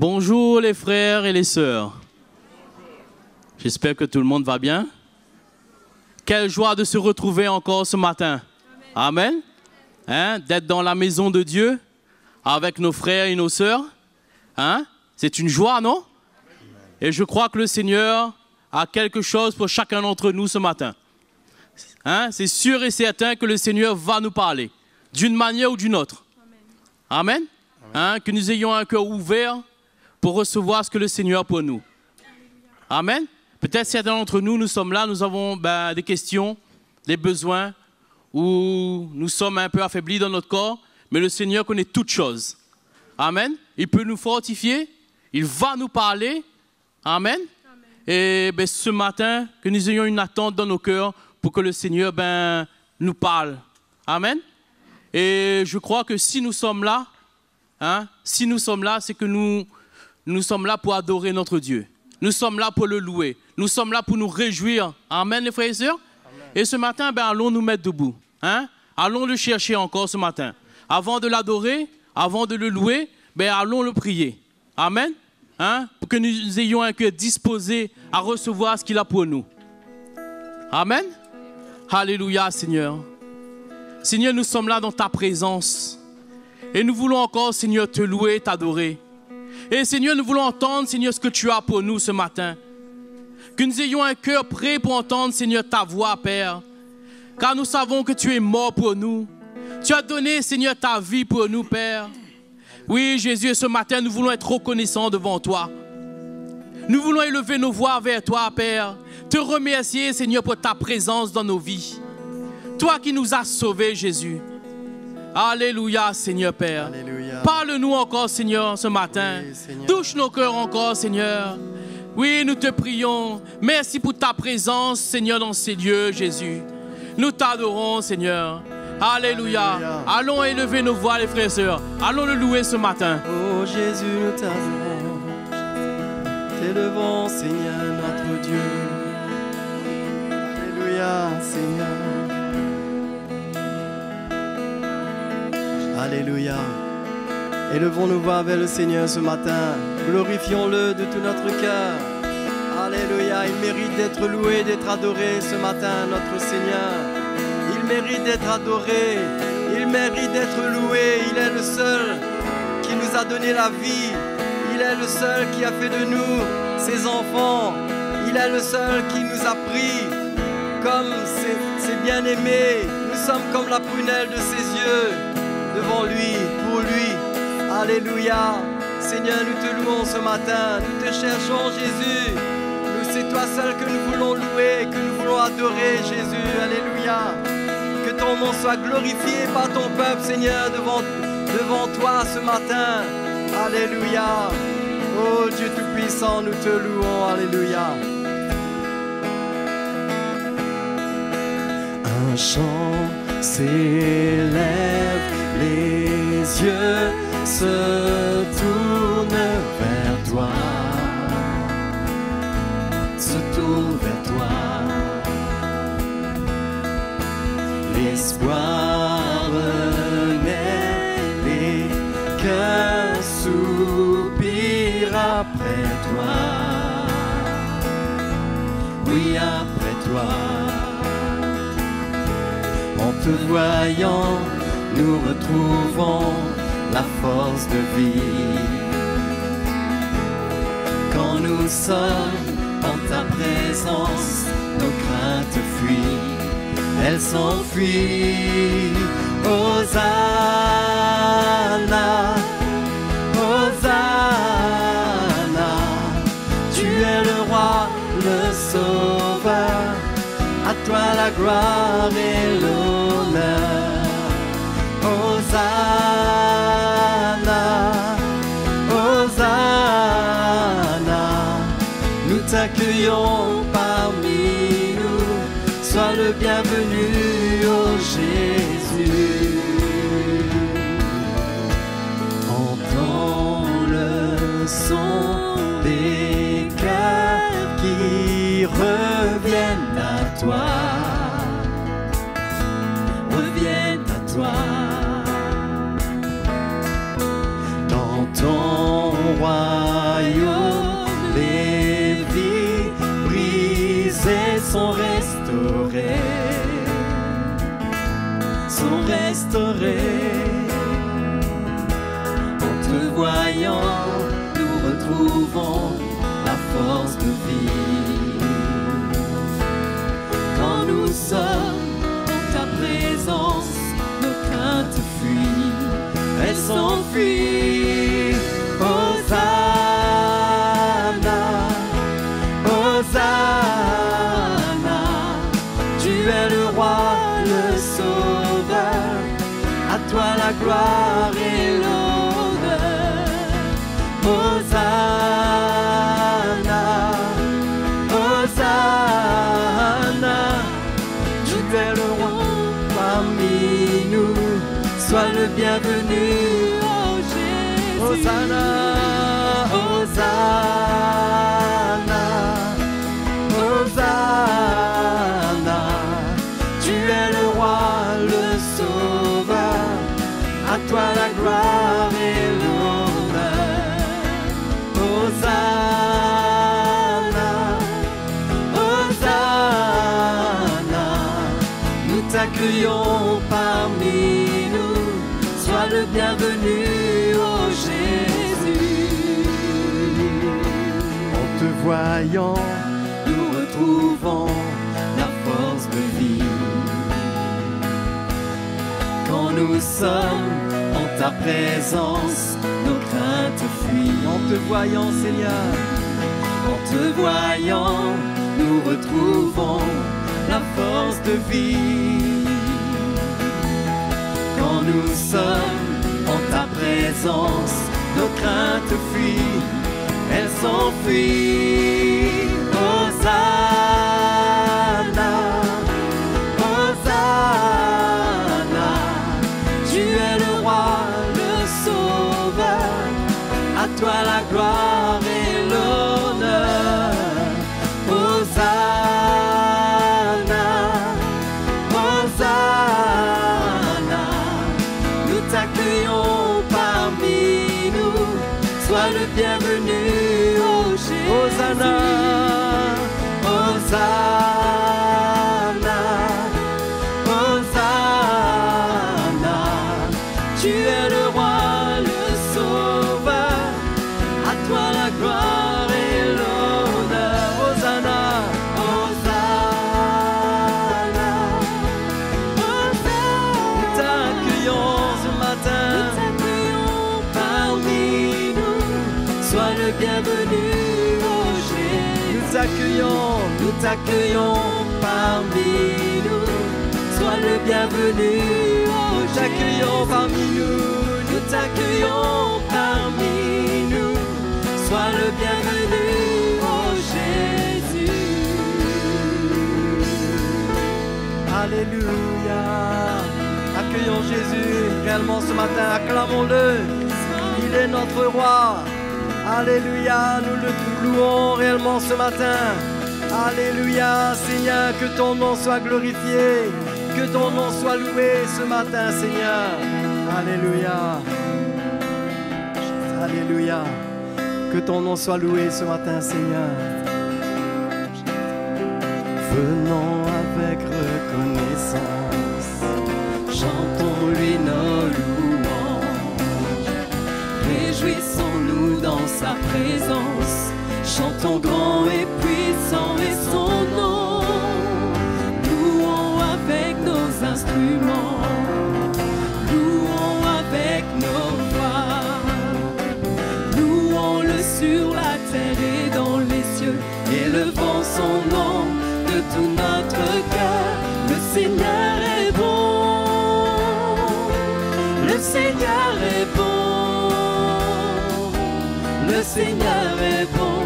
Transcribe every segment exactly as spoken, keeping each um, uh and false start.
Bonjour les frères et les sœurs. J'espère que tout le monde va bien. Quelle joie de se retrouver encore ce matin. Amen. Hein? D'être dans la maison de Dieu avec nos frères et nos sœurs. Hein? C'est une joie, non? Et je crois que le Seigneur a quelque chose pour chacun d'entre nous ce matin. Hein? C'est sûr et certain que le Seigneur va nous parler, d'une manière ou d'une autre. Amen. Hein? Que nous ayons un cœur ouvert pour recevoir ce que le Seigneur a pour nous. Amen. Peut-être certains d'entre nous, nous sommes là, nous avons ben, des questions, des besoins, ou nous sommes un peu affaiblis dans notre corps, mais le Seigneur connaît toutes choses. Amen. Il peut nous fortifier, il va nous parler. Amen. Amen. Et ben, ce matin, que nous ayons une attente dans nos cœurs pour que le Seigneur ben, nous parle. Amen. Et je crois que si nous sommes là, hein, si nous sommes là, c'est que nous, nous sommes là pour adorer notre Dieu. Nous sommes là pour le louer. Nous sommes là pour nous réjouir. Amen, les frères et sœurs. Et ce matin, ben, allons nous mettre debout. Hein? Allons le chercher encore ce matin. Avant de l'adorer, avant de le louer, ben, allons le prier. Amen. Hein? Pour que nous ayons un cœur disposé à recevoir ce qu'il a pour nous. Amen. Alléluia, Seigneur. Seigneur, nous sommes là dans ta présence. Et nous voulons encore, Seigneur, te louer, t'adorer. Et Seigneur, nous voulons entendre, Seigneur, ce que tu as pour nous ce matin. Que nous ayons un cœur prêt pour entendre, Seigneur, ta voix, Père. Car nous savons que tu es mort pour nous. Tu as donné, Seigneur, ta vie pour nous, Père. Oui, Jésus, ce matin, nous voulons être reconnaissants devant toi. Nous voulons élever nos voix vers toi, Père. Te remercier, Seigneur, pour ta présence dans nos vies. Toi qui nous as sauvés, Jésus. Alléluia, Seigneur Père. Parle-nous encore, Seigneur, ce matin. Oui, Seigneur. Touche nos cœurs encore, Seigneur. Oui, nous te prions. Merci pour ta présence, Seigneur, dans ces lieux, Jésus. Nous t'adorons, Seigneur. Alléluia. Alléluia. Allons élever nos voix, les frères et sœurs. Allons le louer ce matin. Oh Jésus, nous t'adorons. T'élevons, Seigneur, notre Dieu. Alléluia, Seigneur. Alléluia. Élevons nos voix vers le Seigneur ce matin. Glorifions-le de tout notre cœur. Alléluia. Il mérite d'être loué, d'être adoré ce matin, notre Seigneur. Il mérite d'être adoré. Il mérite d'être loué. Il est le seul qui nous a donné la vie. Il est le seul qui a fait de nous ses enfants. Il est le seul qui nous a pris comme ses bien-aimés. Nous sommes comme la prunelle de ses yeux. Devant lui, pour lui. Alléluia. Seigneur, nous te louons ce matin. Nous te cherchons, Jésus. C'est toi seul que nous voulons louer, que nous voulons adorer, Jésus. Alléluia. Que ton nom soit glorifié par ton peuple, Seigneur, devant, devant toi ce matin. Alléluia. Oh Dieu Tout-Puissant, nous te louons. Alléluia. Un chant s'élève. Les yeux se tournent vers toi, se tournent vers toi. L'espoir renaît, les cœurs soupirent après toi, oui après toi. En te voyant, nous retrouvons la force de vie. Quand nous sommes en ta présence, nos craintes fuient, elles s'enfuient. Hosanna, Hosanna, tu es le roi, le sauveur. À toi la gloire et l'honneur. Hosanna, Hosanna, nous t'accueillons parmi nous, sois le bienvenu, ô Jésus. Entends le son des cœurs qui reviennent à toi. Ton roi royaumes, les vies brisées sont restaurées, sont restaurées. En te voyant, nous retrouvons la force de vivre. Quand nous sommes en ta présence, nos craintes fuient, elles s'enfuient. Hosanna, Hosanna, tu es le roi, le sauveur, à toi la gloire et l'honneur. Hosanna, Hosanna, tu es le roi parmi nous, sois le bienvenu. Hosanna, Hosanna, Hosanna, tu es le roi, le sauveur, à toi la gloire et l'honneur. Hosanna, Hosanna, nous t'accueillons parmi nous, sois le bienvenu. Voyant, nous retrouvons la force de vie. Quand nous sommes en ta présence, nos craintes fuient. En te voyant, Seigneur, en te voyant, nous retrouvons la force de vie. Quand nous sommes en ta présence, nos craintes fuient. Elle s'enfuit. Hosanna, Hosanna, tu es le roi, le sauveur, à toi la gloire et l'honneur. Hosanna, Hosanna, nous t'accueillons parmi nous, sois le bienvenu. Hosanna, Hosanna, Hosanna, tu es le roi, le sauveur, à toi la gloire et l'honneur. Hosanna, Hosanna, Hosanna, nous t'accueillons ce matin, nous t'accueillons parmi nous, sois le bienvenu. Nous t'accueillons, nous t'accueillons parmi nous, sois le bienvenu. Nous t'accueillons parmi nous, nous t'accueillons parmi nous, sois le bienvenu, oh Jésus. Alléluia. Accueillons Jésus réellement ce matin, acclamons-le. Il est notre roi. Alléluia, nous le louons réellement ce matin. Alléluia, Seigneur, que ton nom soit glorifié, que ton nom soit loué ce matin, Seigneur. Alléluia, Alléluia, que ton nom soit loué ce matin, Seigneur. Venons avec reconnaissance, chantons-lui nos louanges, réjouissons-nous dans sa présence, chantons grand et puissant et son nom, louons avec nos instruments, louons avec nos voix, louons-le sur la terre et dans les cieux, élevons son nom de tout notre cœur. Le Seigneur est bon, le Seigneur est bon. Le Seigneur est bon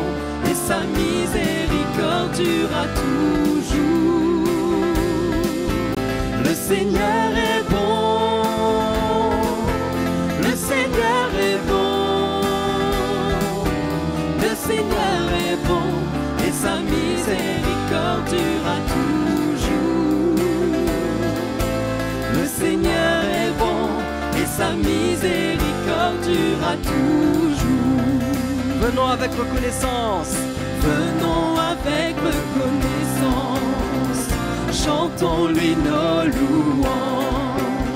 et sa miséricorde durera toujours. Le Seigneur est bon, le Seigneur est bon, le Seigneur est bon et sa miséricorde durera toujours. Le Seigneur est bon et sa miséricorde durera toujours. Venons avec reconnaissance. Venons avec reconnaissance. Chantons-lui nos louanges.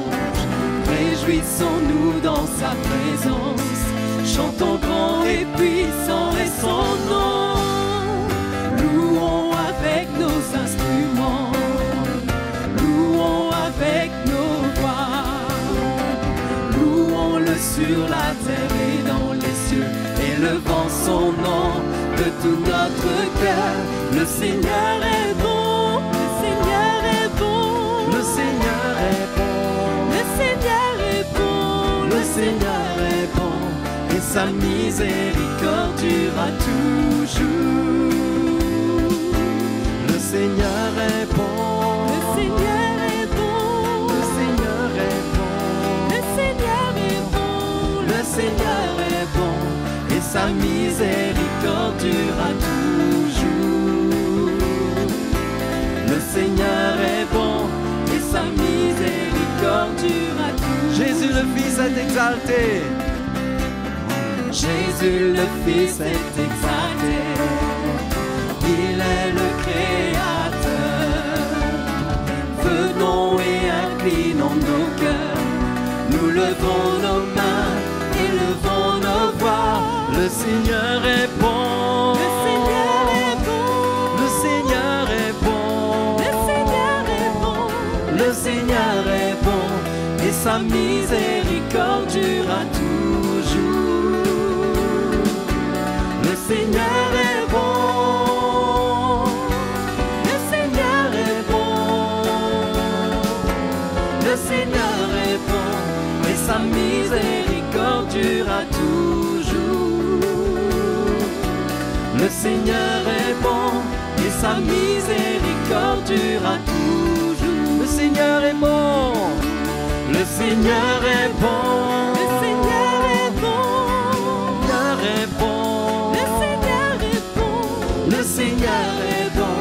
Réjouissons-nous dans sa présence. Chantons grand et puissant et son nom. Louons avec nos instruments. Louons avec nos voix. Louons-le sur la terre et dans les cieux. Élevons son nom de tout notre cœur. Le Seigneur est bon, le Seigneur est bon, le Seigneur est bon, le Seigneur est bon, le Seigneur est bon, et sa miséricorde durera toujours. Le Seigneur est bon, le Seigneur est bon, le Seigneur est bon, le Seigneur est bon, le Seigneur est bon. Sa miséricorde durera toujours. Le Seigneur est bon et sa miséricorde durera toujours. Jésus le Fils est exalté. Jésus le Fils est exalté. Il est le Créateur. Venons et inclinons nos cœurs. Nous levons nos mains. Le Seigneur est bon, le Seigneur est bon, le Seigneur est bon, le Seigneur est bon, le Seigneur est bon, et sa miséricorde durera toujours. Le Seigneur est bon, le Seigneur est bon, le Seigneur est bon, et sa miséricorde durera toujours. Le Seigneur est bon et sa miséricorde durera toujours. Le Seigneur est bon, le Seigneur est bon, le Seigneur est bon, le Seigneur est bon, le Seigneur est bon, le Seigneur est bon,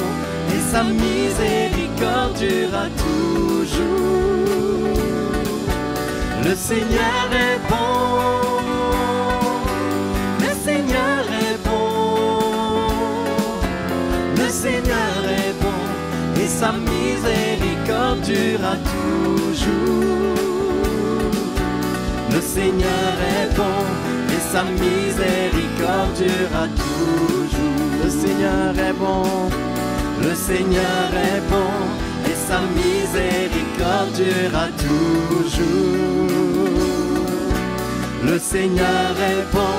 et sa miséricorde durera toujours. Le Seigneur est bon. Le Seigneur est bon et sa miséricorde durera toujours. Le Seigneur est bon et sa miséricorde durera toujours. Le Seigneur est bon, le Seigneur est bon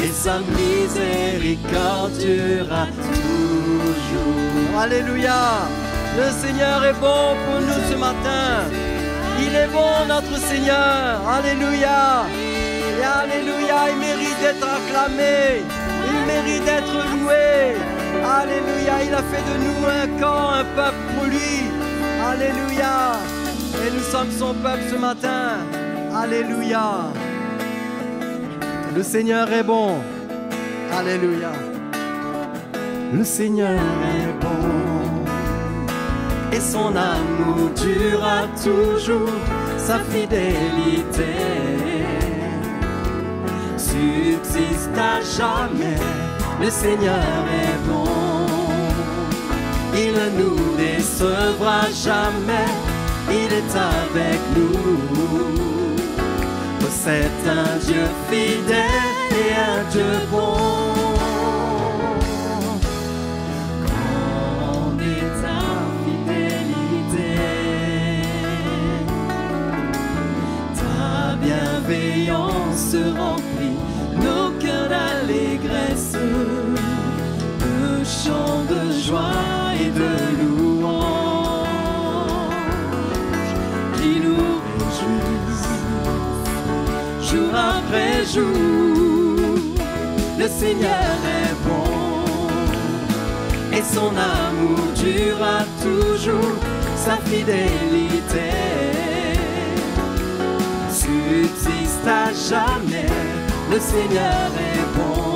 et sa miséricorde durera toujours. Le Seigneur est bon et sa miséricorde durera toujours. Alléluia. Le Seigneur est bon pour nous ce matin. Il est bon notre Seigneur. Alléluia. Et alléluia, il mérite d'être acclamé. Il mérite d'être loué. Alléluia, il a fait de nous un camp, un peuple pour lui. Alléluia. Et nous sommes son peuple ce matin. Alléluia. Le Seigneur est bon. Alléluia. Le Seigneur est bon, et son amour durera toujours, sa fidélité subsiste à jamais. Le Seigneur est bon, il ne nous décevra jamais, il est avec nous. Oh, c'est un Dieu fidèle et un Dieu bon. Bienveillance remplit nos cœurs d'allégresse, de chants de joie et de louanges qui nous réjouissent jour après jour. Le Seigneur est bon et son amour durera toujours, sa fidélité subsiste à jamais. Le Seigneur est bon,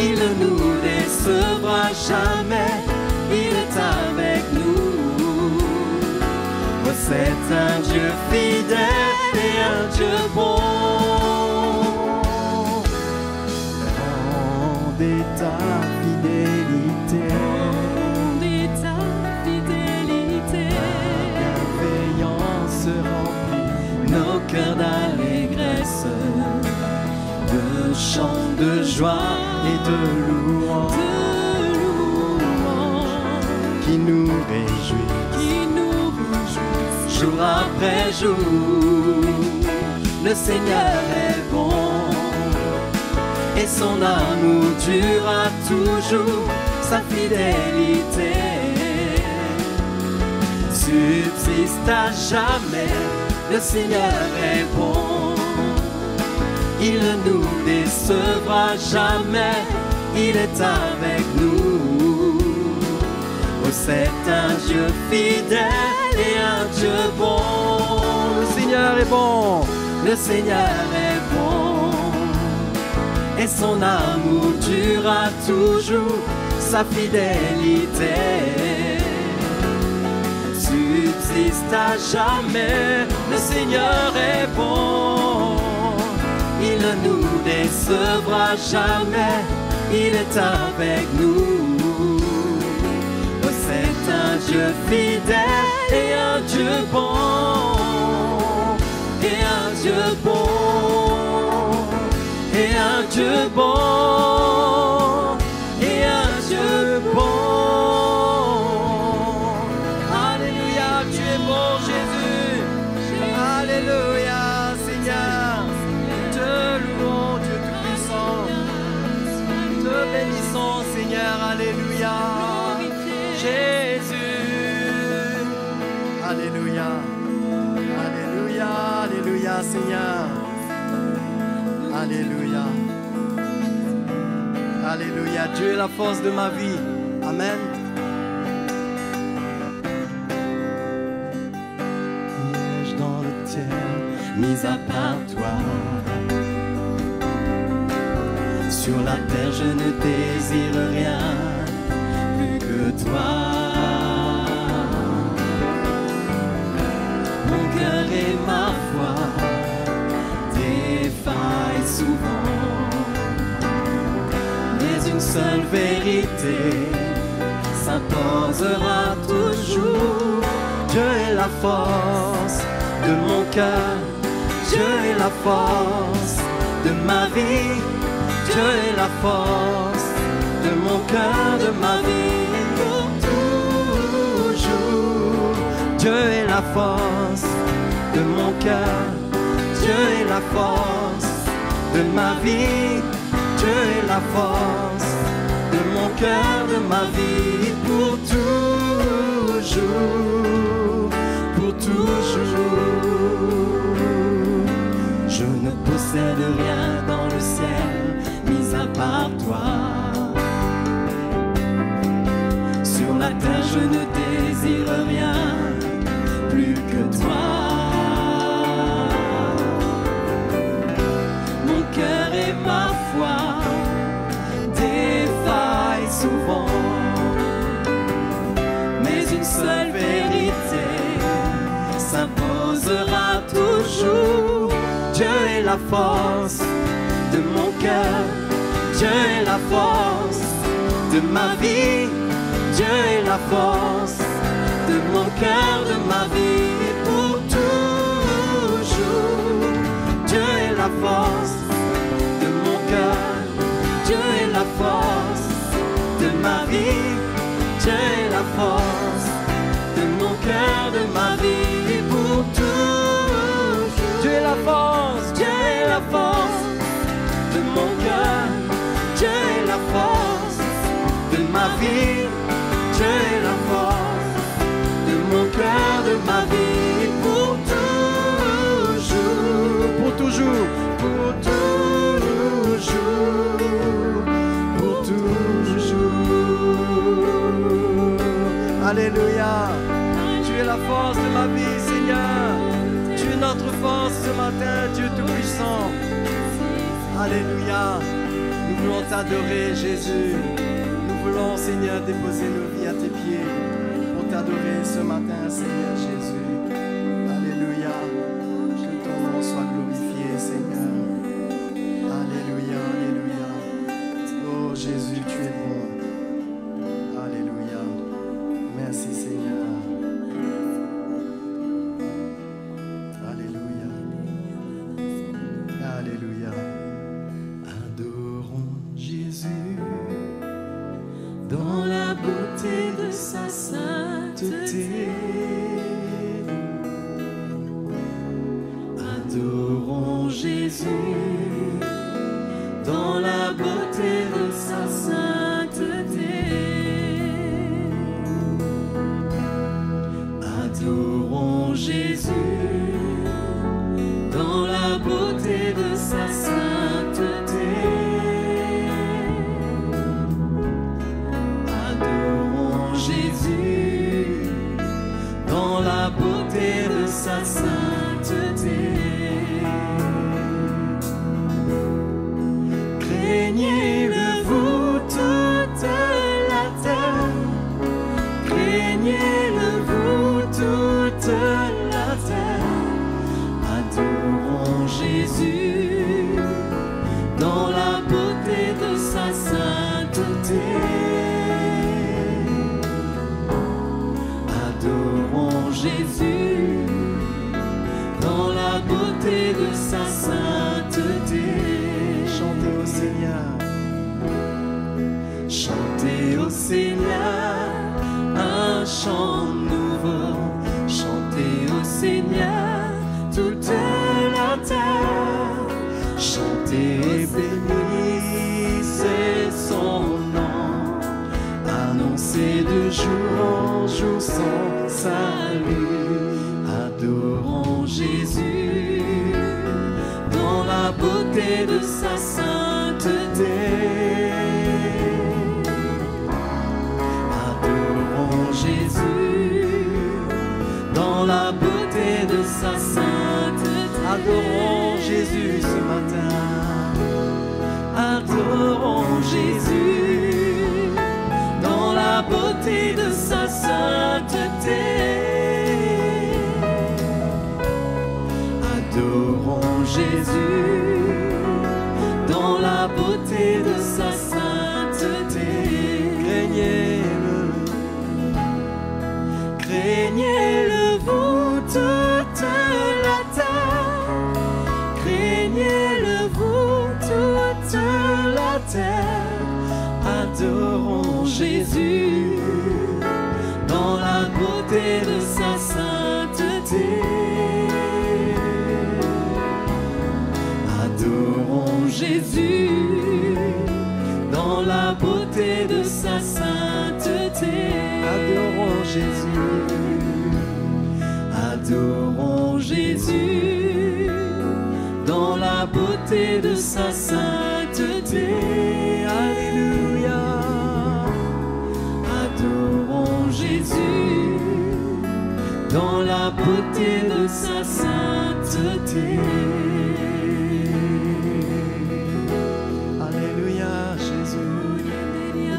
il ne nous décevra jamais, il est avec nous. Oh, c'est un Dieu fidèle et un Dieu bon. fondé ta fidélité, fondé ta fidélité. Ta bienveillance remplit nos cœurs d'allégresse, de chants de joie et de louanges, de louanges qui nous réjouissent, qui nous réjouissent jour après jour. Le Seigneur est bon, et son amour durera toujours, sa fidélité subsiste à jamais. Le Seigneur est bon, il ne nous décevra jamais, il est avec nous. Oh, c'est un Dieu fidèle et un Dieu bon. Le Seigneur est bon, le Seigneur est bon, et son amour durera toujours, sa fidélité subsiste à jamais. Le Seigneur est bon, il ne nous décevra jamais, il est avec nous. Oh, c'est un Dieu fidèle et un Dieu bon, et un Dieu bon, et un Dieu bon, et un Dieu bon. Alléluia, tu es bon, Jésus. Alléluia, Seigneur. Te louons, Dieu Tout-Puissant. Te bénissons, Seigneur. Alléluia, Jésus. Alléluia, alléluia, alléluia, Seigneur. Alléluia. Alléluia. Dieu est la force de ma vie. Amen. Piège dans le ciel, mis à part toi. Sur la terre, je ne désire rien plus que toi. Mon cœur et ma foi défaillent souvent, mais une seule vérité s'imposera toujours. Dieu est la force de mon cœur, Dieu est la force de ma vie, Dieu est la force de mon cœur, de ma vie pour toujours. Dieu est la force de mon cœur, Dieu est la force de ma vie, Dieu est la force de mon cœur, de ma vie, pour toujours, pour toujours. Je ne possède rien dans le ciel, mis à part toi. Sur la terre, je ne désire rien, plus que toi. Mon cœur et ma foi défaillent souvent, mais une seule vérité s'imposera toujours. Dieu est la force de mon cœur, Dieu est la force de ma vie, Dieu est la force de mon cœur, de ma vie, pour toujours. Dieu est la force, Dieu est la force de ma vie, Dieu est la force de mon cœur, de ma vie, pour toujours. Dieu est la force, Dieu est la force de mon cœur, Dieu est la force de ma vie, Dieu est la force de mon cœur, de ma vie, pour toujours, pour toujours, pour toujours. Alléluia, tu es la force de ma vie, Seigneur. Tu es notre force ce matin, Dieu Tout-Puissant. Alléluia, nous voulons t'adorer, Jésus. Nous voulons, Seigneur, déposer nos vies à tes pieds pour t'adorer ce matin, Seigneur Jésus. Alléluia, que ton nom soit glorifié, Seigneur. Alléluia, alléluia. Oh Jésus, tu es bon. Alléluia. Merci Seigneur. Alléluia. Alléluia. Adorons Jésus dans la beauté de sa sainteté. Adorons Jésus dans la beauté de sa sainteté. Adorons Jésus dans la beauté de sa sainteté. Adorons Jésus dans la beauté de sa sainteté. Adorons Jésus dans la beauté de sa sainteté. Chantez au Seigneur, chantez au Seigneur un chant nouveau. Chantez au Seigneur toute la terre. Chantez et bénissez son nom. Annoncez de jour en jour son salut. Adorons Jésus dans la beauté de sa sainteté. Adorons Jésus dans la beauté de sa sainteté. Adorons Jésus ce matin. Adorons Jésus dans la beauté de sa sainteté. Adorons Jésus dans la beauté de sa sainteté. Craignez-le, craignez-le vous toute la terre. Craignez-le vous toute la terre. Adorons Jésus dans la beauté de sa sainteté. Adorons Jésus dans la beauté de sa sainteté. Adorons Jésus. Adorons Jésus dans la beauté de sa sainteté. Alléluia. Adorons Jésus dans la beauté de sa sainteté.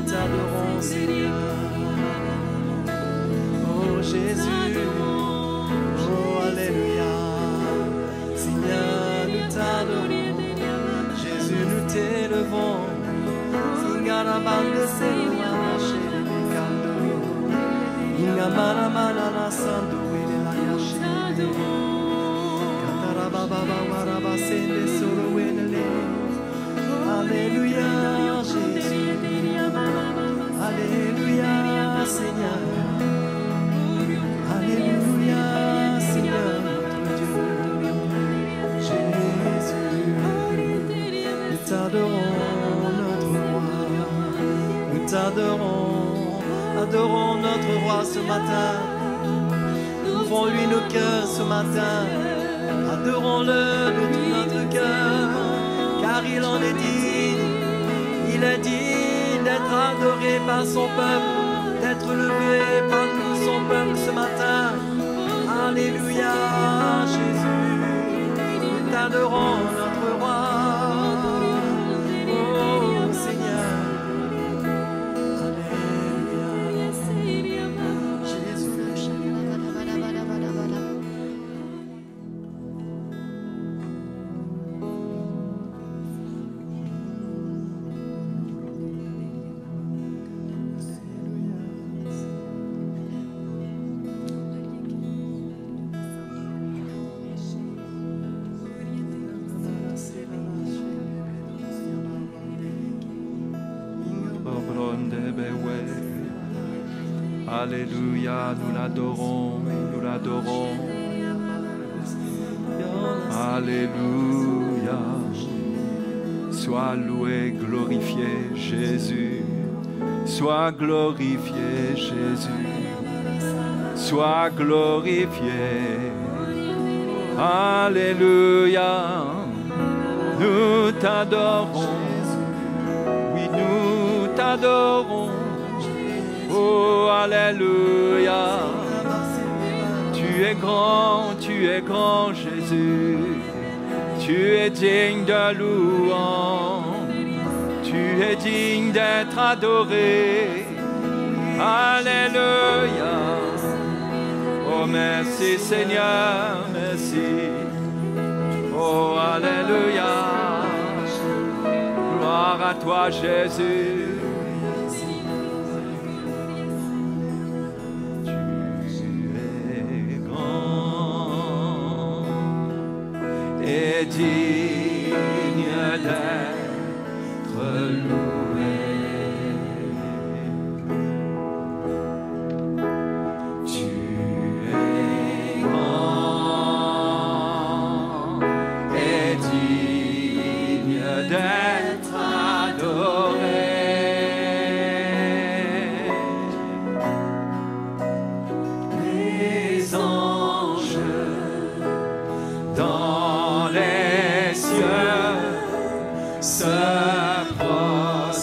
Adorons Seigneur, oh Jésus, oh Alléluia, Seigneur nous t'adorons, Jésus nous t'élevons, Singarabande Seigneur, Chéri Ingamanamana Sandouvila Yashé, Katarababa Waraba Sende Sorowenele, Alléluia Jésus. Alléluia Seigneur, Alléluia Seigneur, Jésus, nous t'adorons notre roi, nous t'adorons, adorons notre roi ce matin, ouvrons-lui nos cœurs ce matin, adorons-le de tout notre cœur, car il en est digne, il est digne d'être adoré par son peuple, d'être levé par tout son peuple ce matin. Alléluia, Jésus, nous t'adorons notre roi. Oh Seigneur, Alléluia, Jésus. Alléluia, nous l'adorons, nous l'adorons. Alléluia. Sois loué, glorifié Jésus. Sois glorifié Jésus. Sois glorifié. Alléluia. Nous t'adorons. Oui, nous t'adorons. Oh, alléluia. Tu es grand, tu es grand, Jésus. Tu es digne de louange. Tu es digne d'être adoré. Alléluia. Oh, merci, Seigneur, merci. Oh, alléluia. Gloire à toi, Jésus. Et digne d'être loué. Tu es grand et digne d'être adoré. Les anges dans se prosterneront.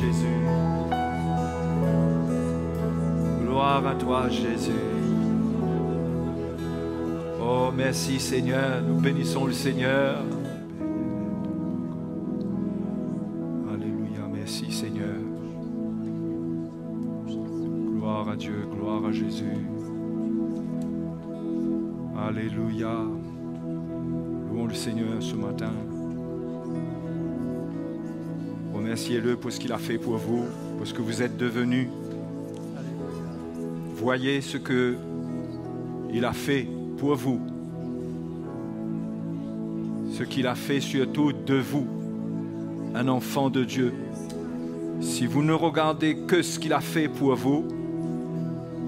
Jésus. Gloire à toi, Jésus. Oh, merci, Seigneur. Nous bénissons le Seigneur. Alléluia, merci, Seigneur. Gloire à Dieu, gloire à Jésus. Alléluia. Louons le Seigneur ce matin. Remerciez-le pour ce qu'il a fait pour vous, pour ce que vous êtes devenus. Voyez ce qu'il a fait pour vous, ce qu'il a fait surtout de vous, un enfant de Dieu. Si vous ne regardez que ce qu'il a fait pour vous,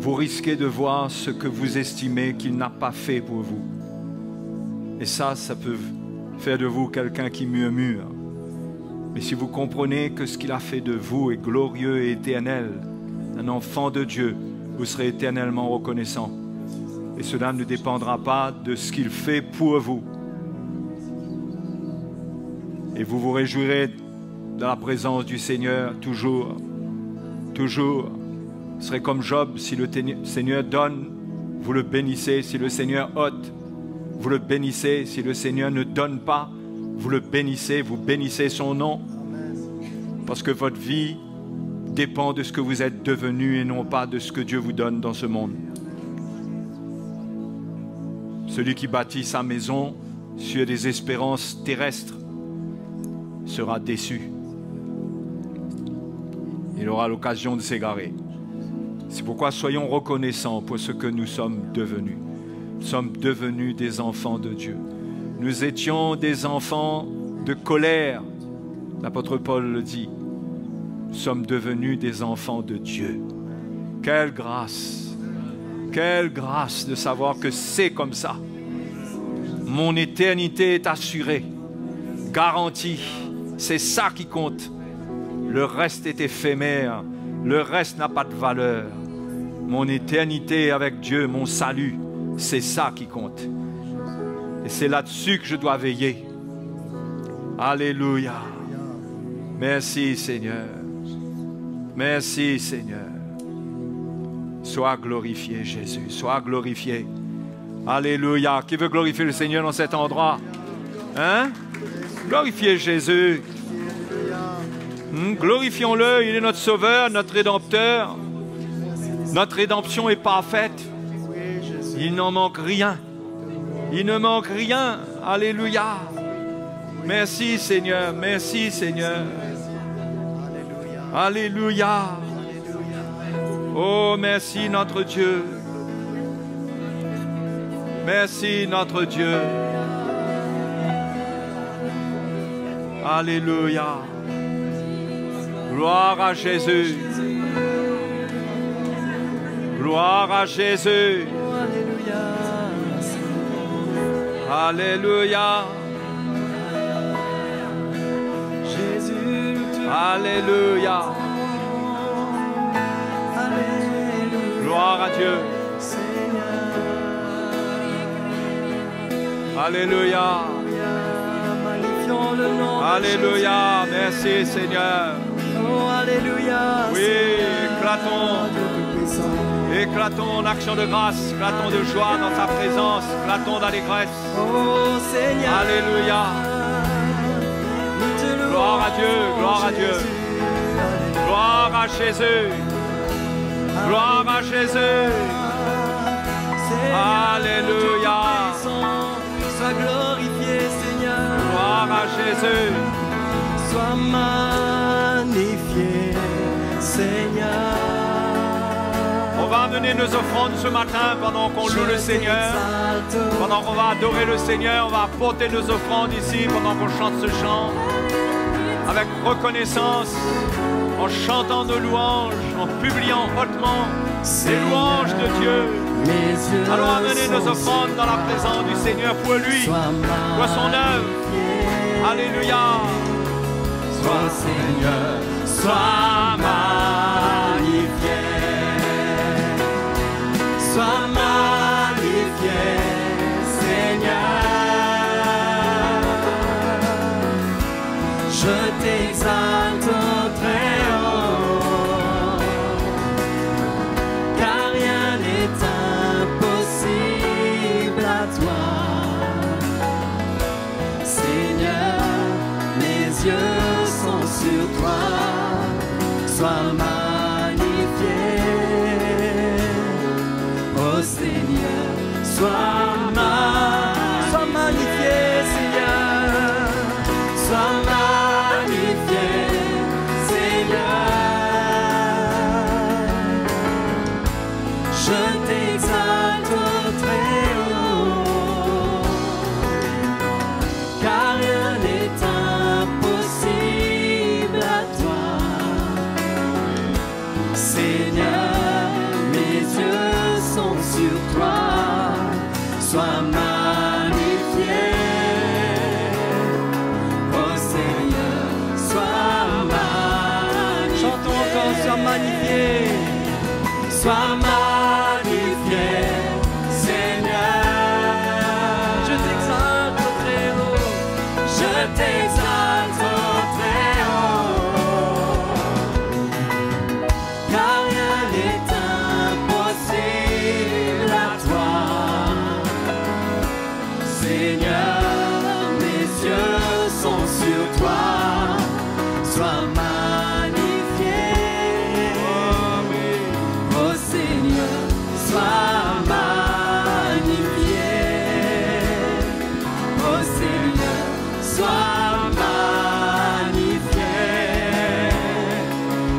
vous risquez de voir ce que vous estimez qu'il n'a pas fait pour vous. Et ça, ça peut faire de vous quelqu'un qui murmure. Mais si vous comprenez que ce qu'il a fait de vous est glorieux et éternel, un enfant de Dieu, vous serez éternellement reconnaissant. Et cela ne dépendra pas de ce qu'il fait pour vous. Et vous vous réjouirez dans la présence du Seigneur toujours, toujours. Ce serait comme Job, si le Seigneur donne, vous le bénissez. Si le Seigneur ôte, vous le bénissez. Si le Seigneur ne donne pas, vous le bénissez, vous bénissez son nom, parce que votre vie dépend de ce que vous êtes devenu et non pas de ce que Dieu vous donne dans ce monde. Celui qui bâtit sa maison sur des espérances terrestres sera déçu. Il aura l'occasion de s'égarer. C'est pourquoi soyons reconnaissants pour ce que nous sommes devenus. Nous sommes devenus des enfants de Dieu. Nous étions des enfants de colère, l'apôtre Paul le dit. Nous sommes devenus des enfants de Dieu. Quelle grâce, quelle grâce de savoir que c'est comme ça. Mon éternité est assurée, garantie. C'est ça qui compte. Le reste est éphémère, le reste n'a pas de valeur. Mon éternité avec Dieu, mon salut, c'est ça qui compte. Et c'est là-dessus que je dois veiller. Alléluia. Merci Seigneur. Merci Seigneur. Sois glorifié Jésus. Sois glorifié. Alléluia. Qui veut glorifier le Seigneur dans cet endroit? Hein? Glorifiez Jésus. Mmh, glorifions-le. Il est notre Sauveur, notre Rédempteur. Notre rédemption est parfaite. Il n'en manque rien. Il ne manque rien. Alléluia. Merci Seigneur. Merci Seigneur. Alléluia. Oh, merci notre Dieu. Merci notre Dieu. Alléluia. Gloire à Jésus. Gloire à Jésus. Alléluia. Jésus. Alléluia. Gloire à Dieu. Alléluia. Alléluia. Merci Seigneur. Oui, éclatons. Éclatons en action de grâce, éclatons de joie dans sa présence, éclatons d'allégresse. Oh Seigneur, alléluia. Gloire à Dieu, gloire à Dieu. Gloire à Jésus. Gloire à Jésus. Alléluia. Sois glorifié Seigneur. Gloire à Jésus. Sois magnifié Seigneur. On va amener nos offrandes ce matin pendant qu'on loue le Seigneur. Pendant qu'on va adorer le Seigneur, on va apporter nos offrandes ici pendant qu'on chante ce chant. Avec reconnaissance, en chantant nos louanges, en publiant hautement les louanges de Dieu. Allons amener nos offrandes dans la présence du Seigneur pour lui, pour son œuvre. Alléluia. Sois Seigneur, sois magnifié. Sois magnifié, Seigneur. Je t'exalte très haut. sois magnifié. Oh Seigneur, sois magnifié. Sois magnifié, Seigneur. Sois magnifié, Seigneur. Je t'exalte au très haut, car rien n'est impossible à toi. Seigneur, mes yeux sont sur toi. Sois magnifié. Oh Seigneur, sois magnifié. Chantons encore, sois magnifié. Sois magnifié, Seigneur. Je t'exalte au très haut. Je t'exalte au très haut, car rien n'est impossible à toi. Seigneur, mes yeux sont sur toi. Sois magnifié. Oh Seigneur, sois magnifié. Oh Seigneur, sois magnifié.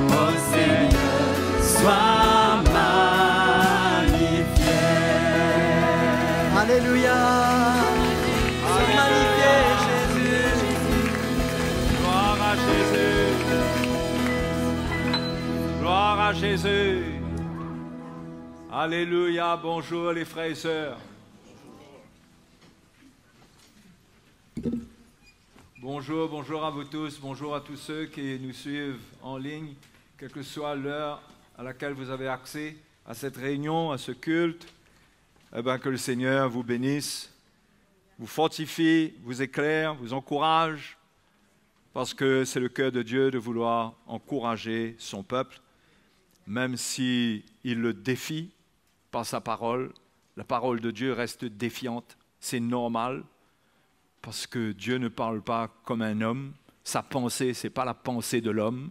Oh Seigneur, sois magnifié. Alléluia. Sois magnifié, Jésus. Gloire à Jésus. Gloire à Jésus. Alléluia. Bonjour les frères et sœurs. Bonjour, bonjour à vous tous. Bonjour à tous ceux qui nous suivent en ligne, quelle que soit l'heure à laquelle vous avez accès à cette réunion, à ce culte. Eh bien, que le Seigneur vous bénisse, vous fortifie, vous éclaire, vous encourage, parce que c'est le cœur de Dieu de vouloir encourager son peuple, même s'il le défie par sa parole. La parole de Dieu reste défiante, c'est normal, parce que Dieu ne parle pas comme un homme. Sa pensée, ce n'est pas la pensée de l'homme.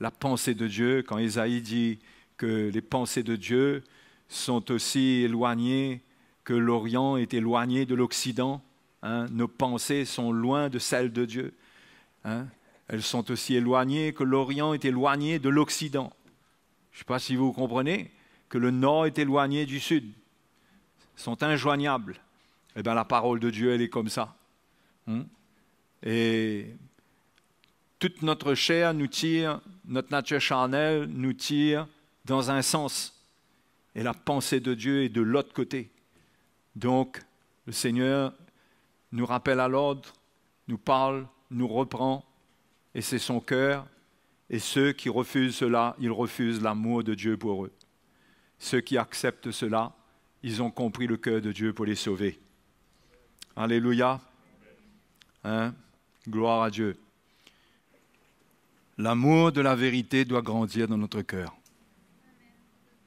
La pensée de Dieu, quand Ésaïe dit que les pensées de Dieu sont aussi éloignées que l'Orient est éloigné de l'Occident, hein, nos pensées sont loin de celles de Dieu. Hein. Elles sont aussi éloignées que l'Orient est éloigné de l'Occident. Je ne sais pas si vous comprenez que le Nord est éloigné du Sud. Ils sont injoignables. Eh bien, la parole de Dieu, elle est comme ça. Hum? Et toute notre chair nous tire, notre nature charnelle nous tire dans un sens. Et la pensée de Dieu est de l'autre côté. Donc, le Seigneur nous rappelle à l'ordre, nous parle, nous reprend, et c'est son cœur. Et ceux qui refusent cela, ils refusent l'amour de Dieu pour eux. Ceux qui acceptent cela, ils ont compris le cœur de Dieu pour les sauver. Alléluia. Hein? Gloire à Dieu. L'amour de la vérité doit grandir dans notre cœur.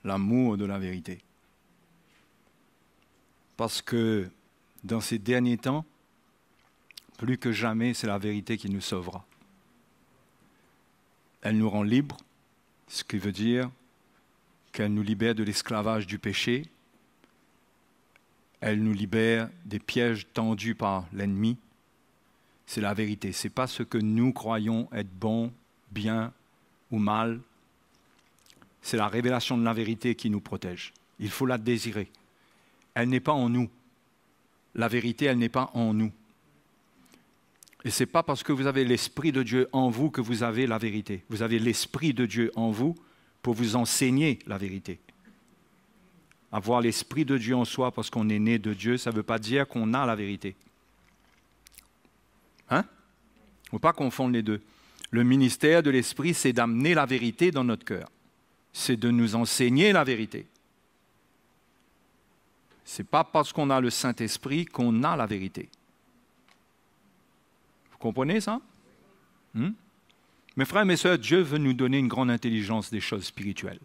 L'amour de la vérité. Parce que dans ces derniers temps, plus que jamais, c'est la vérité qui nous sauvera. Elle nous rend libres, ce qui veut dire qu'elle nous libère de l'esclavage du péché. Elle nous libère des pièges tendus par l'ennemi. C'est la vérité. Ce n'est pas ce que nous croyons être bon, bien ou mal. C'est la révélation de la vérité qui nous protège. Il faut la désirer. Elle n'est pas en nous. La vérité, elle n'est pas en nous. Et ce n'est pas parce que vous avez l'Esprit de Dieu en vous que vous avez la vérité. Vous avez l'Esprit de Dieu en vous pour vous enseigner la vérité. Avoir l'Esprit de Dieu en soi parce qu'on est né de Dieu, ça ne veut pas dire qu'on a la vérité. Hein? Il ne faut pas confondre les deux. Le ministère de l'Esprit, c'est d'amener la vérité dans notre cœur. C'est de nous enseigner la vérité. Ce n'est pas parce qu'on a le Saint-Esprit qu'on a la vérité. Vous comprenez ça? Hum? Mes frères et mes sœurs, Dieu veut nous donner une grande intelligence des choses spirituelles.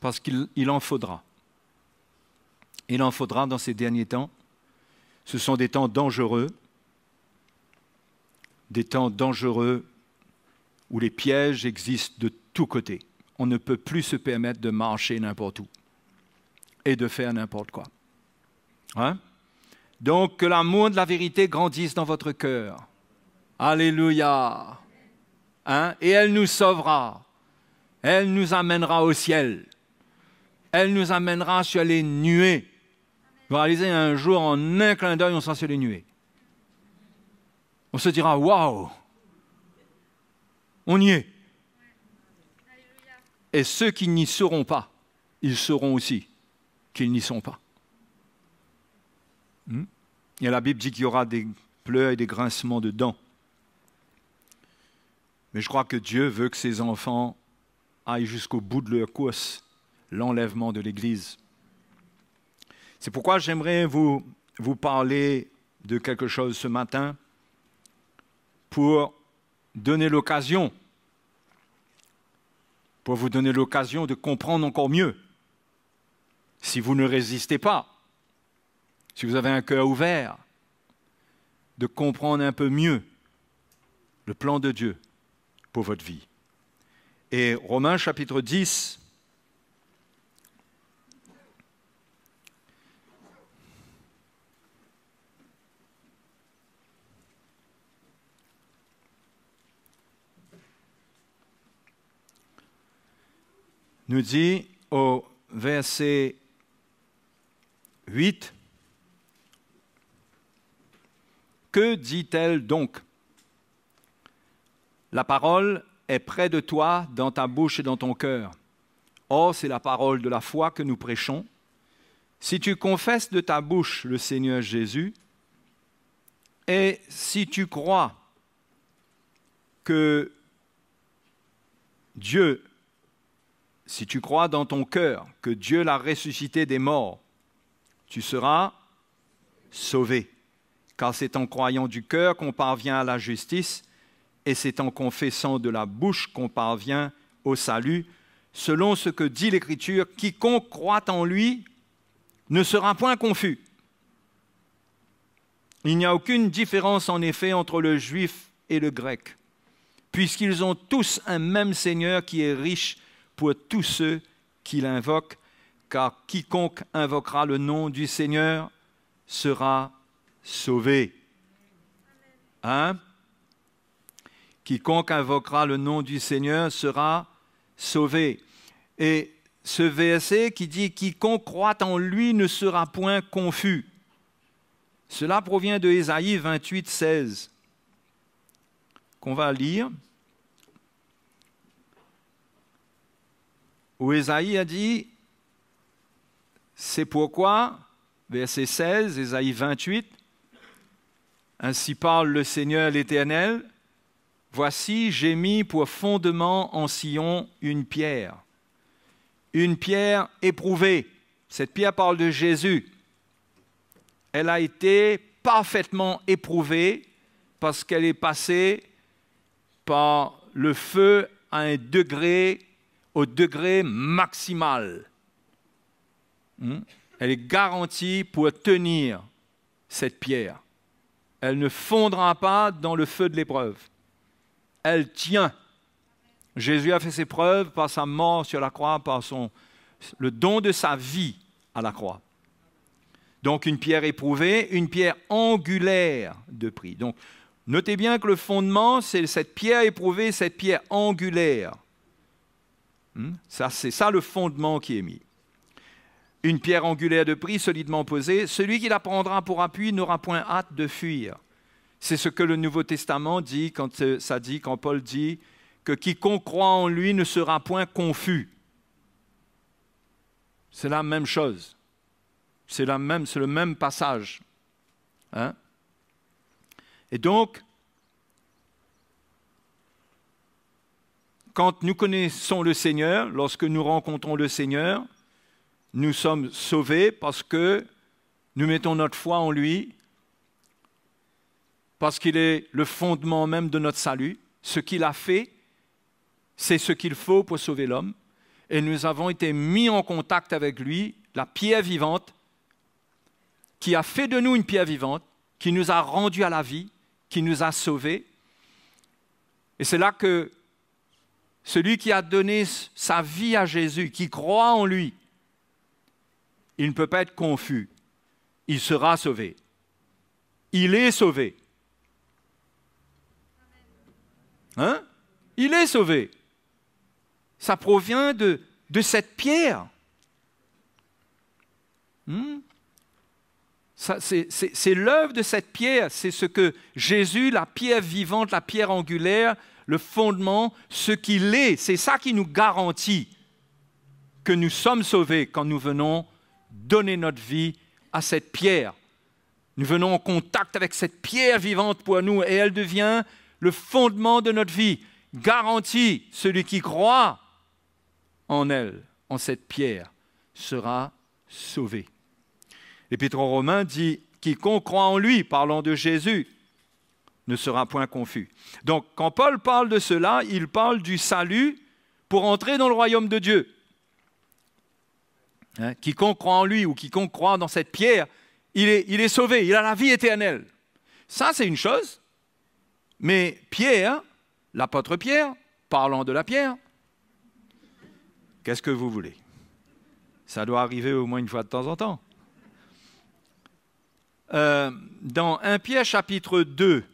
Parce qu'il en faudra. Il en faudra dans ces derniers temps. Ce sont des temps dangereux. Des temps dangereux où les pièges existent de tous côtés. On ne peut plus se permettre de marcher n'importe où et de faire n'importe quoi. Hein? Donc, que l'amour de la vérité grandisse dans votre cœur. Alléluia! Hein? Et elle nous sauvera. Elle nous amènera au ciel. Elle nous amènera sur les nuées. Vous réalisez, un jour, en un clin d'œil, on sera sur les nuées. On se dira, waouh! On y est. Et ceux qui n'y seront pas, ils sauront aussi qu'ils n'y sont pas. Hmm? Et la Bible dit qu'il y aura des pleurs et des grincements de dents. Mais je crois que Dieu veut que ses enfants aillent jusqu'au bout de leur course, l'enlèvement de l'Église. C'est pourquoi j'aimerais vous, vous parler de quelque chose ce matin pour donner l'occasion, pour vous donner l'occasion de comprendre encore mieux. Si vous ne résistez pas, si vous avez un cœur ouvert, de comprendre un peu mieux le plan de Dieu pour votre vie. Et Romains chapitre dix, nous dit au verset huit, que dit-elle donc? La parole est près de toi, dans ta bouche et dans ton cœur. Or, c'est la parole de la foi que nous prêchons. Si tu confesses de ta bouche le Seigneur Jésus, et si tu crois que Dieu, si tu crois dans ton cœur que Dieu l'a ressuscité des morts, tu seras sauvé. Car c'est en croyant du cœur qu'on parvient à la justice, et c'est en confessant de la bouche qu'on parvient au salut. Selon ce que dit l'Écriture, quiconque croit en lui ne sera point confus. Il n'y a aucune différence en effet entre le juif et le grec, puisqu'ils ont tous un même Seigneur qui est riche pour tous ceux qui l'invoquent, car quiconque invoquera le nom du Seigneur sera sauvé. Hein? Quiconque invoquera le nom du Seigneur sera sauvé. Et ce verset qui dit « Quiconque croit en lui ne sera point confus », cela provient de Ésaïe vingt-huit, seize, qu'on va lire. Où Ésaïe a dit, c'est pourquoi, verset seize, Ésaïe vingt-huit, ainsi parle le Seigneur l'Éternel, voici j'ai mis pour fondement en Sion une pierre, une pierre éprouvée. Cette pierre parle de Jésus. Elle a été parfaitement éprouvée parce qu'elle est passée par le feu à un degré au degré maximal. Elle est garantie pour tenir cette pierre. Elle ne fondra pas dans le feu de l'épreuve. Elle tient. Jésus a fait ses preuves par sa mort sur la croix, par son, le don de sa vie à la croix. Donc une pierre éprouvée, une pierre angulaire de prix. Donc notez bien que le fondement, c'est cette pierre éprouvée, cette pierre angulaire. Ça, c'est ça le fondement qui est mis. Une pierre angulaire de prix, solidement posée. Celui qui la prendra pour appui n'aura point hâte de fuir. C'est ce que le Nouveau Testament dit quand ça dit, quand Paul dit que quiconque croit en lui ne sera point confus. C'est la même chose. C'est la même, c'est le même passage. Hein? Et donc, quand nous connaissons le Seigneur, lorsque nous rencontrons le Seigneur, nous sommes sauvés parce que nous mettons notre foi en lui, parce qu'il est le fondement même de notre salut. Ce qu'il a fait, c'est ce qu'il faut pour sauver l'homme. Et nous avons été mis en contact avec lui, la pierre vivante, qui a fait de nous une pierre vivante, qui nous a rendus à la vie, qui nous a sauvés. Et c'est là que celui qui a donné sa vie à Jésus, qui croit en lui, il ne peut pas être confus. Il sera sauvé. Il est sauvé. Hein? Il est sauvé. Ça provient de, de cette pierre. Hmm? C'est l'œuvre de cette pierre. C'est ce que Jésus, la pierre vivante, la pierre angulaire, le fondement, ce qu'il est. C'est ça qui nous garantit que nous sommes sauvés quand nous venons donner notre vie à cette pierre. Nous venons en contact avec cette pierre vivante pour nous et elle devient le fondement de notre vie. Garantie, celui qui croit en elle, en cette pierre, sera sauvé. L'Épître aux Romains dit « Quiconque croit en lui, parlant de Jésus, ne sera point confus. » Donc, quand Paul parle de cela, il parle du salut pour entrer dans le royaume de Dieu. Hein? Quiconque croit en lui ou quiconque croit dans cette pierre, il est, il est sauvé, il a la vie éternelle. Ça, c'est une chose, mais Pierre, l'apôtre Pierre, parlant de la pierre, qu'est-ce que vous voulez? Ça doit arriver au moins une fois de temps en temps. Euh, dans premier Pierre chapitre deux,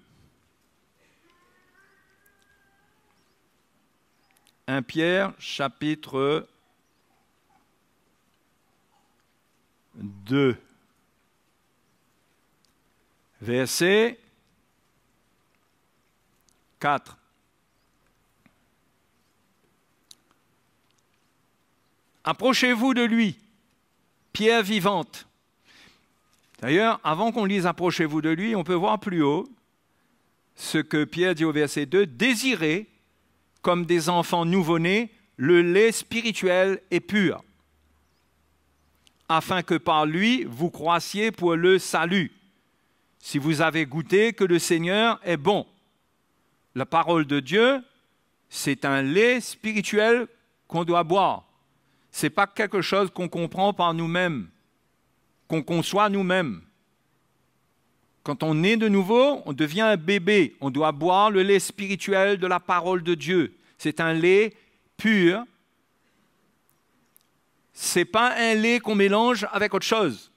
premier Pierre chapitre deux, verset quatre « Approchez-vous de lui, pierre vivante. » D'ailleurs, avant qu'on lise « Approchez-vous de lui », on peut voir plus haut ce que Pierre dit au verset deux, « Désirez, comme des enfants nouveau-nés, le lait spirituel et pur, afin que par lui vous croissiez pour le salut. Si vous avez goûté que le Seigneur est bon. » La parole de Dieu, c'est un lait spirituel qu'on doit boire. Ce n'est pas quelque chose qu'on comprend par nous-mêmes, qu'on conçoit nous-mêmes. Quand on est de nouveau, on devient un bébé. On doit boire le lait spirituel de la parole de Dieu. C'est un lait pur. Ce n'est pas un lait qu'on mélange avec autre chose.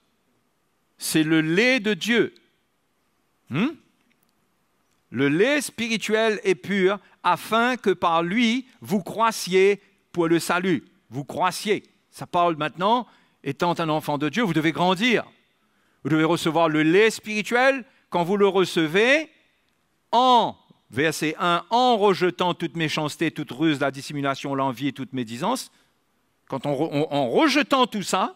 C'est le lait de Dieu. Hmm? Le lait spirituel est pur, afin que par lui, vous croissiez pour le salut. Vous croissiez. Ça parle maintenant... Étant un enfant de Dieu, vous devez grandir. Vous devez recevoir le lait spirituel. Quand vous le recevez, en, verset un, en rejetant toute méchanceté, toute ruse, la dissimulation, l'envie et toute médisance, quand on, on, en rejetant tout ça,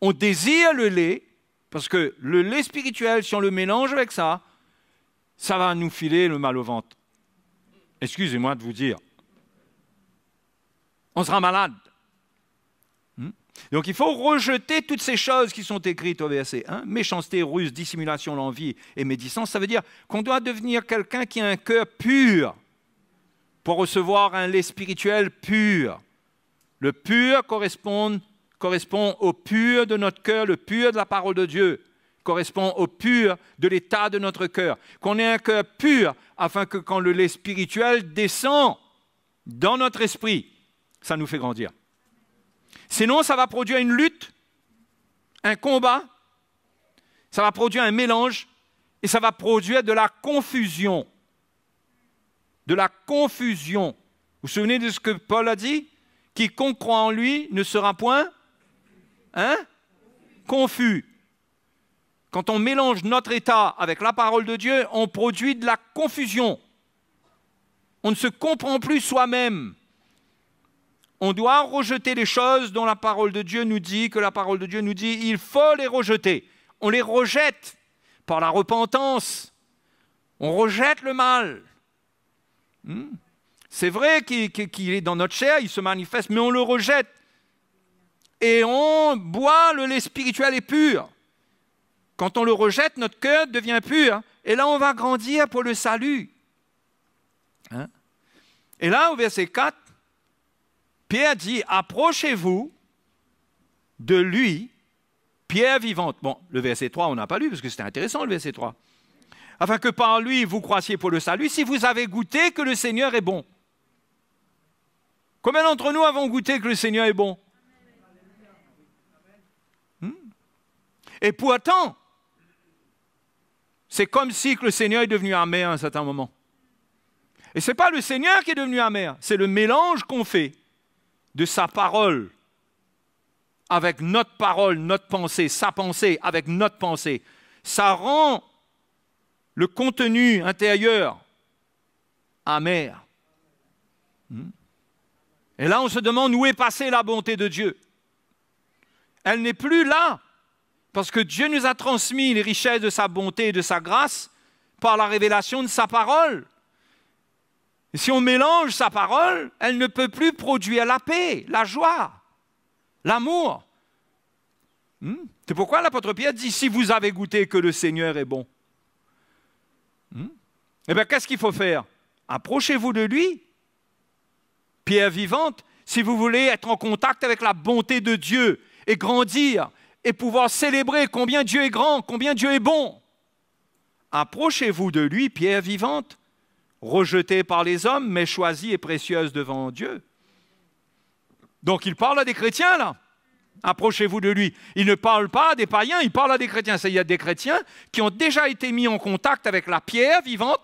on désire le lait, parce que le lait spirituel, si on le mélange avec ça, ça va nous filer le mal au ventre. Excusez-moi de vous dire. On sera malade. Donc il faut rejeter toutes ces choses qui sont écrites au verset un. Méchanceté, ruse, dissimulation, l'envie et médisance. Ça veut dire qu'on doit devenir quelqu'un qui a un cœur pur pour recevoir un lait spirituel pur. Le pur correspond, correspond au pur de notre cœur, le pur de la parole de Dieu correspond au pur de l'état de notre cœur. Qu'on ait un cœur pur afin que quand le lait spirituel descend dans notre esprit, ça nous fait grandir. Sinon, ça va produire une lutte, un combat, ça va produire un mélange et ça va produire de la confusion. De la confusion. Vous vous souvenez de ce que Paul a dit? Quiconque croit en lui ne sera point, hein, confus. Quand on mélange notre état avec la parole de Dieu, on produit de la confusion. On ne se comprend plus soi-même. On doit rejeter les choses dont la parole de Dieu nous dit, que la parole de Dieu nous dit, il faut les rejeter. On les rejette par la repentance. On rejette le mal. Hmm? C'est vrai qu'il qu'il est dans notre chair, il se manifeste, mais on le rejette. Et on boit le lait spirituel et pur. Quand on le rejette, notre cœur devient pur. Et là, on va grandir pour le salut. Hein? Et là, au verset quatre, Pierre dit, approchez-vous de lui, pierre vivante. Bon, le verset trois, on n'a pas lu, parce que c'était intéressant, le verset trois. Afin que par lui, vous croissiez pour le salut, si vous avez goûté que le Seigneur est bon. Combien d'entre nous avons goûté que le Seigneur est bon? Et pourtant, c'est comme si que le Seigneur est devenu amer à un certain moment. Et ce n'est pas le Seigneur qui est devenu amer, c'est le mélange qu'on fait de sa parole avec notre parole, notre pensée, sa pensée avec notre pensée. Ça rend le contenu intérieur amer. Et là, on se demande où est passée la bonté de Dieu. Elle n'est plus là, parce que Dieu nous a transmis les richesses de sa bonté et de sa grâce par la révélation de sa parole. Et si on mélange sa parole, elle ne peut plus produire la paix, la joie, l'amour. C'est pourquoi l'apôtre Pierre dit, si vous avez goûté que le Seigneur est bon, eh bien, qu'est-ce qu'il faut faire? Approchez-vous de lui, pierre vivante, si vous voulez être en contact avec la bonté de Dieu et grandir et pouvoir célébrer combien Dieu est grand, combien Dieu est bon. Approchez-vous de lui, pierre vivante, rejetée par les hommes, mais choisie et précieuse devant Dieu. Donc il parle à des chrétiens, là. Approchez-vous de lui. Il ne parle pas à des païens, il parle à des chrétiens. Il y a des chrétiens qui ont déjà été mis en contact avec la pierre vivante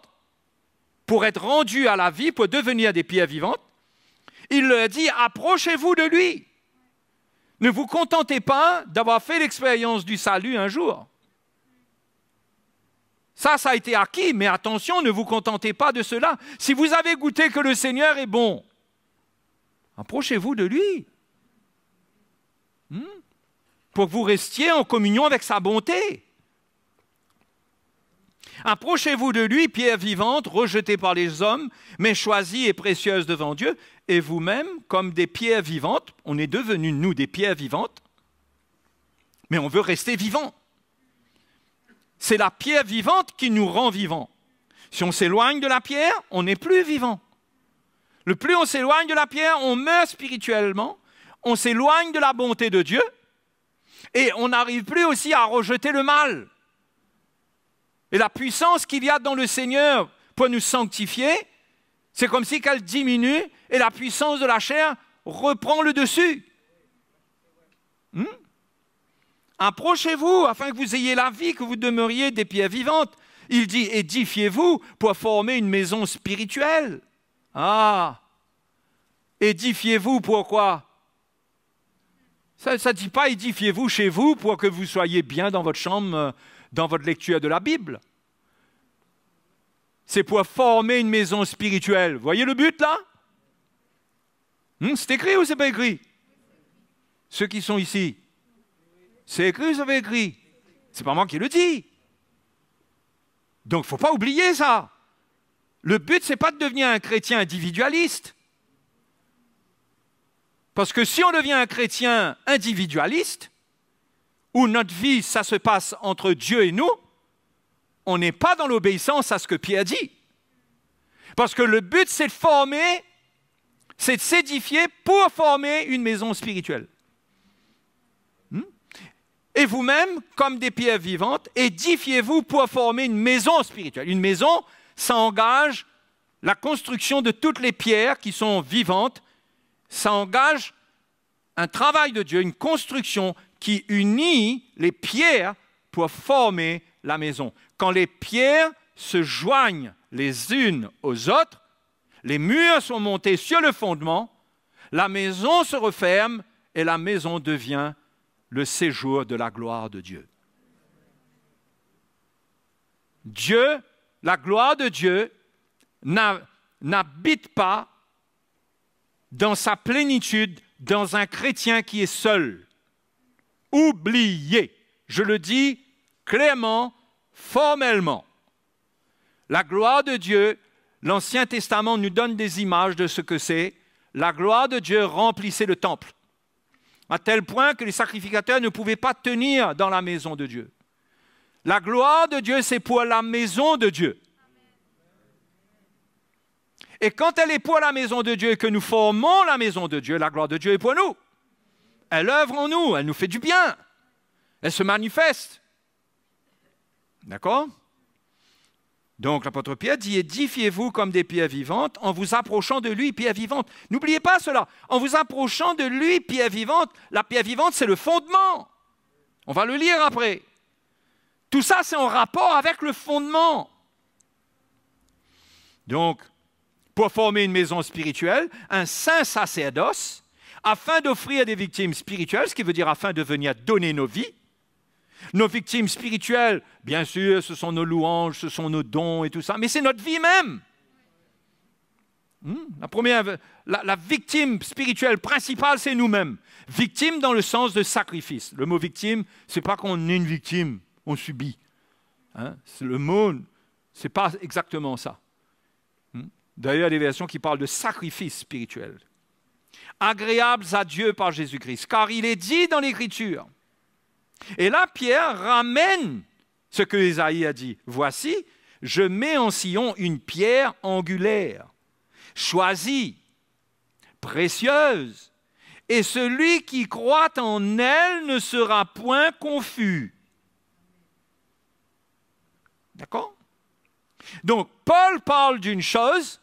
pour être rendus à la vie, pour devenir des pierres vivantes. Il leur dit, approchez-vous de lui. Ne vous contentez pas d'avoir fait l'expérience du salut un jour. Ça, ça a été acquis, mais attention, ne vous contentez pas de cela. Si vous avez goûté que le Seigneur est bon, approchez-vous de lui. Hmm? Pour que vous restiez en communion avec sa bonté. Approchez-vous de lui, pierre vivante, rejetée par les hommes, mais choisie et précieuse devant Dieu, et vous-même, comme des pierres vivantes, on est devenus, nous, des pierres vivantes, mais on veut rester vivants. C'est la pierre vivante qui nous rend vivants. Si on s'éloigne de la pierre, on n'est plus vivant. Le plus on s'éloigne de la pierre, on meurt spirituellement, on s'éloigne de la bonté de Dieu, et on n'arrive plus aussi à rejeter le mal. Et la puissance qu'il y a dans le Seigneur pour nous sanctifier, c'est comme si qu'elle diminue et la puissance de la chair reprend le dessus. Hmm? Approchez-vous afin que vous ayez la vie, que vous demeuriez des pierres vivantes. Il dit, édifiez-vous pour former une maison spirituelle. Ah, édifiez-vous pourquoi? Ça ne dit pas édifiez-vous chez vous pour que vous soyez bien dans votre chambre, dans votre lecture de la Bible. C'est pour former une maison spirituelle. Vous voyez le but là? Hmm, c'est écrit ou c'est pas écrit? Ceux qui sont ici. C'est écrit ou c'est pas écrit? C'est pas moi qui le dis. Donc il ne faut pas oublier ça. Le but, ce n'est pas de devenir un chrétien individualiste. Parce que si on devient un chrétien individualiste, où notre vie, ça se passe entre Dieu et nous, on n'est pas dans l'obéissance à ce que Pierre dit. Parce que le but, c'est de former, c'est de s'édifier pour former une maison spirituelle. Et vous-même, comme des pierres vivantes, édifiez-vous pour former une maison spirituelle. Une maison, ça engage la construction de toutes les pierres qui sont vivantes. Ça engage un travail de Dieu, une construction qui unit les pierres pour former la maison. Quand les pierres se joignent les unes aux autres, les murs sont montés sur le fondement, la maison se referme et la maison devient le séjour de la gloire de Dieu. Dieu, la gloire de Dieu n'habite pas dans sa plénitude dans un chrétien qui est seul. Oubliez, je le dis clairement, formellement. La gloire de Dieu, l'Ancien Testament nous donne des images de ce que c'est. La gloire de Dieu remplissait le temple, à tel point que les sacrificateurs ne pouvaient pas tenir dans la maison de Dieu. La gloire de Dieu, c'est pour la maison de Dieu. Et quand elle est pour la maison de Dieu et que nous formons la maison de Dieu, la gloire de Dieu est pour nous. Elle œuvre en nous, elle nous fait du bien. Elle se manifeste. D'accord? Donc l'apôtre Pierre dit « Édifiez-vous comme des pierres vivantes en vous approchant de lui, pierre vivante. » N'oubliez pas cela. En vous approchant de lui, pierre vivante, la pierre vivante, c'est le fondement. On va le lire après. Tout ça, c'est en rapport avec le fondement. Donc, pour former une maison spirituelle, un saint sacerdoce, afin d'offrir des victimes spirituelles, ce qui veut dire afin de venir donner nos vies. Nos victimes spirituelles, bien sûr, ce sont nos louanges, ce sont nos dons et tout ça, mais c'est notre vie même. La première, la, la victime spirituelle principale, c'est nous-mêmes. Victime dans le sens de sacrifice. Le mot victime, ce n'est pas qu'on est une victime, on subit. Hein? Le mot, ce n'est pas exactement ça. D'ailleurs, il y a des versions qui parlent de sacrifice spirituel. Agréables à Dieu par Jésus-Christ, car il est dit dans l'Écriture. Et là, Pierre ramène ce que Ésaïe a dit. « Voici, je mets en Sion une pierre angulaire, choisie, précieuse, et celui qui croit en elle ne sera point confus. » D'accord? Donc, Paul parle d'une chose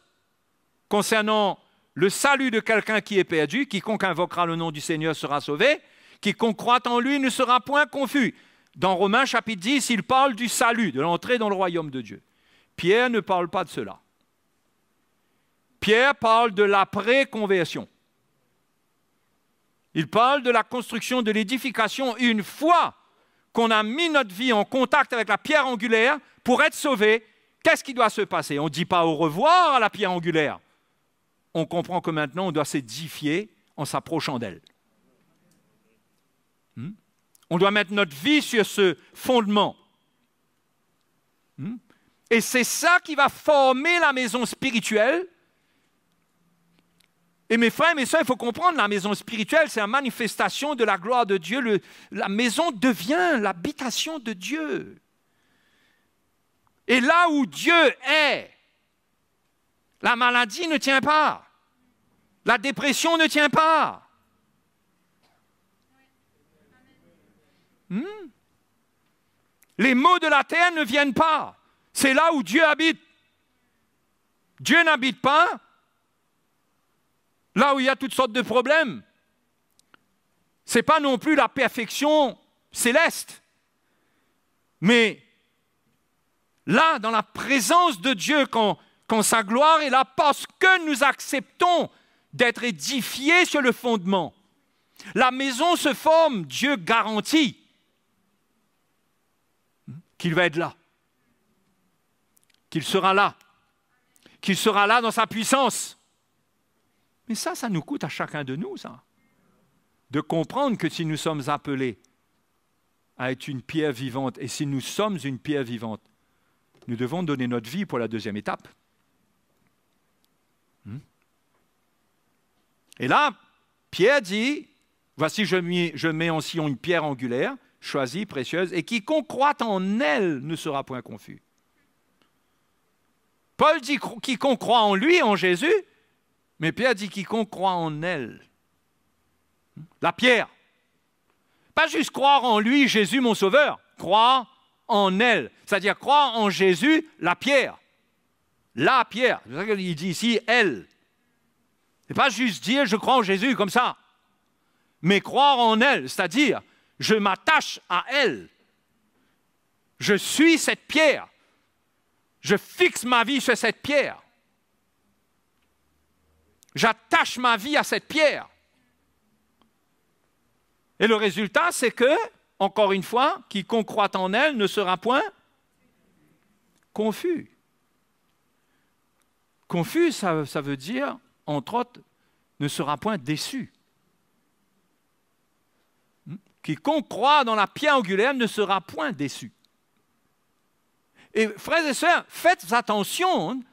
concernant le salut de quelqu'un qui est perdu, quiconque invoquera le nom du Seigneur sera sauvé. Quiconque croit en lui ne sera point confus. Dans Romains chapitre dix, il parle du salut, de l'entrée dans le royaume de Dieu. Pierre ne parle pas de cela. Pierre parle de l'après-conversion. Il parle de la construction, de l'édification, une fois qu'on a mis notre vie en contact avec la pierre angulaire pour être sauvé. Qu'est-ce qui doit se passer? On ne dit pas au revoir à la pierre angulaire. On comprend que maintenant, on doit s'édifier en s'approchant d'elle. Hmm? On doit mettre notre vie sur ce fondement. Hmm? Et c'est ça qui va former la maison spirituelle. Et mes frères et mes sœurs, il faut comprendre, la maison spirituelle, c'est la manifestation de la gloire de Dieu. Le, la maison devient l'habitation de Dieu. Et là où Dieu est, la maladie ne tient pas. La dépression ne tient pas. Hmm? Les maux de la terre ne viennent pas. C'est là où Dieu habite. Dieu n'habite pas là où il y a toutes sortes de problèmes. Ce n'est pas non plus la perfection céleste. Mais là, dans la présence de Dieu, quand, quand sa gloire est là, parce que nous acceptons d'être édifiés sur le fondement. La maison se forme, Dieu garantit qu'il va être là, qu'il sera là, qu'il sera là dans sa puissance. Mais ça, ça nous coûte à chacun de nous, ça, de comprendre que si nous sommes appelés à être une pierre vivante, et si nous sommes une pierre vivante, nous devons donner notre vie pour la deuxième étape. Et là, Pierre dit... Voici, je mets, je mets en Sion une pierre angulaire, choisie, précieuse, et quiconque croit en elle ne sera point confus. Paul dit quiconque croit en lui, en Jésus, mais Pierre dit quiconque croit en elle. La pierre. Pas juste croire en lui, Jésus, mon sauveur. Croire en elle. C'est-à-dire croire en Jésus, la pierre. La pierre. C'est ça qu'il dit ici, elle. C'est pas juste dire je crois en Jésus comme ça. Mais croire en elle, c'est-à-dire, je m'attache à elle. Je suis cette pierre. Je fixe ma vie sur cette pierre. J'attache ma vie à cette pierre. Et le résultat, c'est que, encore une fois, quiconque croit en elle ne sera point confus. Confus, ça, ça veut dire, entre autres, ne sera point déçu. Quiconque croit dans la pierre angulaire ne sera point déçu. Et frères et sœurs, faites attention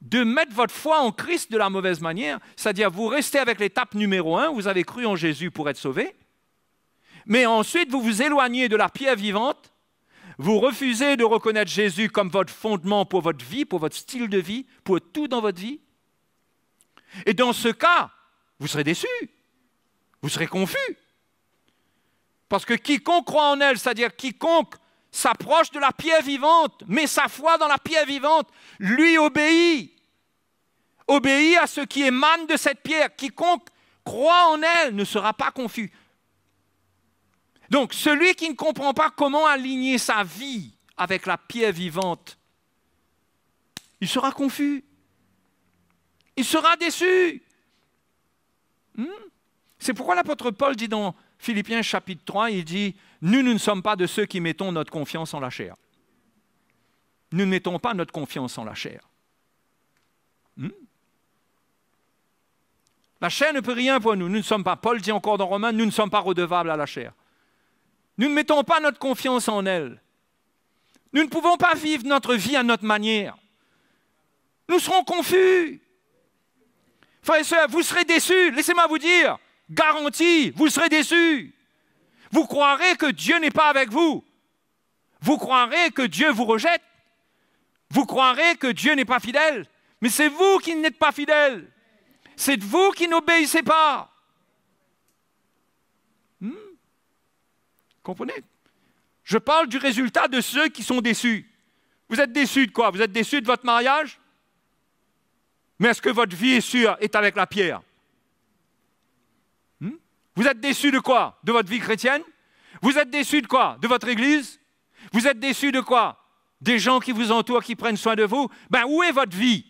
de mettre votre foi en Christ de la mauvaise manière. C'est-à-dire, vous restez avec l'étape numéro un, vous avez cru en Jésus pour être sauvé. Mais ensuite, vous vous éloignez de la pierre vivante. Vous refusez de reconnaître Jésus comme votre fondement pour votre vie, pour votre style de vie, pour tout dans votre vie. Et dans ce cas, vous serez déçus. Vous serez confus. Parce que quiconque croit en elle, c'est-à-dire quiconque s'approche de la pierre vivante, met sa foi dans la pierre vivante, lui obéit. Obéit à ce qui émane de cette pierre. Quiconque croit en elle ne sera pas confus. Donc, celui qui ne comprend pas comment aligner sa vie avec la pierre vivante, il sera confus. Il sera déçu. Hmm? C'est pourquoi l'apôtre Paul dit dans Philippiens chapitre trois, il dit « Nous, nous ne sommes pas de ceux qui mettons notre confiance en la chair. » Nous ne mettons pas notre confiance en la chair. Hmm? La chair ne peut rien pour nous. Nous ne sommes pas, Paul dit encore dans Romains, nous ne sommes pas redevables à la chair. Nous ne mettons pas notre confiance en elle. Nous ne pouvons pas vivre notre vie à notre manière. Nous serons confus. Frères et sœurs, vous serez déçus. Laissez-moi vous dire, garantie, vous serez déçus. Vous croirez que Dieu n'est pas avec vous. Vous croirez que Dieu vous rejette. Vous croirez que Dieu n'est pas fidèle. Mais c'est vous qui n'êtes pas fidèle. C'est vous qui n'obéissez pas. Hmm? Comprenez? Je parle du résultat de ceux qui sont déçus. Vous êtes déçus de quoi? Vous êtes déçus de votre mariage? Mais est-ce que votre vie est sûre, est avec la pierre? Hmm? Vous êtes déçus de quoi? De votre vie chrétienne? Vous êtes déçus de quoi? De votre église? Vous êtes déçus de quoi? Des gens qui vous entourent, qui prennent soin de vous? Ben, où est votre vie?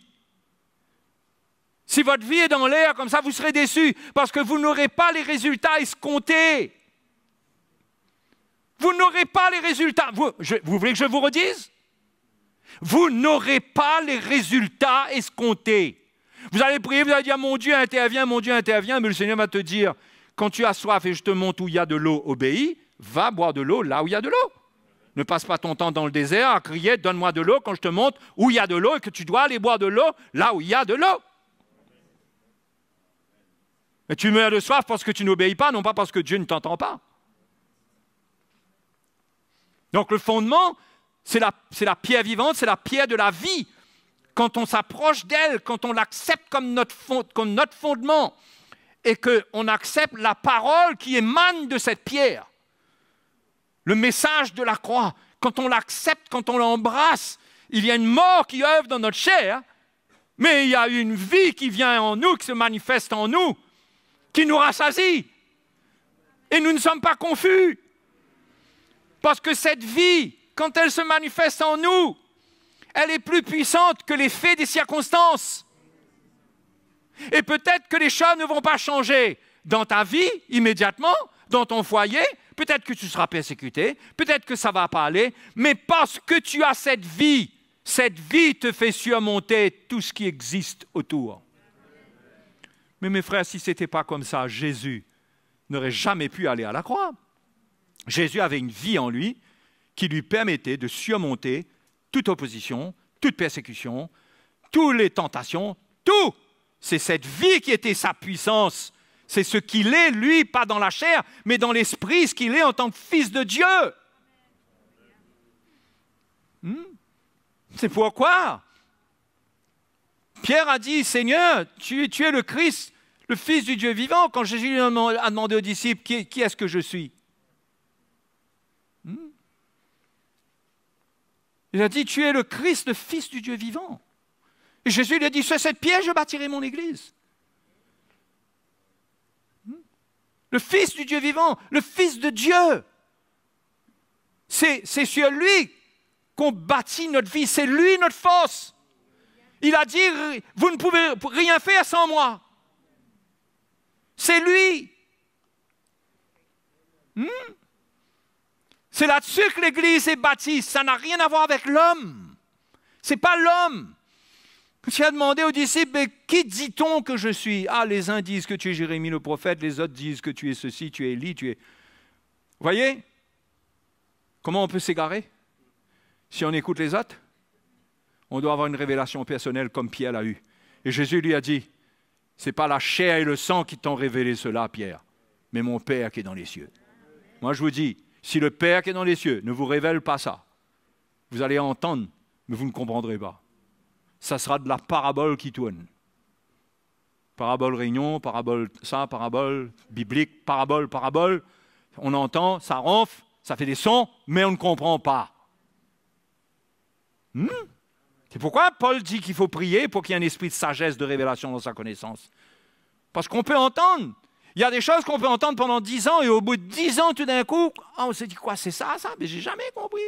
Si votre vie est dans l'air, comme ça, vous serez déçus parce que vous n'aurez pas les résultats escomptés. Vous n'aurez pas les résultats. Vous, je, vous voulez que je vous redise? Vous n'aurez pas les résultats escomptés. Vous allez prier, vous allez dire, mon Dieu intervient, mon Dieu intervient, mais le Seigneur va te dire, quand tu as soif et je te montre où il y a de l'eau, obéis, va boire de l'eau là où il y a de l'eau. Ne passe pas ton temps dans le désert à crier, donne-moi de l'eau quand je te montre où il y a de l'eau et que tu dois aller boire de l'eau là où il y a de l'eau. Et tu meurs de soif parce que tu n'obéis pas, non pas parce que Dieu ne t'entend pas. Donc le fondement, c'est la, c'est la pierre vivante, c'est la pierre de la vie. Quand on s'approche d'elle, quand on l'accepte comme notre, fond, comme notre fondement, et qu'on accepte la parole qui émane de cette pierre, le message de la croix, quand on l'accepte, quand on l'embrasse, il y a une mort qui œuvre dans notre chair, mais il y a une vie qui vient en nous, qui se manifeste en nous, qui nous rassasie. Et nous ne sommes pas confus. Parce que cette vie, quand elle se manifeste en nous, elle est plus puissante que l'effet des circonstances. Et peut-être que les choses ne vont pas changer dans ta vie, immédiatement, dans ton foyer. Peut-être que tu seras persécuté, peut-être que ça ne va pas aller. Mais parce que tu as cette vie, cette vie te fait surmonter tout ce qui existe autour. Mais mes frères, si ce n'était pas comme ça, Jésus n'aurait jamais pu aller à la croix. Jésus avait une vie en lui qui lui permettait de surmonter toute opposition, toute persécution, toutes les tentations, tout. C'est cette vie qui était sa puissance. C'est ce qu'il est, lui, pas dans la chair, mais dans l'esprit, ce qu'il est en tant que fils de Dieu. Hmm? C'est pourquoi Pierre a dit, Seigneur, tu, tu es le Christ, le Fils du Dieu vivant. Quand Jésus a demandé aux disciples, qui, qui est-ce que je suis? hmm? Il a dit, tu es le Christ, le Fils du Dieu vivant. Et Jésus lui a dit, sur cette pierre, je bâtirai mon église. Hmm? Le Fils du Dieu vivant, le Fils de Dieu. C'est sur lui qu'on bâtit notre vie, c'est lui notre force. Il a dit, vous ne pouvez rien faire sans moi. C'est lui. Hmm? C'est là-dessus que l'Église est bâtie. Ça n'a rien à voir avec l'homme. Ce n'est pas l'homme. Tu as demandé aux disciples, mais qui dit-on que je suis? Ah, les uns disent que tu es Jérémie le prophète, les autres disent que tu es ceci, tu es Élie, tu es... Vous voyez? Comment on peut s'égarer si on écoute les autres? On doit avoir une révélation personnelle comme Pierre l'a eue. Et Jésus lui a dit, ce n'est pas la chair et le sang qui t'ont révélé cela, Pierre, mais mon Père qui est dans les cieux. Moi, je vous dis, si le Père qui est dans les cieux ne vous révèle pas ça, vous allez entendre, mais vous ne comprendrez pas. Ça sera de la parabole qui tourne. Parabole réunion, parabole ça, parabole biblique, parabole, parabole. On entend, ça ronfle, ça fait des sons, mais on ne comprend pas. Hmm? C'est pourquoi Paul dit qu'il faut prier pour qu'il y ait un esprit de sagesse, de révélation dans sa connaissance. Parce qu'on peut entendre. Il y a des choses qu'on peut entendre pendant dix ans, et au bout de dix ans, tout d'un coup, on se dit, quoi, c'est ça, ça? Mais j'ai jamais compris.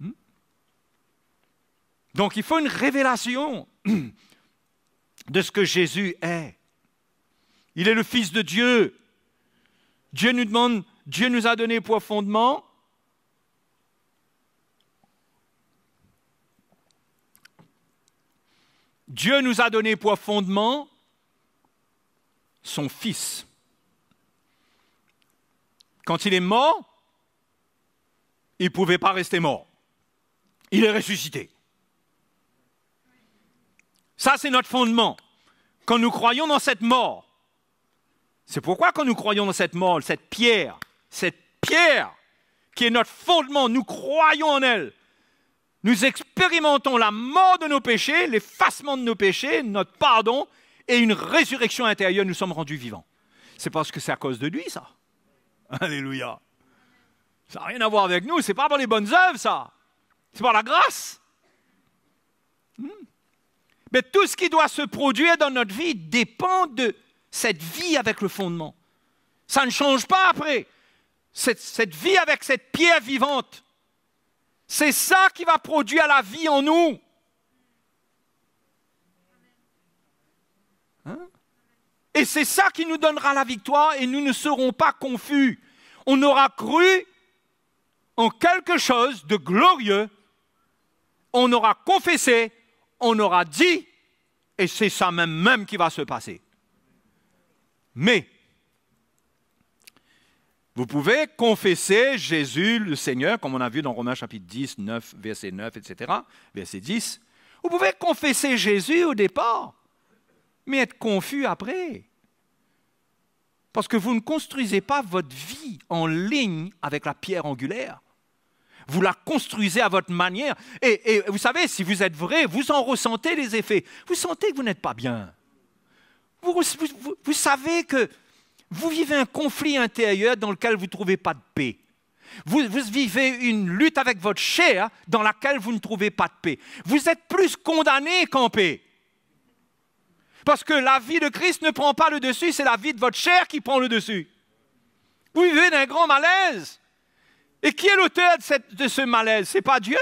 Hmm? Donc, il faut une révélation de ce que Jésus est. Il est le Fils de Dieu. Dieu nous demande, Dieu nous a donné profondément Dieu nous a donné pour fondement son Fils. Quand il est mort, il ne pouvait pas rester mort. Il est ressuscité. Ça, c'est notre fondement. Quand nous croyons dans cette mort, c'est pourquoi quand nous croyons dans cette mort, cette pierre, cette pierre qui est notre fondement, nous croyons en elle. Nous expérimentons la mort de nos péchés, l'effacement de nos péchés, notre pardon et une résurrection intérieure. Nous sommes rendus vivants. C'est parce que c'est à cause de lui, ça. Alléluia. Ça n'a rien à voir avec nous. Ce n'est pas par les bonnes œuvres, ça. C'est par la grâce. Hmm. Mais tout ce qui doit se produire dans notre vie dépend de cette vie avec le fondement. Ça ne change pas après. Cette, cette vie avec cette pierre vivante. C'est ça qui va produire la vie en nous. Hein? Et c'est ça qui nous donnera la victoire et nous ne serons pas confus. On aura cru en quelque chose de glorieux. On aura confessé, on aura dit, et c'est ça même, même qui va se passer. Mais, vous pouvez confesser Jésus, le Seigneur, comme on a vu dans Romains chapitre dix, neuf, verset neuf, et cetera, verset dix. Vous pouvez confesser Jésus au départ, mais être confus après. Parce que vous ne construisez pas votre vie en ligne avec la pierre angulaire. Vous la construisez à votre manière. Et, et vous savez, si vous êtes vrai, vous en ressentez les effets. Vous sentez que vous n'êtes pas bien. Vous, vous, vous, vous savez que... vous vivez un conflit intérieur dans lequel vous ne trouvez pas de paix. Vous, vous vivez une lutte avec votre chair dans laquelle vous ne trouvez pas de paix. Vous êtes plus condamné qu'en paix. Parce que la vie de Christ ne prend pas le dessus, c'est la vie de votre chair qui prend le dessus. Vous vivez d'un grand malaise. Et qui est l'auteur de, cette, de ce malaise? Ce n'est pas Dieu.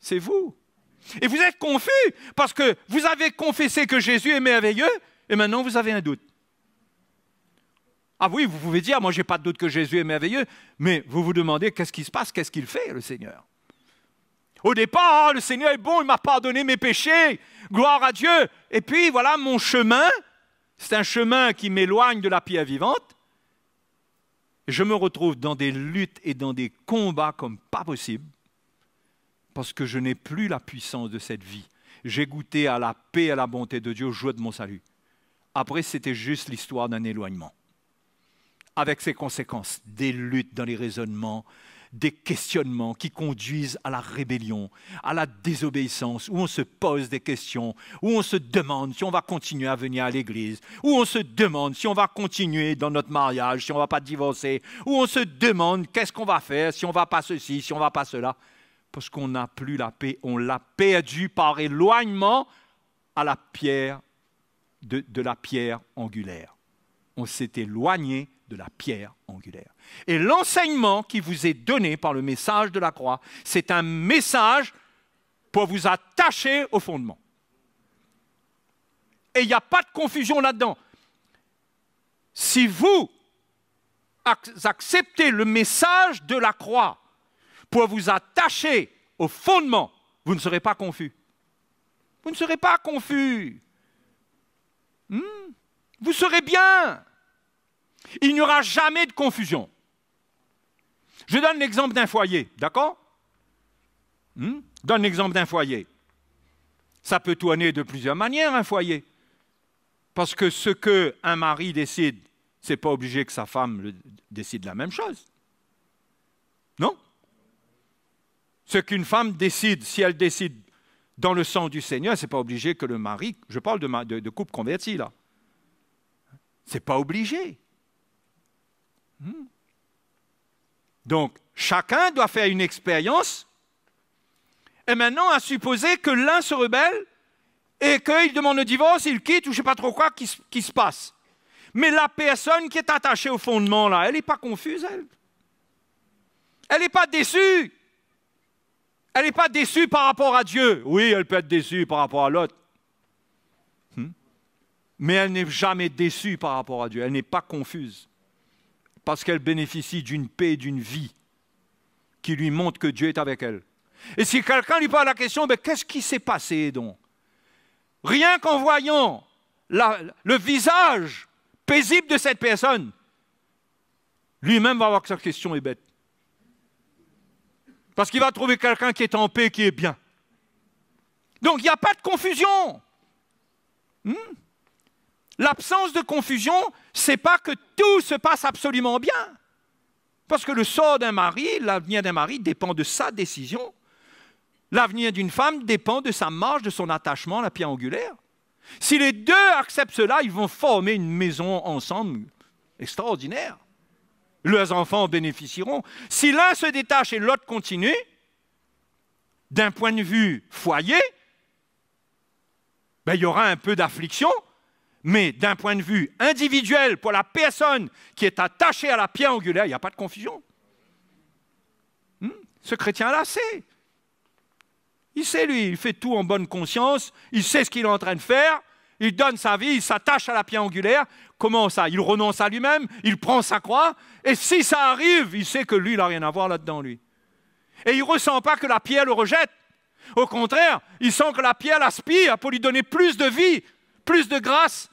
C'est vous. Et vous êtes confus parce que vous avez confessé que Jésus est merveilleux et maintenant vous avez un doute. Ah oui, vous pouvez dire, moi, je n'ai pas de doute que Jésus est merveilleux, mais vous vous demandez, qu'est-ce qui se passe, qu'est-ce qu'il fait, le Seigneur? Au départ, ah, le Seigneur est bon, il m'a pardonné mes péchés, gloire à Dieu. Et puis, voilà, mon chemin, c'est un chemin qui m'éloigne de la pierre vivante. Je me retrouve dans des luttes et dans des combats comme pas possible, parce que je n'ai plus la puissance de cette vie. J'ai goûté à la paix et à la bonté de Dieu au jour de mon salut. Après, c'était juste l'histoire d'un éloignement, avec ses conséquences, des luttes dans les raisonnements, des questionnements qui conduisent à la rébellion, à la désobéissance, où on se pose des questions, où on se demande si on va continuer à venir à l'église, où on se demande si on va continuer dans notre mariage, si on ne va pas divorcer, où on se demande qu'est-ce qu'on va faire, si on ne va pas ceci, si on ne va pas cela, parce qu'on n'a plus la paix, on l'a perdue par éloignement à la pierre, de, de la pierre angulaire. On s'est éloigné de la pierre angulaire. Et l'enseignement qui vous est donné par le message de la croix, c'est un message pour vous attacher au fondement. Et il n'y a pas de confusion là-dedans. Si vous acceptez le message de la croix pour vous attacher au fondement, vous ne serez pas confus. Vous ne serez pas confus. Hmm? Vous serez bien. Il n'y aura jamais de confusion. Je donne l'exemple d'un foyer, d'accord? hmm? Donne l'exemple d'un foyer. Ça peut tourner de plusieurs manières, un foyer. Parce que ce qu'un mari décide, ce n'est pas obligé que sa femme le décide la même chose. Non? Ce qu'une femme décide, si elle décide dans le sang du Seigneur, ce n'est pas obligé que le mari... Je parle de, de, de couple converti, là. Ce n'est pas obligé. Donc, chacun doit faire une expérience et maintenant à supposer que l'un se rebelle et qu'il demande le divorce, il quitte ou je ne sais pas trop quoi qui se, qui se passe. Mais la personne qui est attachée au fondement, là, elle n'est pas confuse, elle. Elle n'est pas déçue. Elle n'est pas déçue par rapport à Dieu. Oui, elle peut être déçue par rapport à l'autre. Hmm? Mais elle n'est jamais déçue par rapport à Dieu. Elle n'est pas confuse. Parce qu'elle bénéficie d'une paix, d'une vie qui lui montre que Dieu est avec elle. Et si quelqu'un lui pose la question, ben, qu'est-ce qui s'est passé donc? Rien qu'en voyant la, le visage paisible de cette personne, lui-même va voir que sa question est bête. Parce qu'il va trouver quelqu'un qui est en paix, qui est bien. Donc il n'y a pas de confusion. Hmm? L'absence de confusion, ce n'est pas que tout se passe absolument bien. Parce que le sort d'un mari, l'avenir d'un mari dépend de sa décision. L'avenir d'une femme dépend de sa marche, de son attachement à la pierre angulaire. Si les deux acceptent cela, ils vont former une maison ensemble extraordinaire. Leurs enfants en bénéficieront. Si l'un se détache et l'autre continue, d'un point de vue foyer, ben, il y aura un peu d'affliction, mais d'un point de vue individuel, pour la personne qui est attachée à la pierre angulaire, il n'y a pas de confusion. Hmm? Ce chrétien-là sait. Il sait, lui, il fait tout en bonne conscience, il sait ce qu'il est en train de faire, il donne sa vie, il s'attache à la pierre angulaire. Comment ça? Il renonce à lui-même, il prend sa croix, et si ça arrive, il sait que lui, il n'a rien à voir là-dedans, lui. Et il ne ressent pas que la pierre le rejette. Au contraire, il sent que la pierre l'aspire pour lui donner plus de vie, plus de grâce,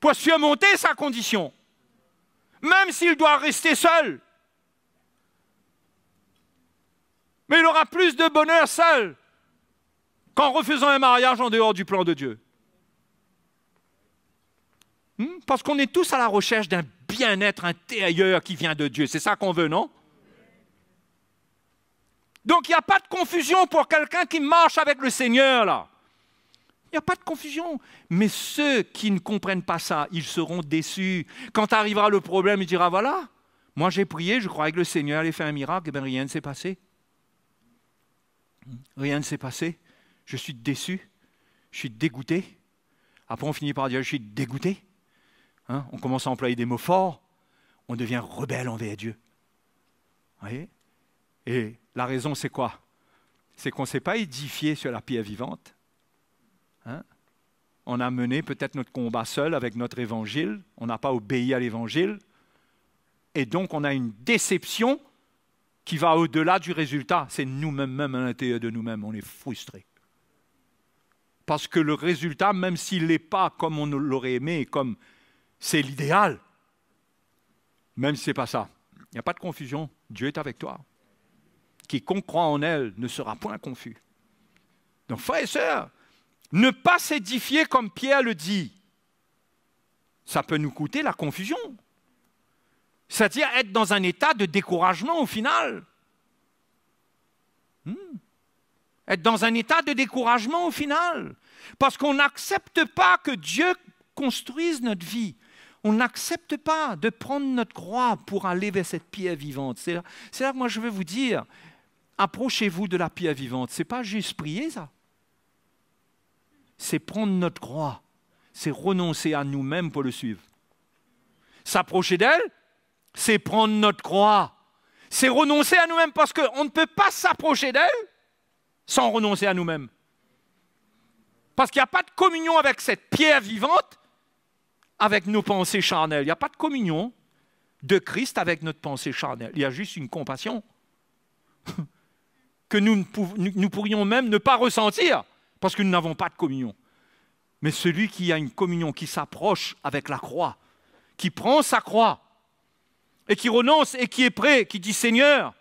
pour surmonter sa condition. Même s'il doit rester seul. Mais il aura plus de bonheur seul qu'en refaisant un mariage en dehors du plan de Dieu. Hmm? Parce qu'on est tous à la recherche d'un bien-être intérieur qui vient de Dieu. C'est ça qu'on veut, non? Donc il n'y a pas de confusion pour quelqu'un qui marche avec le Seigneur, là. Il n'y a pas de confusion. Mais ceux qui ne comprennent pas ça, ils seront déçus. Quand arrivera le problème, il dira, voilà, moi j'ai prié, je croyais que le Seigneur allait faire un miracle, et bien rien ne s'est passé. Rien ne s'est passé. Je suis déçu, je suis dégoûté. Après, on finit par dire, je suis dégoûté. Hein? On commence à employer des mots forts. On devient rebelle envers Dieu. Vous voyez? Et la raison, c'est quoi? C'est qu'on ne s'est pas édifié sur la pierre vivante. Hein? On a mené peut-être notre combat seul avec notre évangile. On n'a pas obéi à l'évangile. Et donc, on a une déception qui va au-delà du résultat. C'est nous-mêmes, même à l'intérieur de nous-mêmes. On est frustrés. Parce que le résultat, même s'il n'est pas comme on l'aurait aimé, comme c'est l'idéal, même si ce n'est pas ça, il n'y a pas de confusion. Dieu est avec toi. Quiconque croit en elle ne sera point confus. Donc, frères et sœurs, ne pas s'édifier comme Pierre le dit, ça peut nous coûter la confusion. C'est-à-dire être dans un état de découragement au final. Hmm. Être dans un état de découragement au final. Parce qu'on n'accepte pas que Dieu construise notre vie. On n'accepte pas de prendre notre croix pour aller vers cette pierre vivante. C'est là, c'est là que moi je veux vous dire, approchez-vous de la pierre vivante. Ce n'est pas juste prier ça. C'est prendre notre croix. C'est renoncer à nous-mêmes pour le suivre. S'approcher d'elle, c'est prendre notre croix. C'est renoncer à nous-mêmes parce qu'on ne peut pas s'approcher d'elle sans renoncer à nous-mêmes. Parce qu'il n'y a pas de communion avec cette pierre vivante, avec nos pensées charnelles. Il n'y a pas de communion de Christ avec notre pensée charnelle. Il y a juste une compassion que nous, nous pourrions même ne pas ressentir, parce que nous n'avons pas de communion. Mais celui qui a une communion, qui s'approche avec la croix, qui prend sa croix, et qui renonce, et qui est prêt, qui dit « Seigneur,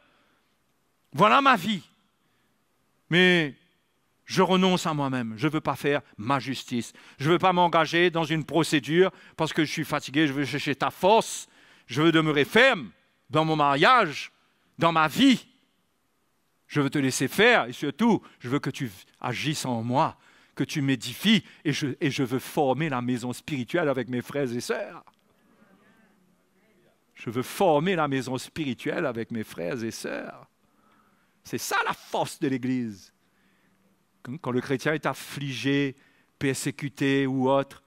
voilà ma vie. » Mais je renonce à moi-même, je ne veux pas faire ma justice. Je ne veux pas m'engager dans une procédure parce que je suis fatigué, je veux chercher ta force. Je veux demeurer ferme dans mon mariage, dans ma vie. Je veux te laisser faire et surtout, je veux que tu agisses en moi, que tu m'édifies et je, et je veux former la maison spirituelle avec mes frères et sœurs. Je veux former la maison spirituelle avec mes frères et sœurs. C'est ça la force de l'Église. quand le chrétien est affligé, persécuté ou autre,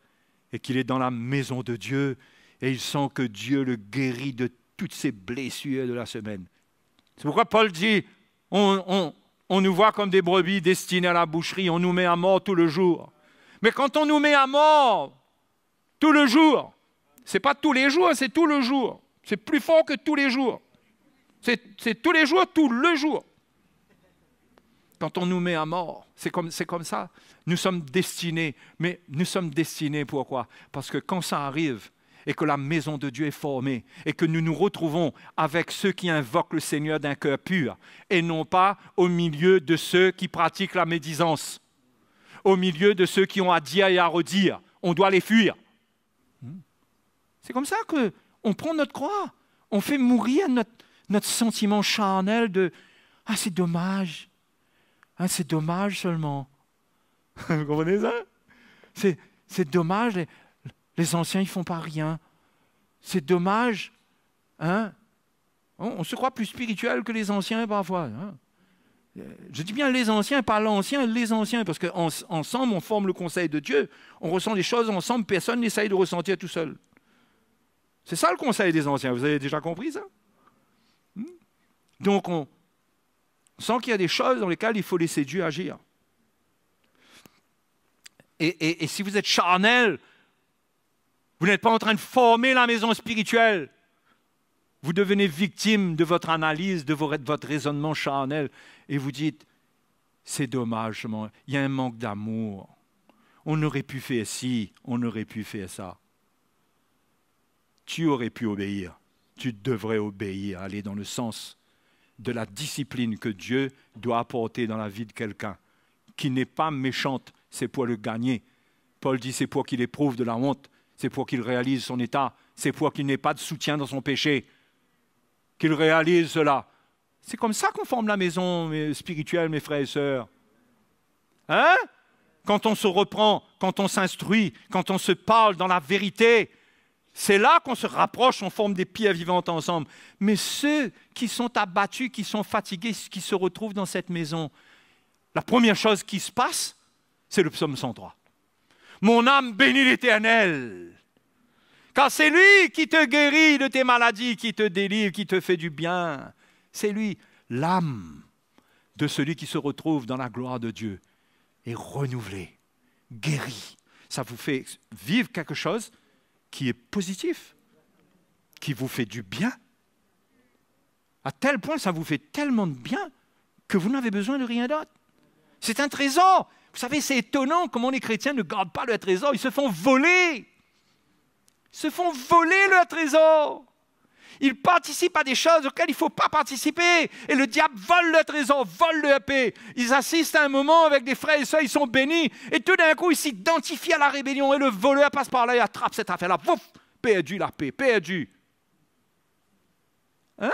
et qu'il est dans la maison de Dieu, et il sent que Dieu le guérit de toutes ses blessures de la semaine. C'est pourquoi Paul dit, on, on, on nous voit comme des brebis destinées à la boucherie, on nous met à mort tout le jour. Mais quand on nous met à mort tout le jour, ce n'est pas tous les jours, c'est tout le jour. C'est plus fort que tous les jours. C'est tous les jours, tout le jour. Quand on nous met à mort, c'est comme, comme ça. Nous sommes destinés. Mais nous sommes destinés, pourquoi? Parce que quand ça arrive, et que la maison de Dieu est formée, et que nous nous retrouvons avec ceux qui invoquent le Seigneur d'un cœur pur, et non pas au milieu de ceux qui pratiquent la médisance, au milieu de ceux qui ont à dire et à redire, on doit les fuir. C'est comme ça qu'on prend notre croix, on fait mourir notre, notre sentiment charnel de « Ah, c'est dommage, ah, c'est dommage seulement. » Vous comprenez ça? C'est dommage, les, les anciens, ils ne font pas rien. C'est dommage. Hein? On, on se croit plus spirituel que les anciens parfois. Hein? Je dis bien les anciens, pas l'ancien, les anciens, parce qu'ensemble, en, on forme le conseil de Dieu, on ressent les choses ensemble, personne n'essaye de ressentir tout seul. C'est ça le conseil des anciens, vous avez déjà compris ça? Donc on sent qu'il y a des choses dans lesquelles il faut laisser Dieu agir. Et, et, et si vous êtes charnel, vous n'êtes pas en train de former la maison spirituelle. Vous devenez victime de votre analyse, de votre raisonnement charnel. Et vous dites, c'est dommage, il y a un manque d'amour. On aurait pu faire ci, on aurait pu faire ça. Tu aurais pu obéir. Tu devrais obéir, aller dans le sens de la discipline que Dieu doit apporter dans la vie de quelqu'un, qui n'est pas méchante, c'est pour le gagner. Paul dit, c'est pour qu'il éprouve de la honte, c'est pour qu'il réalise son état, c'est pour qu'il n'ait pas de soutien dans son péché. Qu'il réalise cela. C'est comme ça qu'on forme la maison spirituelle, mes frères et sœurs. Hein? Quand on se reprend, quand on s'instruit, quand on se parle dans la vérité, c'est là qu'on se rapproche, on forme des pierres vivantes ensemble. Mais ceux qui sont abattus, qui sont fatigués, qui se retrouvent dans cette maison, la première chose qui se passe, c'est le psaume cent trois. « Mon âme bénit l'Éternel !» Car c'est lui qui te guérit de tes maladies, qui te délivre, qui te fait du bien. C'est lui, l'âme de celui qui se retrouve dans la gloire de Dieu, est renouvelée, guérie. Ça vous fait vivre quelque chose qui est positif, qui vous fait du bien. À tel point, ça vous fait tellement de bien que vous n'avez besoin de rien d'autre. C'est un trésor. Vous savez, c'est étonnant comment les chrétiens ne gardent pas le trésor. Ils se font voler. Se font voler leur trésor. Ils participent à des choses auxquelles il ne faut pas participer. Et le diable vole leur trésor, vole leur paix. Ils assistent à un moment avec des frères et sœurs, ils sont bénis. Et tout d'un coup, ils s'identifient à la rébellion. Et le voleur passe par là et attrape cette affaire-là. Pouf, perdu la paix, perdu. Hein?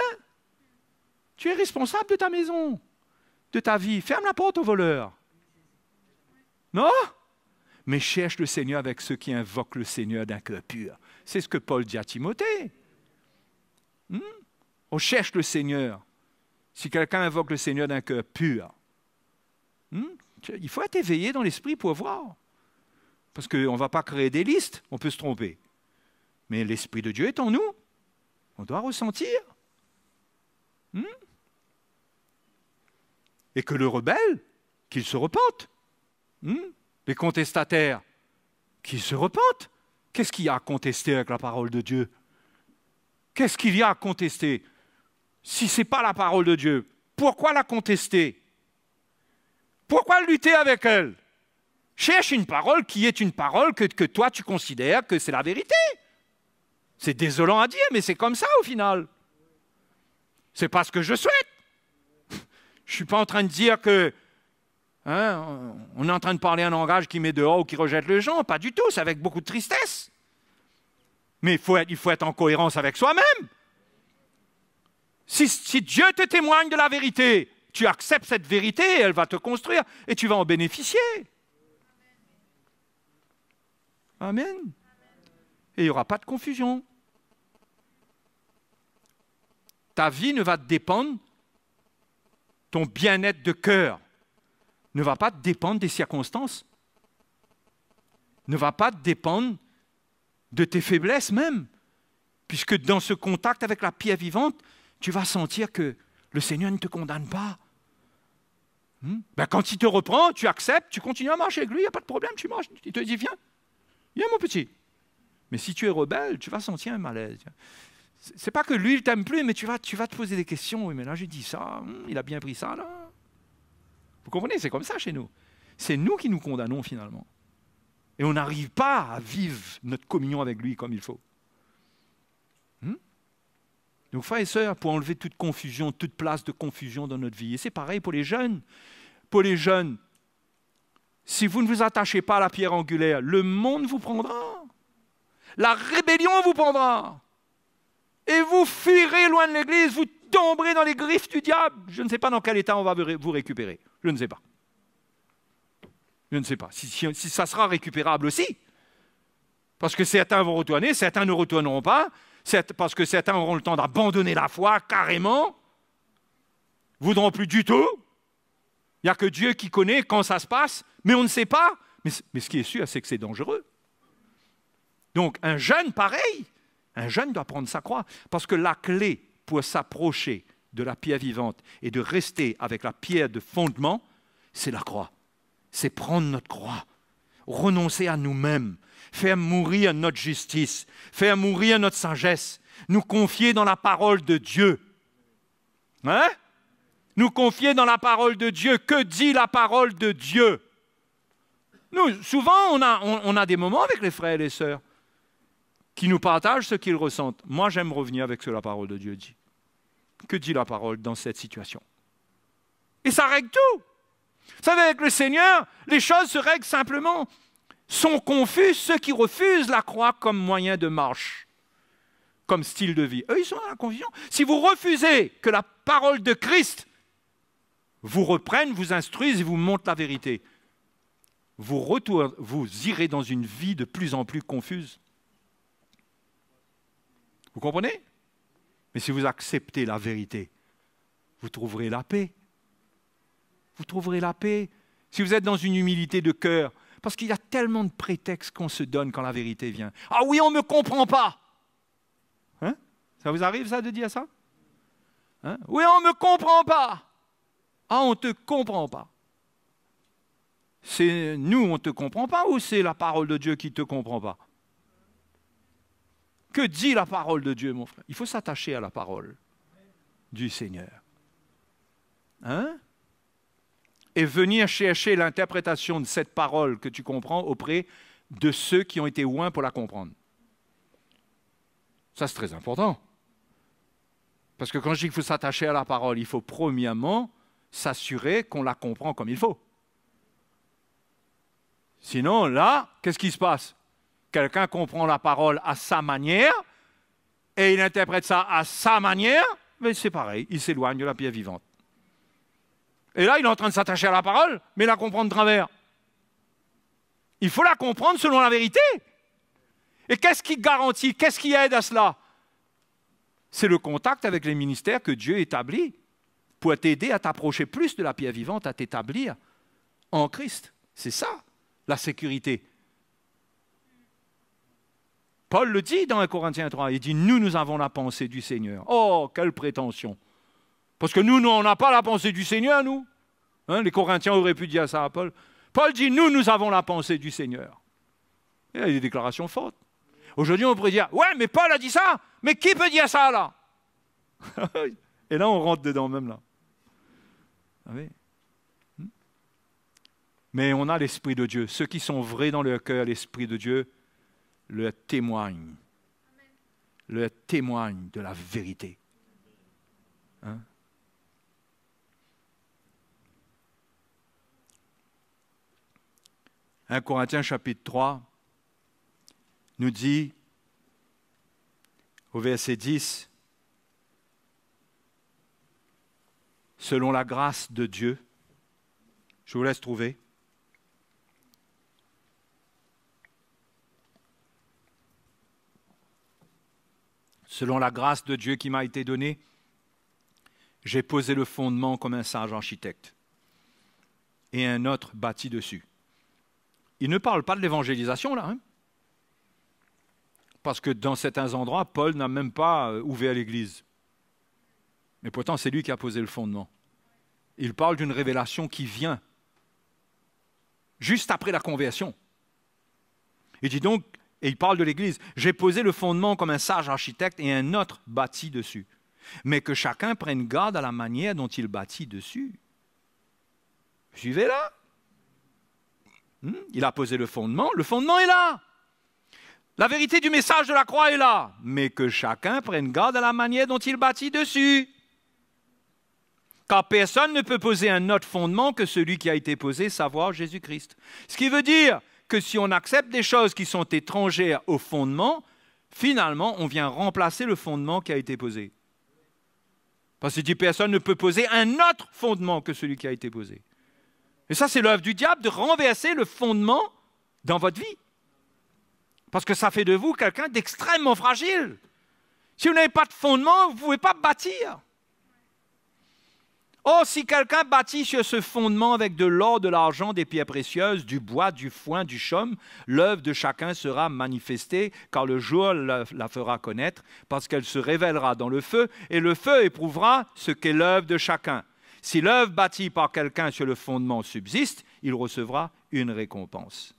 Tu es responsable de ta maison, de ta vie. Ferme la porte au voleur. Non? Mais cherche le Seigneur avec ceux qui invoquent le Seigneur d'un cœur pur. C'est ce que Paul dit à Timothée. Hmm? On cherche le Seigneur. Si quelqu'un invoque le Seigneur d'un cœur pur, hmm? il faut être éveillé dans l'esprit pour voir. Parce qu'on ne va pas créer des listes, on peut se tromper. Mais l'Esprit de Dieu est en nous. On doit ressentir. Hmm? Et que le rebelle, qu'il se repente. Hmm? Les contestataires, qu'ils se repentent. Qu'est-ce qu'il y a à contester avec la parole de Dieu? Qu'est-ce qu'il y a à contester? Si ce n'est pas la parole de Dieu, pourquoi la contester? Pourquoi lutter avec elle? Cherche une parole qui est une parole que, que toi tu considères que c'est la vérité. C'est désolant à dire, mais c'est comme ça au final. C'est pas ce que je souhaite. Je ne suis pas en train de dire que Hein, on est en train de parler un langage qui met dehors ou qui rejette les gens. Pas du tout, c'est avec beaucoup de tristesse. Mais il faut être, il faut être en cohérence avec soi-même. Si, si Dieu te témoigne de la vérité, tu acceptes cette vérité, elle va te construire et tu vas en bénéficier. Amen. Et il n'y aura pas de confusion. Ta vie ne va dépendre de ton bien-être de cœur. ne va pas dépendre des circonstances, ne va pas dépendre de tes faiblesses même, puisque dans ce contact avec la pierre vivante, tu vas sentir que le Seigneur ne te condamne pas. Hmm? Ben, quand il te reprend, tu acceptes, tu continues à marcher avec lui, il n'y a pas de problème, tu marches. Il te dit, viens, viens mon petit. Mais si tu es rebelle, tu vas sentir un malaise. Ce n'est pas que lui, il ne t'aime plus, mais tu vas, tu vas te poser des questions. Oui, mais là, j'ai dit ça, hmm, il a bien pris ça, là. Vous comprenez, c'est comme ça chez nous. C'est nous qui nous condamnons, finalement. Et on n'arrive pas à vivre notre communion avec lui comme il faut. Hmm? Donc, frères et sœurs, pour enlever toute confusion, toute place de confusion dans notre vie. Et c'est pareil pour les jeunes. Pour les jeunes, si vous ne vous attachez pas à la pierre angulaire, le monde vous prendra. La rébellion vous prendra. Et vous fuirez loin de l'Église, vous tomberez dans les griffes du diable. Je ne sais pas dans quel état on va vous récupérer. Je ne sais pas. Je ne sais pas si, si, si ça sera récupérable aussi. Parce que certains vont retourner, certains ne retourneront pas. Parce que certains auront le temps d'abandonner la foi carrément, ne voudront plus du tout. Il n'y a que Dieu qui connaît quand ça se passe, mais on ne sait pas. Mais, mais ce qui est sûr, c'est que c'est dangereux. Donc un jeune pareil, un jeune doit prendre sa croix, parce que la clé pour s'approcher de la pierre vivante et de rester avec la pierre de fondement, c'est la croix. C'est prendre notre croix, renoncer à nous-mêmes, faire mourir notre justice, faire mourir notre sagesse, nous confier dans la parole de Dieu. Hein? Nous confier dans la parole de Dieu. Que dit la parole de Dieu? Nous, souvent, on a, on, on a des moments avec les frères et les sœurs qui nous partagent ce qu'ils ressentent. Moi, j'aime revenir avec ce que la parole de Dieu dit. Que dit la parole dans cette situation? Et ça règle tout. Vous savez, avec le Seigneur, les choses se règlent simplement. Sont confus ceux qui refusent la croix comme moyen de marche, comme style de vie. Eux, ils sont dans la confusion. Si vous refusez que la parole de Christ vous reprenne, vous instruise et vous montre la vérité, vous, retourne, vous irez dans une vie de plus en plus confuse. Vous comprenez? Mais si vous acceptez la vérité, vous trouverez la paix. Vous trouverez la paix. Si vous êtes dans une humilité de cœur, parce qu'il y a tellement de prétextes qu'on se donne quand la vérité vient. « Ah oui, on ne me comprend pas !» Hein? Ça vous arrive, ça, de dire ça? Hein? « Oui, on ne me comprend pas !» « Ah, on ne te comprend pas !» C'est nous, on ne te comprend pas, ou c'est la parole de Dieu qui ne te comprend pas? Que dit la parole de Dieu, mon frère? Il faut s'attacher à la parole du Seigneur. Hein? Et venir chercher l'interprétation de cette parole que tu comprends auprès de ceux qui ont été loin pour la comprendre. Ça, c'est très important. Parce que quand je dis qu'il faut s'attacher à la parole, il faut premièrement s'assurer qu'on la comprend comme il faut. Sinon, là, qu'est-ce qui se passe? Quelqu'un comprend la parole à sa manière et il interprète ça à sa manière, mais c'est pareil, il s'éloigne de la pierre vivante. Et là, il est en train de s'attacher à la parole, mais la comprendre de travers. Il faut la comprendre selon la vérité. Et qu'est-ce qui garantit, qu'est-ce qui aide à cela? C'est le contact avec les ministères que Dieu établit pour t'aider à t'approcher plus de la pierre vivante, à t'établir en Christ. C'est ça, la sécurité. Paul le dit dans un Corinthiens trois, il dit « Nous, nous avons la pensée du Seigneur. » Oh, quelle prétention! Parce que nous, nous on n'a pas la pensée du Seigneur, nous. Hein, les Corinthiens auraient pu dire ça à Paul. Paul dit, nous, nous avons la pensée du Seigneur. Il y a des déclarations fortes. Aujourd'hui, on pourrait dire, ouais, mais Paul a dit ça, mais qui peut dire ça, là? Et là, on rentre dedans, même là. Mais on a l'Esprit de Dieu. Ceux qui sont vrais dans leur cœur, l'Esprit de Dieu, leur témoigne. Leur témoigne de la vérité. Hein? un Corinthiens chapitre trois nous dit au verset dix, selon la grâce de Dieu, je vous laisse trouver, selon la grâce de Dieu qui m'a été donnée, j'ai posé le fondement comme un sage architecte. et un autre bâtit dessus. Il ne parle pas de l'évangélisation, là. Hein, parce que dans certains endroits, Paul n'a même pas ouvert l'église. Mais pourtant, c'est lui qui a posé le fondement. Il parle d'une révélation qui vient juste après la conversion. Il dit donc, et il parle de l'Église, « J'ai posé le fondement comme un sage architecte et un autre bâtit dessus. Mais que chacun prenne garde à la manière dont il bâtit dessus. » Suivez là. Il a posé le fondement, le fondement est là. La vérité du message de la croix est là. Mais que chacun prenne garde à la manière dont il bâtit dessus. Car personne ne peut poser un autre fondement que celui qui a été posé, savoir Jésus-Christ. Ce qui veut dire que si on accepte des choses qui sont étrangères au fondement, finalement, on vient remplacer le fondement qui a été posé. Parce que personne ne peut poser un autre fondement que celui qui a été posé. Et ça, c'est l'œuvre du diable de renverser le fondement dans votre vie. Parce que ça fait de vous quelqu'un d'extrêmement fragile. Si vous n'avez pas de fondement, vous ne pouvez pas bâtir. Oh, si quelqu'un bâtit sur ce fondement avec de l'or, de l'argent, des pierres précieuses, du bois, du foin, du chaume, l'œuvre de chacun sera manifestée, car le jour la fera connaître, parce qu'elle se révélera dans le feu, et le feu éprouvera ce qu'est l'œuvre de chacun. Si l'œuvre bâtie par quelqu'un sur le fondement subsiste, il recevra une récompense.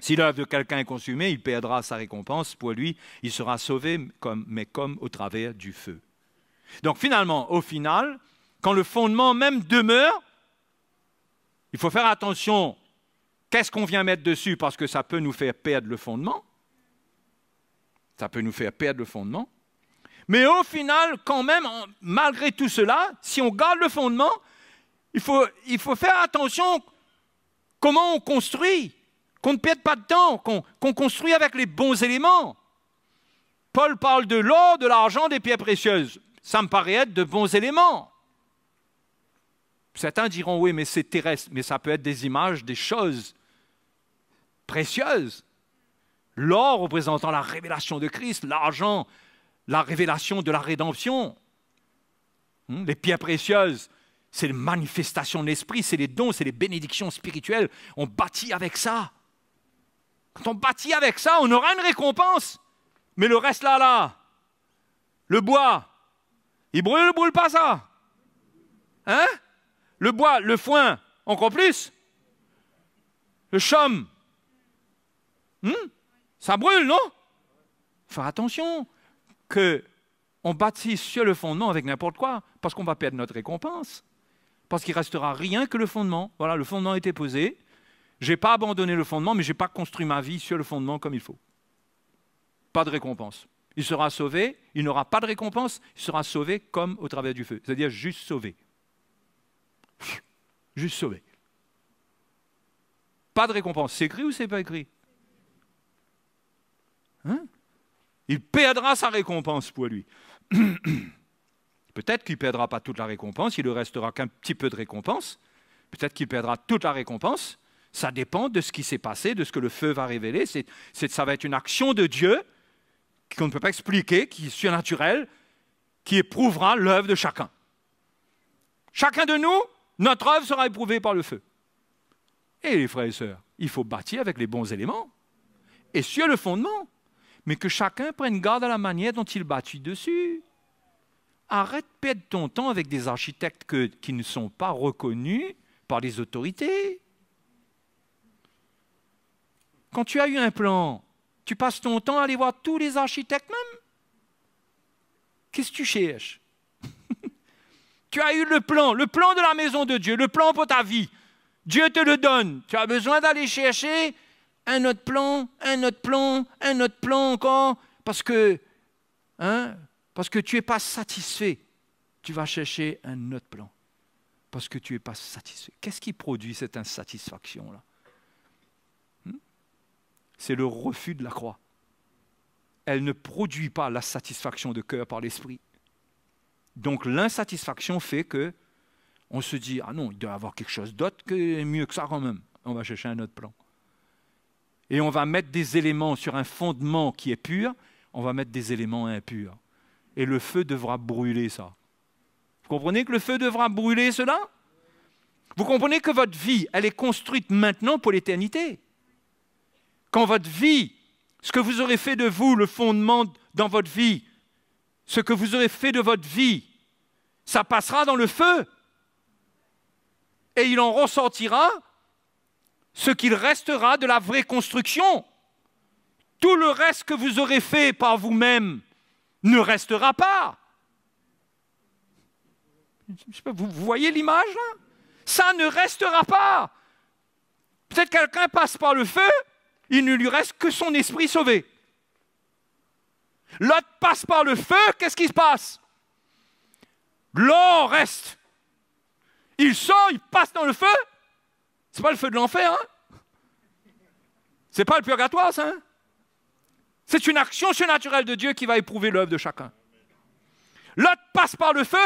Si l'œuvre de quelqu'un est consumée, il perdra sa récompense. Pour lui, il sera sauvé, comme, mais comme au travers du feu. Donc finalement, au final... Quand le fondement même demeure, il faut faire attention. Qu'est-ce qu'on vient mettre dessus? Parce que ça peut nous faire perdre le fondement. Ça peut nous faire perdre le fondement. Mais au final, quand même, malgré tout cela, si on garde le fondement, il faut, il faut faire attention comment on construit, qu'on ne perde pas de temps, qu'on qu'on construit avec les bons éléments. Paul parle de l'or, de l'argent, des pierres précieuses. Ça me paraît être de bons éléments. Certains diront, oui, mais c'est terrestre, mais ça peut être des images, des choses précieuses. L'or représentant la révélation de Christ, l'argent, la révélation de la rédemption. Les pierres précieuses, c'est les manifestations de l'esprit, c'est les dons, c'est les bénédictions spirituelles. On bâtit avec ça. Quand on bâtit avec ça, on aura une récompense. Mais le reste là, là, le bois, il brûle, il brûle pas ça. Hein? Le bois, le foin, encore plus. Le chaume. Hmm? Ça brûle, non? Faire attention qu'on bâtisse sur le fondement avec n'importe quoi, parce qu'on va perdre notre récompense. Parce qu'il ne restera rien que le fondement. Voilà, le fondement a été posé. Je n'ai pas abandonné le fondement, mais je n'ai pas construit ma vie sur le fondement comme il faut. Pas de récompense. Il sera sauvé, il n'aura pas de récompense, il sera sauvé comme au travers du feu. C'est-à-dire juste sauvé. Juste sauvé. Pas de récompense. C'est écrit ou c'est pas écrit? Hein? Il perdra sa récompense pour lui. Peut-être qu'il ne perdra pas toute la récompense, il ne restera qu'un petit peu de récompense. Peut-être qu'il perdra toute la récompense. Ça dépend de ce qui s'est passé, de ce que le feu va révéler. C'est, c'est, ça va être une action de Dieu qu'on ne peut pas expliquer, qui est surnaturelle, qui éprouvera l'œuvre de chacun. Chacun de nous, notre œuvre sera éprouvée par le feu. Et les frères et sœurs, il faut bâtir avec les bons éléments et sur le fondement, mais que chacun prenne garde à la manière dont il bâtit dessus. Arrête de perdre ton temps avec des architectes que, qui ne sont pas reconnus par les autorités. Quand tu as eu un plan, tu passes ton temps à aller voir tous les architectes même. Qu'est-ce que tu cherches ? Tu as eu le plan, le plan de la maison de Dieu, le plan pour ta vie. Dieu te le donne. Tu as besoin d'aller chercher un autre plan, un autre plan, un autre plan encore, parce que, hein, parce que tu n'es pas satisfait. Tu vas chercher un autre plan, parce que tu n'es pas satisfait. Qu'est-ce qui produit cette insatisfaction-là? Hmm? C'est le refus de la croix. Elle ne produit pas la satisfaction de cœur par l'esprit. Donc l'insatisfaction fait que on se dit « Ah non, il doit y avoir quelque chose d'autre que mieux que ça quand même. » On va chercher un autre plan. Et on va mettre des éléments sur un fondement qui est pur, on va mettre des éléments impurs. Et le feu devra brûler ça. Vous comprenez que le feu devra brûler cela? Vous comprenez que votre vie, elle est construite maintenant pour l'éternité. Quand votre vie, ce que vous aurez fait de vous, le fondement dans votre vie, ce que vous aurez fait de votre vie, ça passera dans le feu. Et il en ressortira ce qu'il restera de la vraie construction. Tout le reste que vous aurez fait par vous-même ne restera pas. Vous voyez l'image là? Ça ne restera pas. Peut-être quelqu'un passe par le feu, il ne lui reste que son esprit sauvé. L'autre passe par le feu, qu'est-ce qui se passe? L'or reste. Il sort, il passe dans le feu. C'est pas le feu de l'enfer, hein? C'est pas le purgatoire, ça, hein? C'est une action surnaturelle de Dieu qui va éprouver l'œuvre de chacun. L'autre passe par le feu,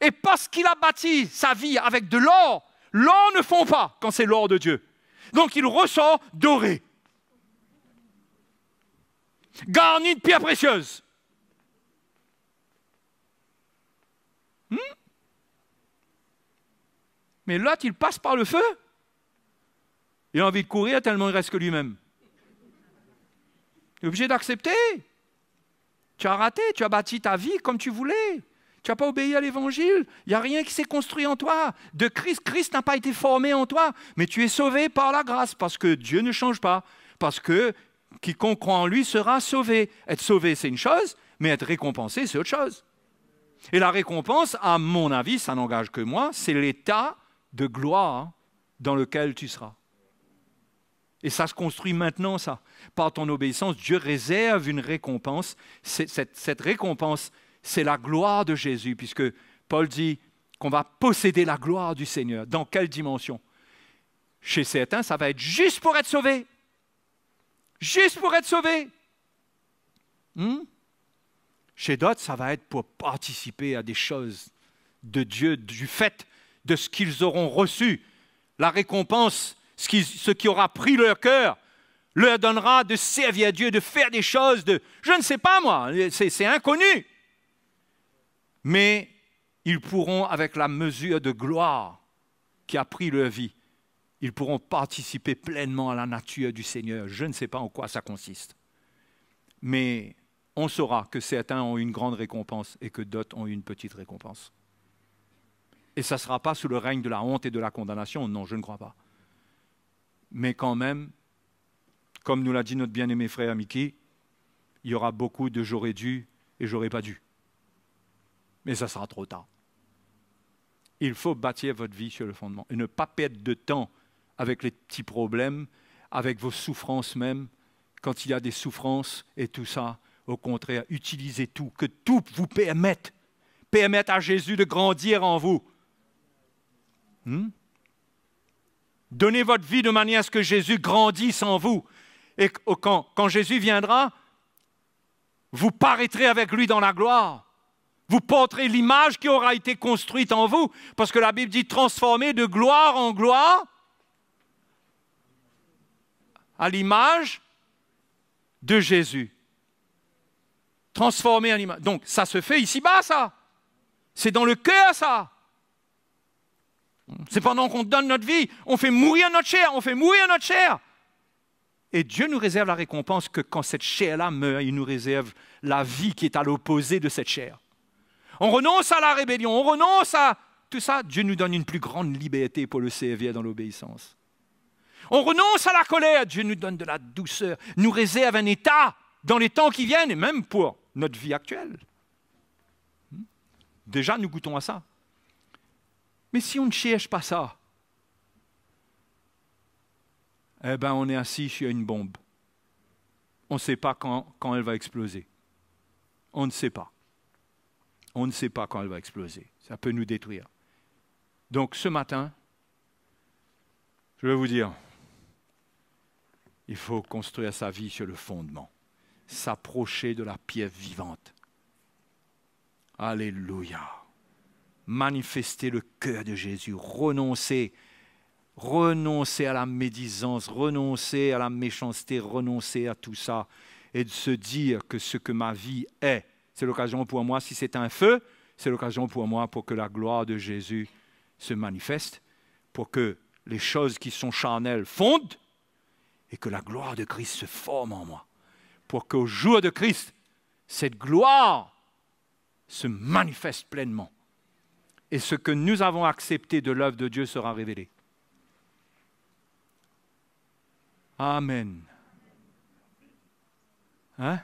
et parce qu'il a bâti sa vie avec de l'or, l'or ne fond pas quand c'est l'or de Dieu. Donc il ressort doré, garni de pierres précieuses. Hmm? Mais l'autre, il passe par le feu. Il a envie de courir tellement il reste que lui-même. Tu es obligé d'accepter. Tu as raté, tu as bâti ta vie comme tu voulais. Tu n'as pas obéi à l'évangile. Il n'y a rien qui s'est construit en toi. De Christ, Christ n'a pas été formé en toi. Mais tu es sauvé par la grâce parce que Dieu ne change pas. Parce que quiconque croit en lui sera sauvé. Être sauvé, c'est une chose, mais être récompensé, c'est autre chose. Et la récompense, à mon avis, ça n'engage que moi, c'est l'état de gloire dans lequel tu seras. Et ça se construit maintenant, ça. Par ton obéissance, Dieu réserve une récompense. Cette, cette récompense, c'est la gloire de Jésus, puisque Paul dit qu'on va posséder la gloire du Seigneur. Dans quelle dimension? Chez certains, ça va être juste pour être sauvé. Juste pour être sauvé. Hmm? Chez d'autres, ça va être pour participer à des choses de Dieu, du fait de ce qu'ils auront reçu. La récompense, ce qui, ce qui aura pris leur cœur, leur donnera de servir à Dieu, de faire des choses, de, je ne sais pas moi, c'est inconnu. Mais ils pourront, avec la mesure de gloire qui a pris leur vie, ils pourront participer pleinement à la nature du Seigneur. Je ne sais pas en quoi ça consiste. Mais on saura que certains ont une grande récompense et que d'autres ont une petite récompense. Et ça ne sera pas sous le règne de la honte et de la condamnation, non, je ne crois pas. Mais quand même, comme nous l'a dit notre bien-aimé frère Mickey, il y aura beaucoup de « j'aurais dû » et « j'aurais pas dû ». Mais ça sera trop tard. Il faut bâtir votre vie sur le fondement et ne pas perdre de temps avec les petits problèmes, avec vos souffrances même, quand il y a des souffrances et tout ça. Au contraire, utilisez tout, que tout vous permette, permette à Jésus de grandir en vous. Hmm? Donnez votre vie de manière à ce que Jésus grandisse en vous. Et quand, quand Jésus viendra, vous paraîtrez avec lui dans la gloire. Vous porterez l'image qui aura été construite en vous. Parce que la Bible dit transformer de gloire en gloire à l'image de Jésus. Transformer en l'image. Donc ça se fait ici-bas, ça. C'est dans le cœur, ça. C'est pendant qu'on donne notre vie, on fait mourir notre chair, on fait mourir notre chair. Et Dieu nous réserve la récompense que quand cette chair-là meurt, il nous réserve la vie qui est à l'opposé de cette chair. On renonce à la rébellion, on renonce à tout ça. Dieu nous donne une plus grande liberté pour le servir dans l'obéissance. On renonce à la colère, Dieu nous donne de la douceur, nous réserve un état dans les temps qui viennent et même pour notre vie actuelle. Déjà, nous goûtons à ça. Mais si on ne cherche pas ça, eh bien, on est assis sur une bombe. On ne sait pas quand, quand elle va exploser. On ne sait pas. On ne sait pas quand elle va exploser. Ça peut nous détruire. Donc, ce matin, je vais vous dire, il faut construire sa vie sur le fondement. S'approcher de la pierre vivante. Alléluia. Manifester le cœur de Jésus, renoncer, renoncer à la médisance, renoncer à la méchanceté, renoncer à tout ça, et de se dire que ce que ma vie est, c'est l'occasion pour moi, si c'est un feu, c'est l'occasion pour moi pour que la gloire de Jésus se manifeste, pour que les choses qui sont charnelles fondent et que la gloire de Christ se forme en moi, pour qu'au jour de Christ, cette gloire se manifeste pleinement. Et ce que nous avons accepté de l'œuvre de Dieu sera révélé. Amen. Hein?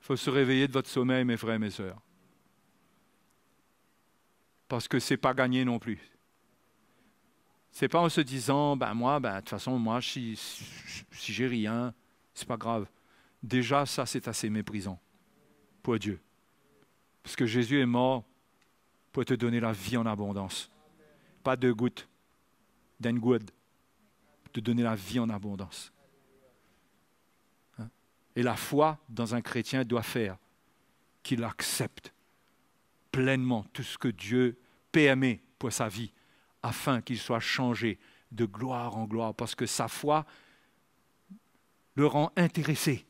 Il faut se réveiller de votre sommeil, mes frères et mes sœurs. Parce que ce n'est pas gagné non plus. Ce n'est pas en se disant, ben moi, ben, de toute façon, moi, si, si, si j'ai rien, c'est pas grave. Déjà, ça, c'est assez méprisant pour Dieu. Parce que Jésus est mort pour te donner la vie en abondance. Pas deux gouttes, d'un goutte. Te donner la vie en abondance. Hein? Et la foi dans un chrétien doit faire qu'il accepte pleinement tout ce que Dieu permet pour sa vie, afin qu'il soit changé de gloire en gloire, parce que sa foi le rend intéressé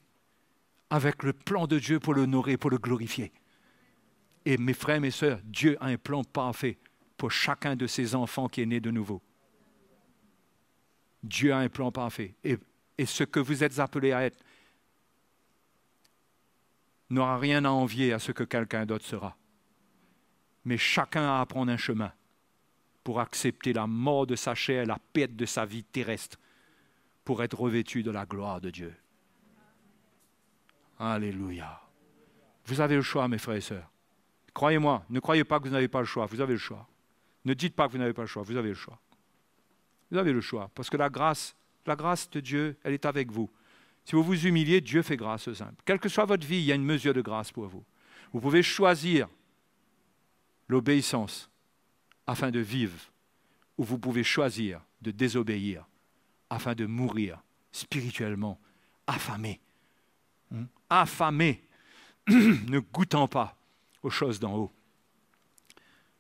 avec le plan de Dieu pour l'honorer, pour le glorifier. Et mes frères, mes sœurs, Dieu a un plan parfait pour chacun de ses enfants qui est né de nouveau. Dieu a un plan parfait. Et, et ce que vous êtes appelés à être n'aura rien à envier à ce que quelqu'un d'autre sera. Mais chacun a à prendre un chemin pour accepter la mort de sa chair, la perte de sa vie terrestre, pour être revêtu de la gloire de Dieu. Alléluia. Vous avez le choix, mes frères et sœurs. Croyez-moi, ne croyez pas que vous n'avez pas le choix. Vous avez le choix. Ne dites pas que vous n'avez pas le choix. Vous avez le choix. Vous avez le choix, parce que la grâce, la grâce de Dieu, elle est avec vous. Si vous vous humiliez, Dieu fait grâce aux humbles. Quelle que soit votre vie, il y a une mesure de grâce pour vous. Vous pouvez choisir l'obéissance afin de vivre, ou vous pouvez choisir de désobéir afin de mourir spirituellement, affamé, hum? affamé, ne goûtant pas aux choses d'en haut.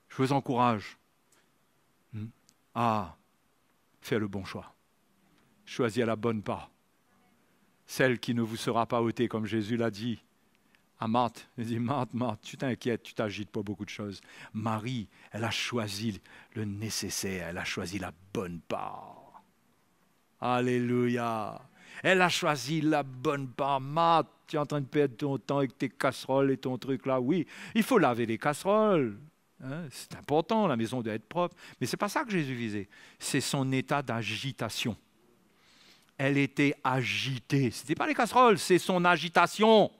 Je vous encourage hum? à... faire le bon choix. Choisir la bonne part. Celle qui ne vous sera pas ôtée, comme Jésus l'a dit à Marthe. Il dit, Marthe, Marthe, tu t'inquiètes, tu t'agites pas beaucoup de choses. Marie, elle a choisi le nécessaire, elle a choisi la bonne part. Alléluia. Elle a choisi la bonne part. Marthe, tu es en train de perdre ton temps avec tes casseroles et ton truc là. Oui, il faut laver les casseroles. Hein, c'est important, la maison doit être propre. Mais ce n'est pas ça que Jésus visait. C'est son état d'agitation. Elle était agitée. Ce n'était pas les casseroles, c'est son agitation.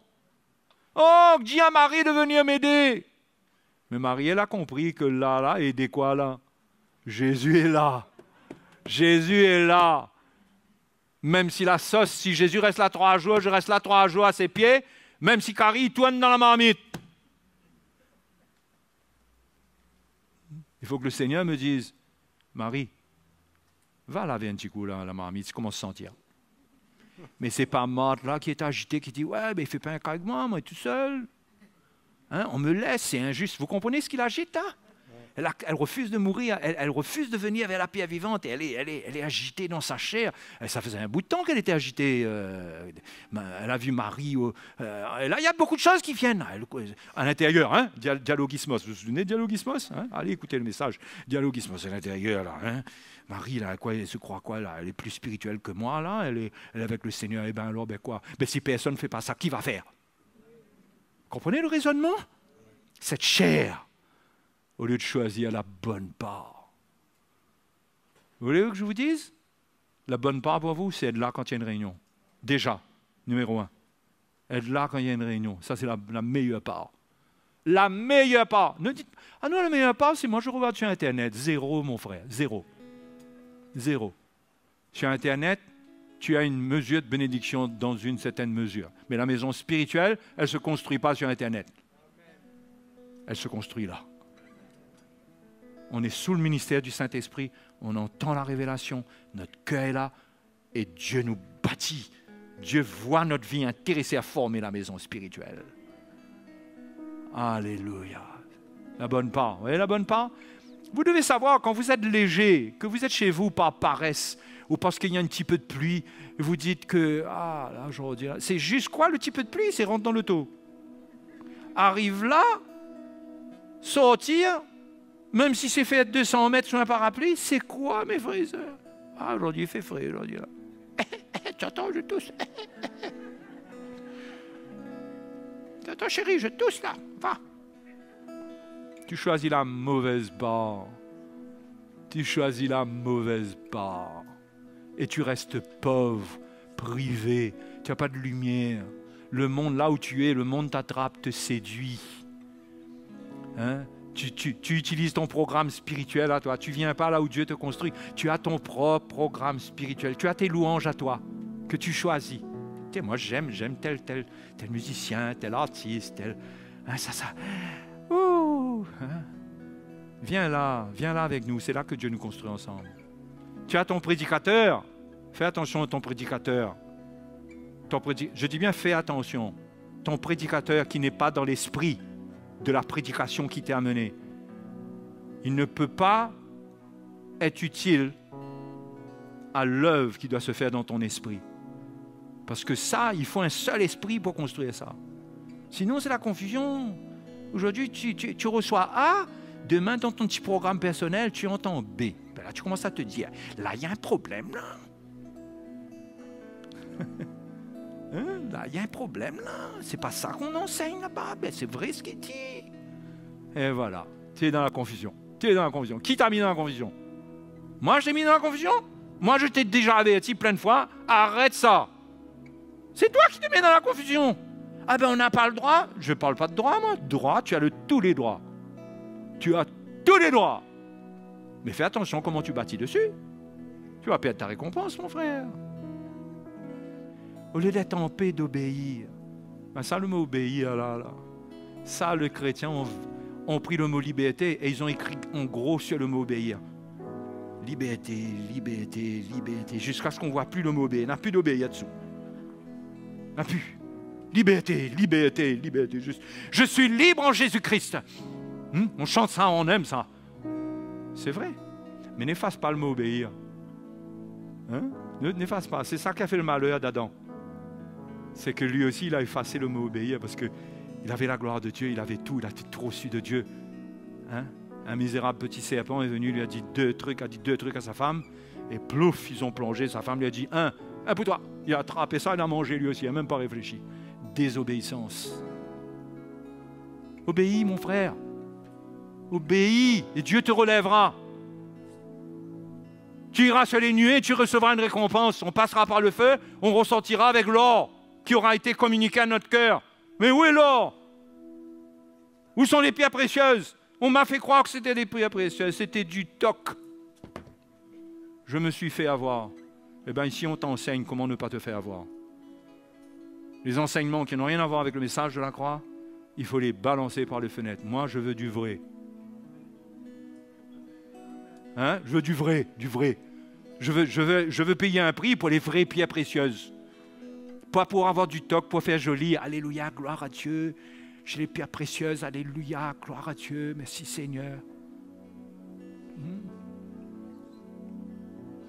Oh, dis à Marie de venir m'aider. Mais Marie, elle a compris que là, là, aider quoi là? Jésus est là. Jésus est là. Même si la sauce, si Jésus reste là trois jours, je reste là trois jours à ses pieds, même si Carrie tourne dans la marmite. Il faut que le Seigneur me dise, Marie, va laver un petit coup là, la marmite, comment se sentir. Mais c'est pas Marthe là qui est agitée, qui dit, ouais, mais il ne fait pas un cas avec moi, moi tout seul. Hein, on me laisse, c'est injuste. Vous comprenez ce qu'il agite là? Elle, a, elle refuse de mourir, elle, elle refuse de venir vers la pierre vivante, et elle est, elle est, elle est agitée dans sa chair. Elle, ça faisait un bout de temps qu'elle était agitée. Euh, elle a vu Marie. Euh, euh, là, il y a beaucoup de choses qui viennent elle, à l'intérieur. Hein, dialogismos, vous vous souvenez de dialogismos hein? Allez, écoutez le message. Dialogismos à l'intérieur. Là, hein? Marie, là, quoi, elle se croit quoi là? Elle est plus spirituelle que moi. Là, elle est, elle est avec le Seigneur. Et eh bien alors, ben quoi ben, si personne ne fait pas ça, qui va faire? Comprenez le raisonnement? Cette chair. Au lieu de choisir la bonne part. Vous voulez que je vous dise? La bonne part pour vous, c'est être là quand il y a une réunion. Déjà, numéro un. Être là quand il y a une réunion. Ça, c'est la, la meilleure part. La meilleure part. Ne dites pas, ah non, la meilleure part, c'est moi, je regarde sur Internet. Zéro, mon frère. Zéro. Zéro. Sur Internet, tu as une mesure de bénédiction dans une certaine mesure. Mais la maison spirituelle, elle ne se construit pas sur Internet. Elle se construit là. On est sous le ministère du Saint-Esprit, on entend la révélation, notre cœur est là et Dieu nous bâtit. Dieu voit notre vie intéressée à former la maison spirituelle. Alléluia. La bonne part, vous voyez la bonne part? Vous devez savoir, quand vous êtes léger, que vous êtes chez vous par paresse ou parce qu'il y a un petit peu de pluie, vous dites que, ah là aujourd'hui, c'est juste quoi le petit peu de pluie? C'est rentrer dans l'auto. Arrive là, sortir... Même si c'est fait à deux cents mètres sous un parapluie, c'est quoi, mes frères et sœurs? Ah, aujourd'hui, il fait frais, aujourd'hui, là. T'entends, je tousse. T'entends, chérie, je tousse, là. Va. Tu choisis la mauvaise barre. Tu choisis la mauvaise barre. Et tu restes pauvre, privé. Tu n'as pas de lumière. Le monde, là où tu es, le monde t'attrape, te séduit. Hein? Tu, tu, tu utilises ton programme spirituel à toi. Tu ne viens pas là où Dieu te construit. Tu as ton propre programme spirituel. Tu as tes louanges à toi, que tu choisis. Tu sais, moi, j'aime, j'aime tel, tel, tel musicien, tel artiste, tel... Hein, ça, ça... Ouh, hein. Viens là, viens là avec nous. C'est là que Dieu nous construit ensemble. Tu as ton prédicateur. Fais attention à ton prédicateur. Ton prédi... Je dis bien, fais attention. Ton prédicateur qui n'est pas dans l'esprit de la prédication qui t'est amenée. Il ne peut pas être utile à l'œuvre qui doit se faire dans ton esprit. Parce que ça, il faut un seul esprit pour construire ça. Sinon, c'est la confusion. Aujourd'hui, tu, tu, tu reçois A, demain, dans ton petit programme personnel, tu entends B. Ben là, tu commences à te dire, là, il y a un problème, là. Hein? Là, il y a un problème, là. C'est pas ça qu'on enseigne là-bas. Ben, c'est vrai ce qu'il dit. Et voilà. Tu es dans la confusion. Tu es dans la confusion. Qui t'a mis dans la confusion? Moi, je t'ai mis dans la confusion? Moi, je t'ai déjà averti plein de fois. Arrête ça. C'est toi qui te mets dans la confusion. Ah ben, on n'a pas le droit. Je ne parle pas de droit, moi. Droit, tu as le, tous les droits. Tu as tous les droits. Mais fais attention comment tu bâtis dessus. Tu vas perdre ta récompense, mon frère. Au lieu d'être en paix, d'obéir. Ben ça, le mot obéir, là, là. Ça, le chrétien, ont, ont pris le mot liberté et ils ont écrit en gros sur le mot obéir. Liberté, liberté, liberté. Jusqu'à ce qu'on ne voit plus le mot obéir. N'a plus d'obéir dessous. N'a plus. Liberté, liberté, liberté. Juste. Je suis libre en Jésus-Christ. Hum? On chante ça, on aime ça. C'est vrai. Mais n'efface pas le mot obéir. Hein? N'efface pas. C'est ça qui a fait le malheur d'Adam. C'est que lui aussi, il a effacé le mot obéir parce qu'il avait la gloire de Dieu, il avait tout, il a tout reçu de Dieu. Hein? Un misérable petit serpent est venu, lui a dit deux trucs, a dit deux trucs à sa femme, et plouf, ils ont plongé. Sa femme lui a dit un, un pour toi. Il a attrapé ça, il a mangé lui aussi, il n'a même pas réfléchi. Désobéissance. Obéis, mon frère. Obéis, et Dieu te relèvera. Tu iras sur les nuées, tu recevras une récompense. On passera par le feu, on ressortira avec l'or qui aura été communiqué à notre cœur. Mais où est l'or? Où sont les pierres précieuses? On m'a fait croire que c'était des pierres précieuses, c'était du toc. Je me suis fait avoir. Eh bien ici on t'enseigne comment ne pas te faire avoir. Les enseignements qui n'ont rien à voir avec le message de la croix, il faut les balancer par les fenêtres. Moi je veux du vrai. Hein? Je veux du vrai, du vrai. Je veux, je, veux, je veux payer un prix pour les vraies pierres précieuses. Pas pour avoir du toc, pour faire joli. Alléluia, gloire à Dieu. J'ai les pierres précieuses. Alléluia, gloire à Dieu. Merci Seigneur. Hmm.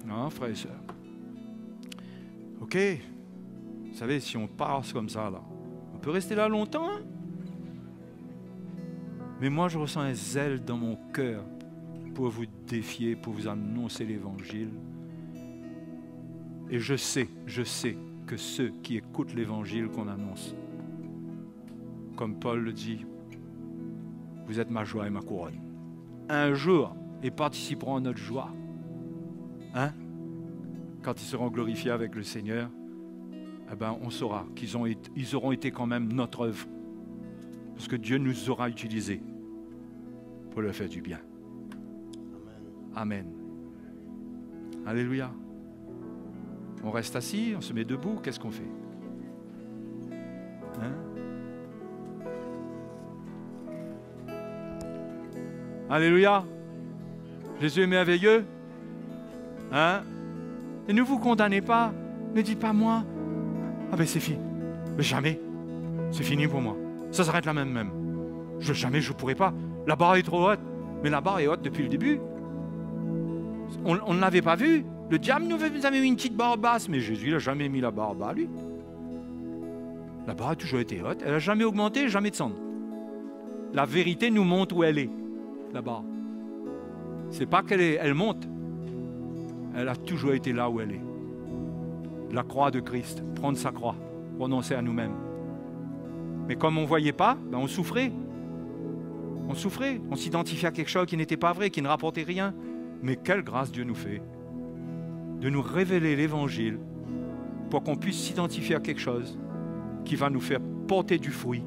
Non, frères et sœurs. Ok. Vous savez, si on passe comme ça, là, on peut rester là longtemps. Hein? Mais moi, je ressens un zèle dans mon cœur pour vous défier, pour vous annoncer l'Évangile. Et je sais, je sais, que ceux qui écoutent l'Évangile qu'on annonce. Comme Paul le dit, vous êtes ma joie et ma couronne. Un jour, ils participeront à notre joie. Hein? Quand ils seront glorifiés avec le Seigneur, eh ben, on saura qu'ils ont été, ils auront été quand même notre œuvre. Parce que Dieu nous aura utilisés pour leur faire du bien. Amen. Amen. Alléluia. On reste assis, on se met debout, qu'est-ce qu'on fait? Hein? Alléluia. Jésus est merveilleux. Hein? Et ne vous condamnez pas, ne dites pas moi. Ah ben c'est fini. Mais jamais. C'est fini pour moi. Ça s'arrête là même même. Je jamais, je ne pourrai pas. La barre est trop haute. Mais la barre est haute depuis le début. On ne l'avait pas vue. Le diable nous avait mis une petite barre basse, mais Jésus n'a jamais mis la barre bas, lui. La barre a toujours été haute. Elle n'a jamais augmenté, jamais descendu. La vérité nous montre où elle est, la barre. C'est pas qu'elle est, elle monte. Elle a toujours été là où elle est. La croix de Christ, prendre sa croix, renoncer à nous-mêmes. Mais comme on ne voyait pas, ben on souffrait. On souffrait, on s'identifiait à quelque chose qui n'était pas vrai, qui ne rapportait rien. Mais quelle grâce Dieu nous fait de nous révéler l'Évangile pour qu'on puisse s'identifier à quelque chose qui va nous faire porter du fruit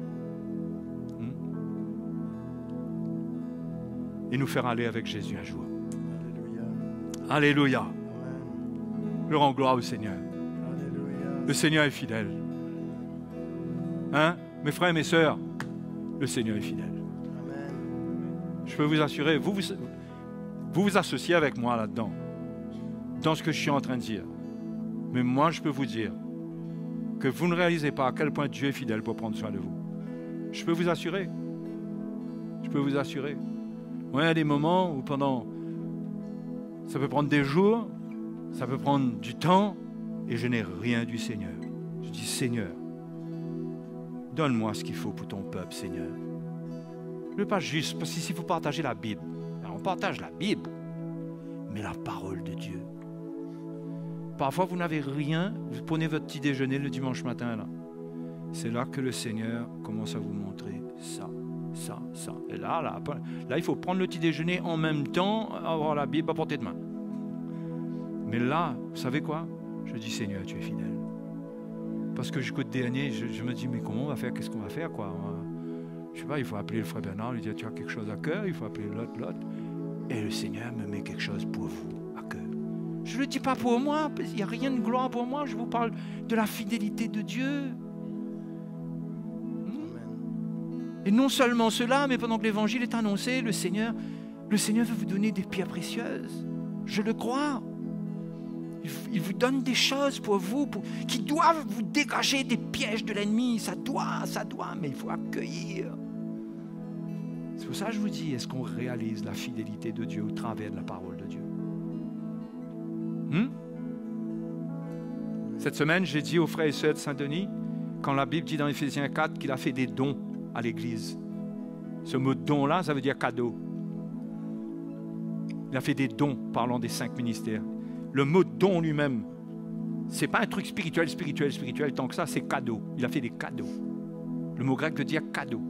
et nous faire aller avec Jésus un jour. Alléluia. Alléluia. Je rends gloire au Seigneur. Alléluia. Le Seigneur est fidèle. Hein? Mes frères et mes sœurs, le Seigneur est fidèle. Amen. Je peux vous assurer, vous vous, vous vous associez avec moi là-dedans, dans ce que je suis en train de dire. Mais moi, je peux vous dire que vous ne réalisez pas à quel point Dieu est fidèle pour prendre soin de vous. Je peux vous assurer. Je peux vous assurer. Ouais, il y a des moments où pendant... Ça peut prendre des jours, ça peut prendre du temps, et je n'ai rien du Seigneur. Je dis, Seigneur, donne-moi ce qu'il faut pour ton peuple, Seigneur. Je ne veux pas juste, parce que si vous partagez la Bible, on partage la Bible, mais la parole de Dieu. Parfois, vous n'avez rien, vous prenez votre petit déjeuner le dimanche matin, là. C'est là que le Seigneur commence à vous montrer ça, ça, ça. Et là, là, là, il faut prendre le petit déjeuner en même temps, avoir la Bible à portée de main. Mais là, vous savez quoi? Je dis, Seigneur, tu es fidèle. Parce que jusqu'au dernier, je, je me dis, mais comment on va faire? Qu'est-ce qu'on va faire, quoi? Je sais pas, il faut appeler le frère Bernard, lui dire, tu as quelque chose à cœur, il faut appeler l'autre, l'autre. Et le Seigneur me met quelque chose pour vous à cœur. Je ne le dis pas pour moi, il n'y a rien de gloire pour moi, je vous parle de la fidélité de Dieu. Et non seulement cela, mais pendant que l'Évangile est annoncé, le Seigneur, le Seigneur veut vous donner des pierres précieuses. Je le crois. Il vous donne des choses pour vous, pour, qui doivent vous dégager des pièges de l'ennemi. Ça doit, ça doit, mais il faut accueillir. C'est pour ça que je vous dis, est-ce qu'on réalise la fidélité de Dieu au travers de la parole de Dieu? hum Cette semaine, j'ai dit aux frères et sœurs de Saint-Denis, quand la Bible dit dans Éphésiens quatre qu'il a fait des dons à l'Église. Ce mot « don » là, ça veut dire cadeau. Il a fait des dons, parlant des cinq ministères. Le mot don lui-même, c'est pas un truc spirituel, spirituel, spirituel, tant que ça, c'est cadeau. Il a fait des cadeaux. Le mot grec veut dire cadeau.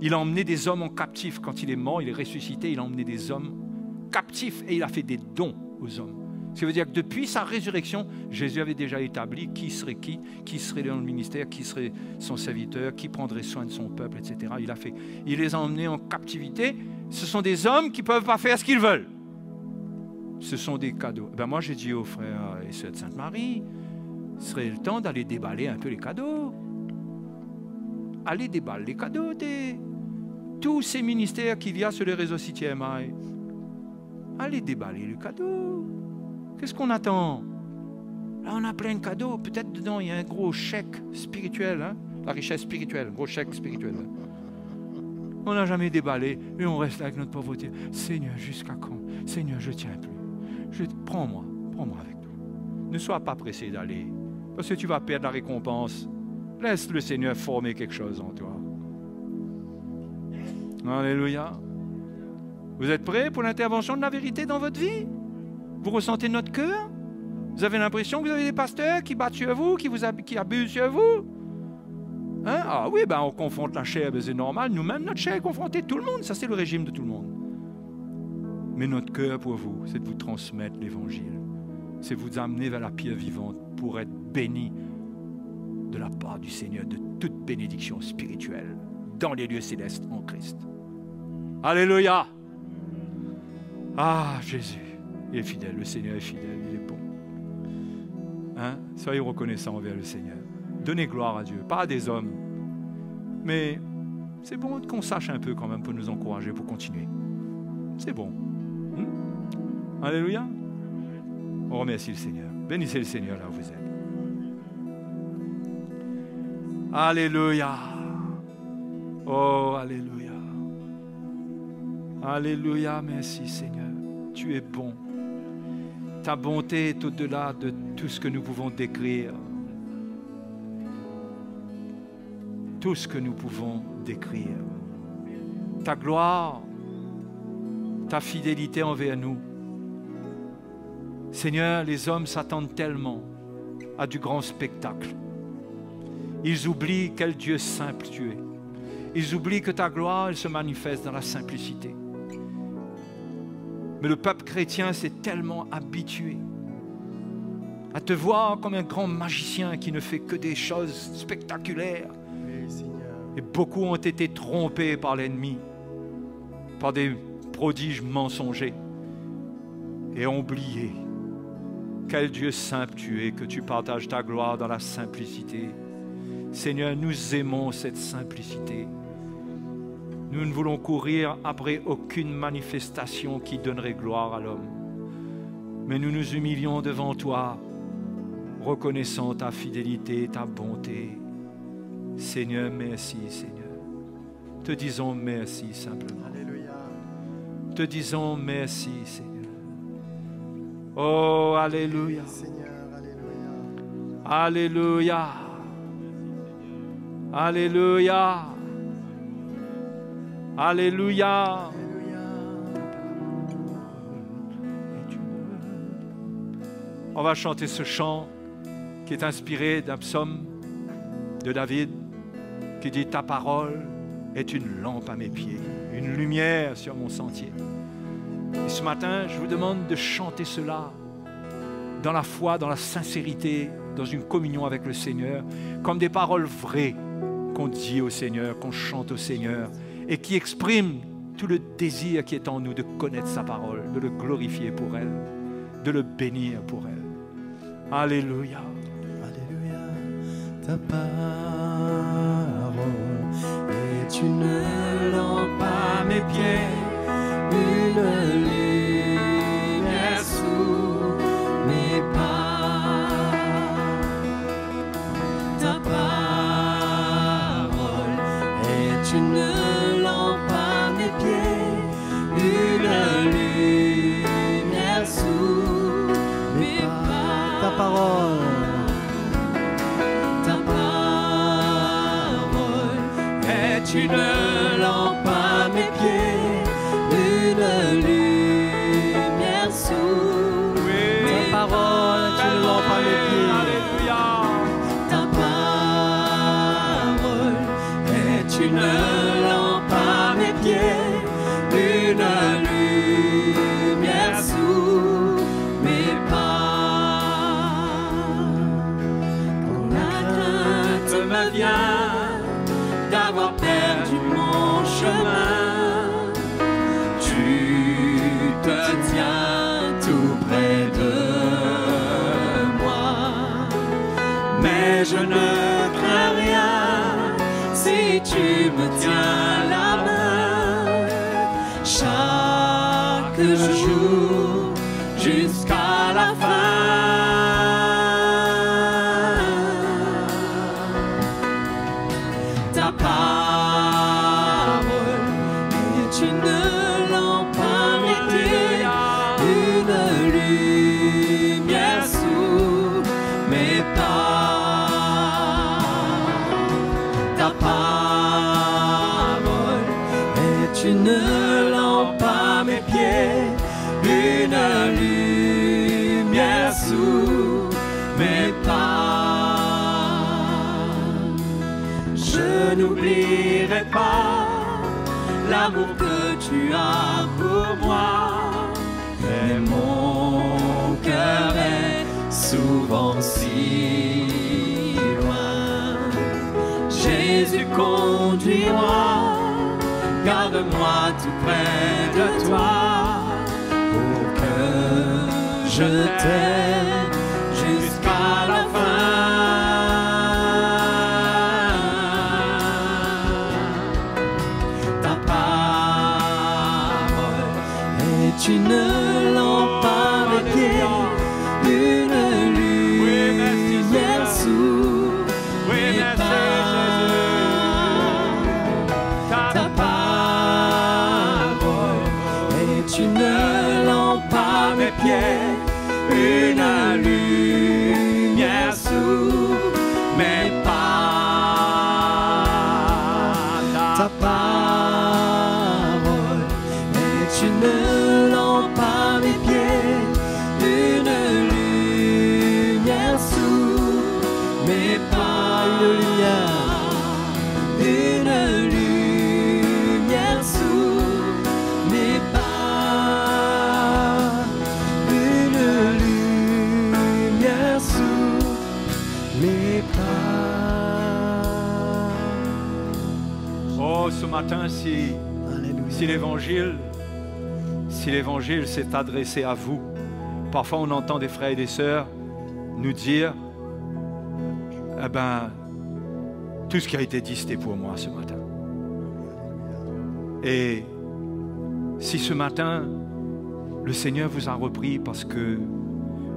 Il a emmené des hommes en captif. Quand il est mort, il est ressuscité, il a emmené des hommes captifs et il a fait des dons aux hommes. Ce qui veut dire que depuis sa résurrection, Jésus avait déjà établi qui serait qui, qui serait dans le ministère, qui serait son serviteur, qui prendrait soin de son peuple, et cetera. Il a fait. Il les a emmenés en captivité. Ce sont des hommes qui ne peuvent pas faire ce qu'ils veulent. Ce sont des cadeaux. Ben moi, j'ai dit aux frères et sœurs de Sainte-Marie, ce serait le temps d'aller déballer un peu les cadeaux. Allez déballer les cadeaux des... tous ces ministères qu'il y a sur les réseaux C T M I. Allez déballer les cadeaux. Qu'est-ce qu'on attend? Là, on a plein de cadeaux. Peut-être dedans, il y a un gros chèque spirituel. Hein? La richesse spirituelle, gros chèque spirituel. On n'a jamais déballé et on reste avec notre pauvreté. Seigneur, jusqu'à quand? Seigneur, je ne tiens plus. Je... Prends-moi, prends-moi avec toi. Ne sois pas pressé d'aller, parce que tu vas perdre la récompense. Laisse le Seigneur former quelque chose en toi. Alléluia. Vous êtes prêts pour l'intervention de la vérité dans votre vie? Vous ressentez notre cœur? Vous avez l'impression que vous avez des pasteurs qui battent sur vous, qui, vous ab... qui abusent sur vous? Hein? Ah oui, ben on confronte la chair, ben c'est normal. Nous-mêmes, notre chair est confrontée. Tout le monde, ça c'est le régime de tout le monde. Mais notre cœur pour vous, c'est de vous transmettre l'Évangile. C'est vous amener vers la pierre vivante pour être béni de la part du Seigneur, de toute bénédiction spirituelle dans les lieux célestes en Christ. Alléluia! Ah, Jésus, il est fidèle, le Seigneur est fidèle, il est bon. Hein? Soyez reconnaissants envers le Seigneur. Donnez gloire à Dieu, pas à des hommes. Mais c'est bon qu'on sache un peu quand même pour nous encourager, pour continuer. C'est bon. Alléluia. On remercie le Seigneur. Bénissez le Seigneur là où vous êtes. Alléluia. Oh, Alléluia. Alléluia, merci Seigneur. Tu es bon. Ta bonté est au-delà de tout ce que nous pouvons décrire. Tout ce que nous pouvons décrire. Ta gloire ta fidélité envers nous. Seigneur, les hommes s'attendent tellement à du grand spectacle. Ils oublient quel Dieu simple tu es. Ils oublient que ta gloire, elle se manifeste dans la simplicité. Mais le peuple chrétien s'est tellement habitué à te voir comme un grand magicien qui ne fait que des choses spectaculaires. Et beaucoup ont été trompés par l'ennemi, par des prodiges mensongers, et ont oublié quel Dieu simple tu es, que tu partages ta gloire dans la simplicité. Seigneur, nous aimons cette simplicité. Nous ne voulons courir après aucune manifestation qui donnerait gloire à l'homme. Mais nous nous humilions devant toi, reconnaissant ta fidélité, ta bonté. Seigneur, merci, Seigneur. Te disons merci simplement. Alléluia. Te disons merci, Seigneur. Oh, Alléluia. Oui, Seigneur, Alléluia. Alléluia. Alléluia. Alléluia. On va chanter ce chant qui est inspiré d'un psaume de David qui dit « Ta parole est une lampe à mes pieds, une lumière sur mon sentier ». Et ce matin, je vous demande de chanter cela dans la foi, dans la sincérité, dans une communion avec le Seigneur, comme des paroles vraies qu'on dit au Seigneur, qu'on chante au Seigneur, et qui expriment tout le désir qui est en nous de connaître sa parole, de le glorifier pour elle, de le bénir pour elle. Alléluia. Alléluia. Ta parole est une lampe à mes pieds, une lumière sous mes pas. Ta parole est une lampe à mes pieds, une lumière sous mes pas. Ta parole, ta parole est une lampe à mes pieds. Je ne crains rien si tu me tiens la main chaque jour jusqu'à la fin. Ta parole est une lampe à mes pieds, une lumière sous mes pas. Une lampe à mes pieds, une lumière sous mes pas. Je n'oublierai pas l'amour que tu as pour moi, mais mon cœur est souvent si loin. Jésus, conduis-moi, garde-moi tout près de toi, pour que je t'aime jusqu'à la fin. Ta parole est une lampe à mes pieds, une lumière sous mes pas. Une lumière sous mes pas. Ta parole est une matin, si, si l'évangile, si l'évangile s'est adressé à vous, parfois on entend des frères et des sœurs nous dire, eh ben, tout ce qui a été dit, c'était pour moi ce matin. Et si ce matin, le Seigneur vous a repris parce que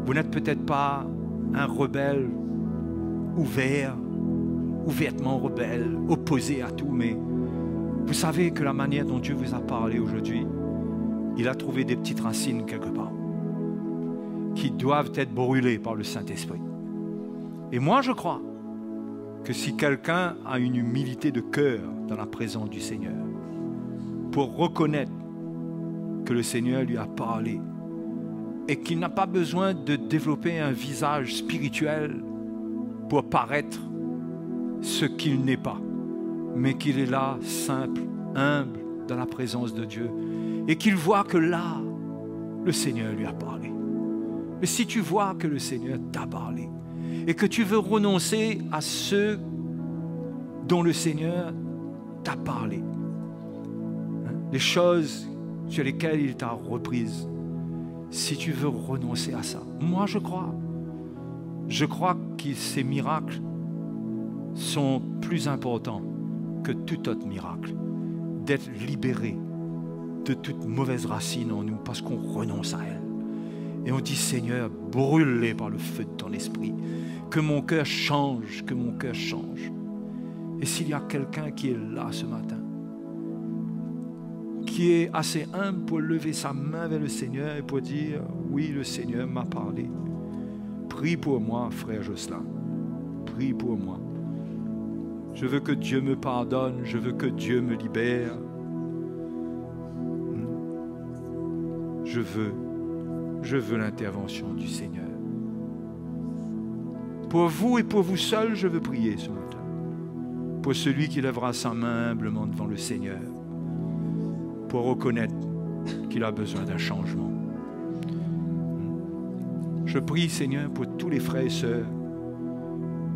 vous n'êtes peut-être pas un rebelle ouvert, ouvertement rebelle, opposé à tout, mais vous savez que la manière dont Dieu vous a parlé aujourd'hui, il a trouvé des petites racines quelque part qui doivent être brûlées par le Saint-Esprit. Et moi, je crois que si quelqu'un a une humilité de cœur dans la présence du Seigneur, pour reconnaître que le Seigneur lui a parlé et qu'il n'a pas besoin de développer un visage spirituel pour paraître ce qu'il n'est pas, mais qu'il est là, simple, humble, dans la présence de Dieu, et qu'il voit que là, le Seigneur lui a parlé. Mais si tu vois que le Seigneur t'a parlé, et que tu veux renoncer à ceux dont le Seigneur t'a parlé, hein, les choses sur lesquelles il t'a reprise, si tu veux renoncer à ça, moi je crois, je crois que ces miracles sont plus importants que tout autre miracle, d'être libéré de toute mauvaise racine en nous, parce qu'on renonce à elle. Et on dit, Seigneur, brûle-les par le feu de ton esprit, que mon cœur change, que mon cœur change. Et s'il y a quelqu'un qui est là ce matin, qui est assez humble pour lever sa main vers le Seigneur et pour dire, oui, le Seigneur m'a parlé. Prie pour moi, frère Jocelyn. Prie pour moi. Je veux que Dieu me pardonne. Je veux que Dieu me libère. Je veux, je veux l'intervention du Seigneur. Pour vous et pour vous seul, je veux prier ce matin. Pour celui qui lèvera sa main humblement devant le Seigneur, pour reconnaître qu'il a besoin d'un changement. Je prie, Seigneur, pour tous les frères et sœurs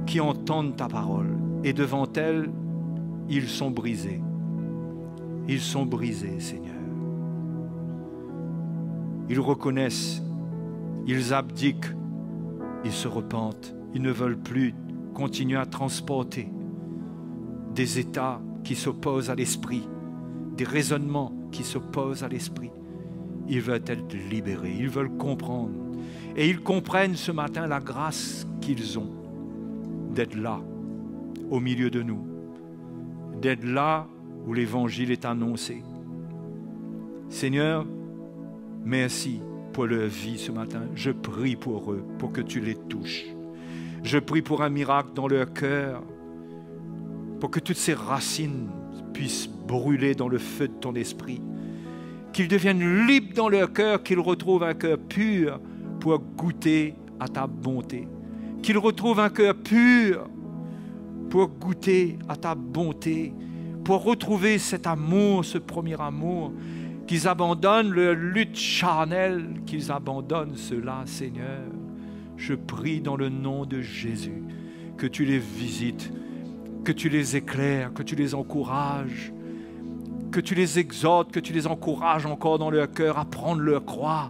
qui entendent ta parole et devant elle, ils sont brisés. Ils sont brisés, Seigneur. Ils reconnaissent, ils abdiquent, ils se repentent, ils ne veulent plus continuer à transporter des états qui s'opposent à l'esprit, des raisonnements qui s'opposent à l'esprit. Ils veulent être libérés, ils veulent comprendre. Et ils comprennent ce matin la grâce qu'ils ont d'être là, au milieu de nous, d'être là où l'Évangile est annoncé. Seigneur, merci pour leur vie ce matin. Je prie pour eux, pour que tu les touches. Je prie pour un miracle dans leur cœur, pour que toutes ces racines puissent brûler dans le feu de ton esprit, qu'ils deviennent libres dans leur cœur, qu'ils retrouvent un cœur pur pour goûter à ta bonté, qu'ils retrouvent un cœur pur pour goûter à ta bonté, pour retrouver cet amour, ce premier amour, qu'ils abandonnent leur lutte charnelle, qu'ils abandonnent cela, Seigneur. Je prie dans le nom de Jésus que tu les visites, que tu les éclaires, que tu les encourages, que tu les exhortes, que tu les encourages encore dans leur cœur à prendre leur croix,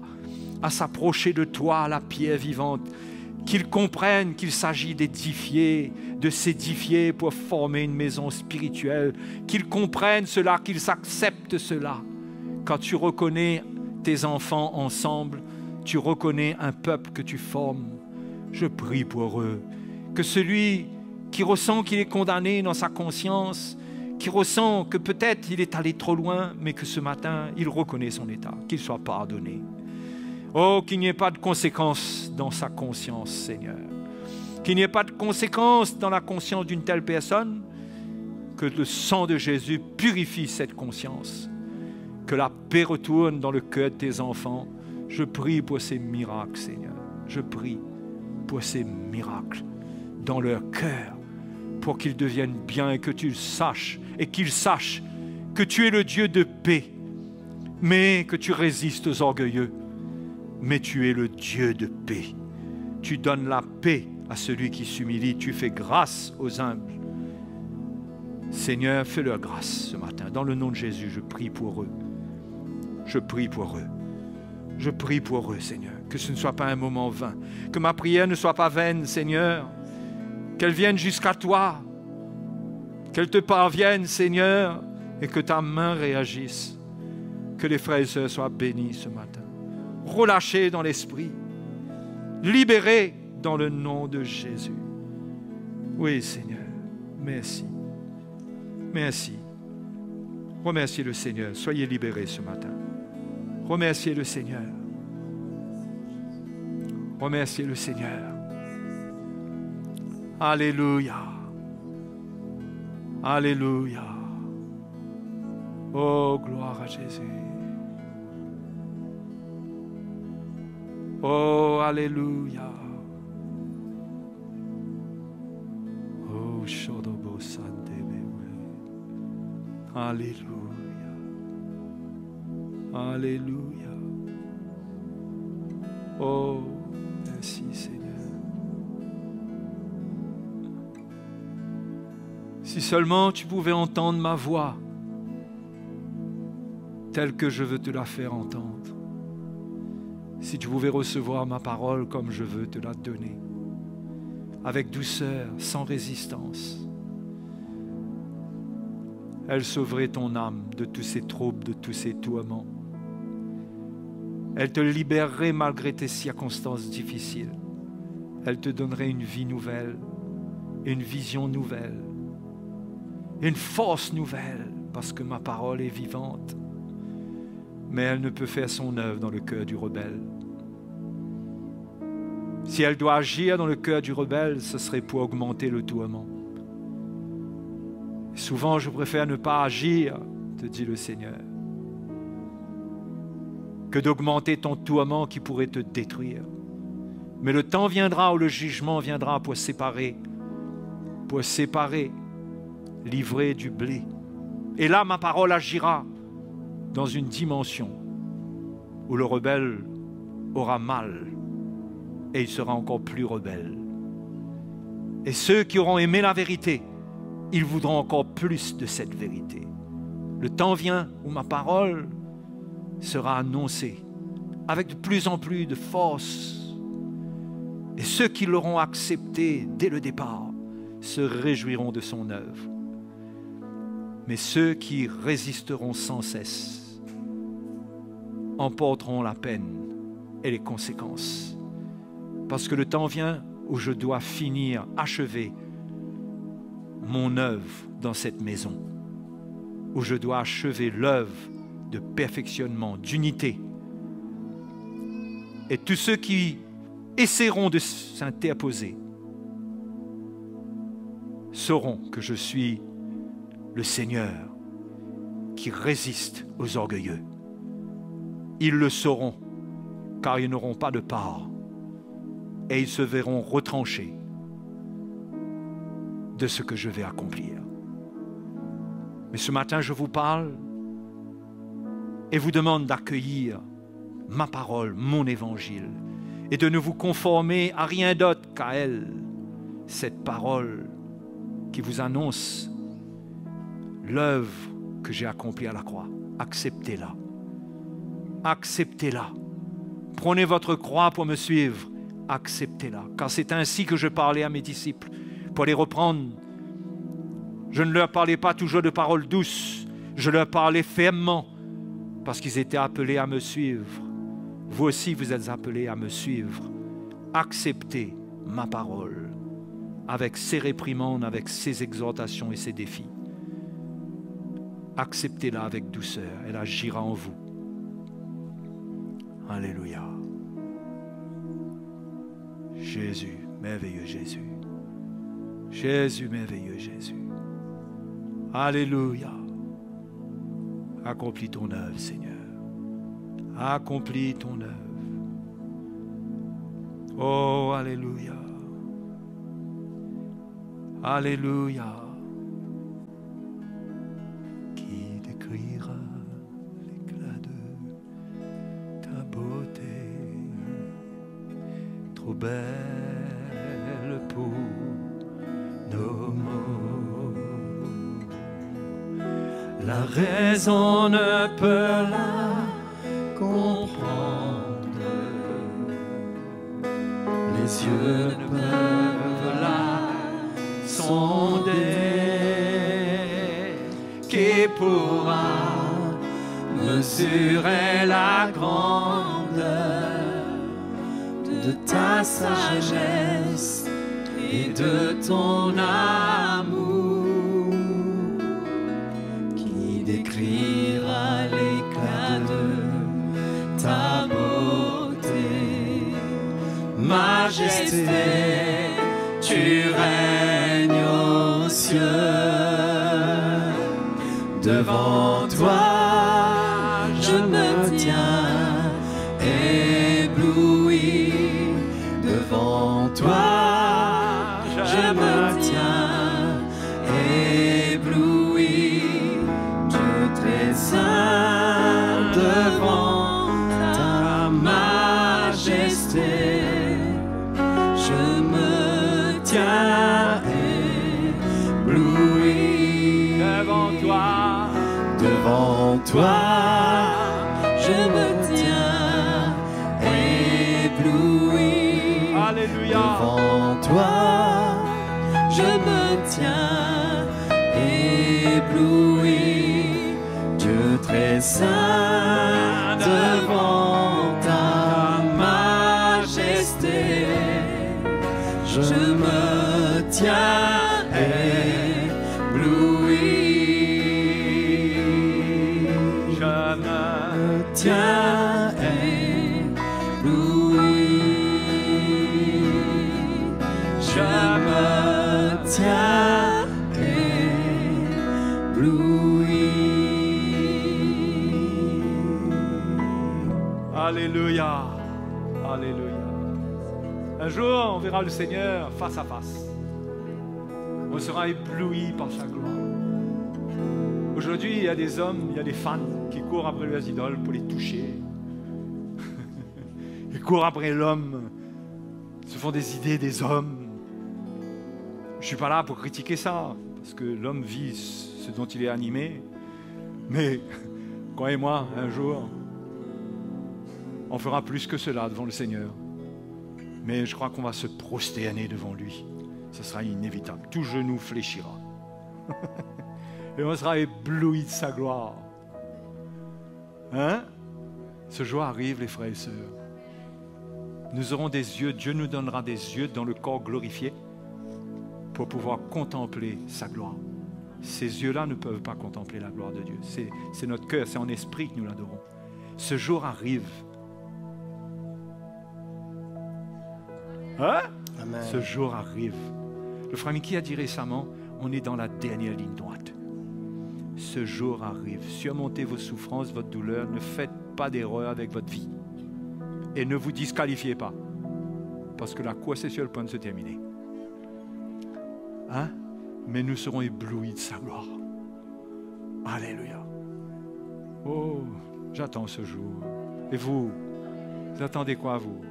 à s'approcher de toi, la pierre vivante, qu'ils comprennent qu'il s'agit d'édifier, de s'édifier pour former une maison spirituelle, qu'ils comprennent cela, qu'ils acceptent cela. Quand tu reconnais tes enfants ensemble, tu reconnais un peuple que tu formes. Je prie pour eux, que celui qui ressent qu'il est condamné dans sa conscience, qui ressent que peut-être il est allé trop loin, mais que ce matin, il reconnaît son état, qu'il soit pardonné. Oh, qu'il n'y ait pas de conséquences dans sa conscience, Seigneur. Qu'il n'y ait pas de conséquences dans la conscience d'une telle personne, que le sang de Jésus purifie cette conscience. Que la paix retourne dans le cœur de tes enfants. Je prie pour ces miracles, Seigneur. Je prie pour ces miracles dans leur cœur, pour qu'ils deviennent bien et que tu le saches, et qu'ils sachent que tu es le Dieu de paix, mais que tu résistes aux orgueilleux. Mais tu es le Dieu de paix. Tu donnes la paix à celui qui s'humilie. Tu fais grâce aux humbles. Seigneur, fais-leur grâce ce matin. Dans le nom de Jésus, je prie pour eux. Je prie pour eux. Je prie pour eux, Seigneur. Que ce ne soit pas un moment vain. Que ma prière ne soit pas vaine, Seigneur. Qu'elle vienne jusqu'à toi. Qu'elle te parvienne, Seigneur. Et que ta main réagisse. Que les frères et sœurs soient bénis ce matin. Relâchés dans l'esprit. Libérés dans le nom de Jésus. Oui, Seigneur. Merci. Merci. Remerciez le Seigneur. Soyez libérés ce matin. Remerciez le Seigneur. Remerciez le Seigneur. Alléluia. Alléluia. Oh, gloire à Jésus. Oh, Alléluia. Oh, Shodobo Sante Mewe. Alléluia. Alléluia. Oh, merci Seigneur. Si seulement tu pouvais entendre ma voix, telle que je veux te la faire entendre. Si tu pouvais recevoir ma parole comme je veux te la donner, avec douceur, sans résistance. Elle sauverait ton âme de tous ces troubles, de tous ces tourments. Elle te libérerait malgré tes circonstances difficiles. Elle te donnerait une vie nouvelle, une vision nouvelle, une force nouvelle, parce que ma parole est vivante. Mais elle ne peut faire son œuvre dans le cœur du rebelle. Si elle doit agir dans le cœur du rebelle, ce serait pour augmenter le tourment. Souvent, je préfère ne pas agir, te dit le Seigneur, que d'augmenter ton tourment qui pourrait te détruire. Mais le temps viendra où le jugement viendra pour séparer, pour séparer l'ivraie du blé. Et là, ma parole agira dans une dimension où le rebelle aura mal et il sera encore plus rebelle. Et ceux qui auront aimé la vérité, ils voudront encore plus de cette vérité. Le temps vient où ma parole sera annoncée avec de plus en plus de force. Et ceux qui l'auront acceptée dès le départ se réjouiront de son œuvre. Mais ceux qui résisteront sans cesse emporteront la peine et les conséquences. Parce que le temps vient où je dois finir, achever mon œuvre dans cette maison, où je dois achever l'œuvre de perfectionnement, d'unité. Et tous ceux qui essaieront de s'interposer sauront que je suis le Seigneur qui résiste aux orgueilleux. Ils le sauront, car ils n'auront pas de part, et ils se verront retranchés de ce que je vais accomplir. Mais ce matin, je vous parle et vous demande d'accueillir ma parole, mon évangile, et de ne vous conformer à rien d'autre qu'à elle, cette parole qui vous annonce l'œuvre que j'ai accomplie à la croix. Acceptez-la. Acceptez-la. Prenez votre croix pour me suivre. Acceptez-la. Car c'est ainsi que je parlais à mes disciples. Pour les reprendre, je ne leur parlais pas toujours de paroles douces, je leur parlais fermement, parce qu'ils étaient appelés à me suivre. Vous aussi, vous êtes appelés à me suivre. Acceptez ma parole, avec ses réprimandes, avec ses exhortations et ses défis. Acceptez-la avec douceur, elle agira en vous. Alléluia. Jésus, merveilleux Jésus. Jésus, merveilleux Jésus. Alléluia. Accomplis ton œuvre, Seigneur. Accomplis ton œuvre. Oh, Alléluia. Alléluia. Qui décrira l'éclat de ta beauté, trop belle pour nos mots. raison ne peut la comprendre, les yeux ne peuvent la sonder. Qui pourra mesurer la grandeur de ta sagesse et de ton amour? Qui décrira l'éclat de ta beauté? Majesté, tu règnes aux cieux. Devant toi, je me tiens ébloui. Devant toi, je me tiens ébloui, tout est saint devant ta majesté. Je me tiens ébloui devant toi, devant toi. Devant toi, je me tiens ébloui, Dieu très saint, devant ta majesté. Je me tiens ébloui, je me tiens. Alléluia, alléluia. Un jour, on verra le Seigneur face à face. On sera ébloui par sa gloire. Aujourd'hui, il y a des hommes, il y a des fans qui courent après leurs idoles pour les toucher. Ils courent après l'homme, se font des idées des hommes. Je ne suis pas là pour critiquer ça, parce que l'homme vit ce dont il est animé. Mais, croyez-moi, un jour, on fera plus que cela devant le Seigneur. Mais je crois qu'on va se prosterner devant lui. Ce sera inévitable. Tout genou fléchira. Et on sera ébloui de sa gloire. Hein? Ce jour arrive, les frères et sœurs. Nous aurons des yeux, Dieu nous donnera des yeux dans le corps glorifié pour pouvoir contempler sa gloire. Ces yeux-là ne peuvent pas contempler la gloire de Dieu. C'est notre cœur, c'est en esprit que nous l'adorons. Ce jour arrive. Hein? Amen. Ce jour arrive. Le frère Mickey a dit récemment, on est dans la dernière ligne droite. Ce jour arrive. Surmontez vos souffrances, votre douleur. Ne faites pas d'erreur avec votre vie. Et ne vous disqualifiez pas. Parce que la croix est sur le point de se terminer. Hein? Mais nous serons éblouis de sa gloire. Alléluia. Oh, j'attends ce jour. Et vous? Vous attendez quoi, vous?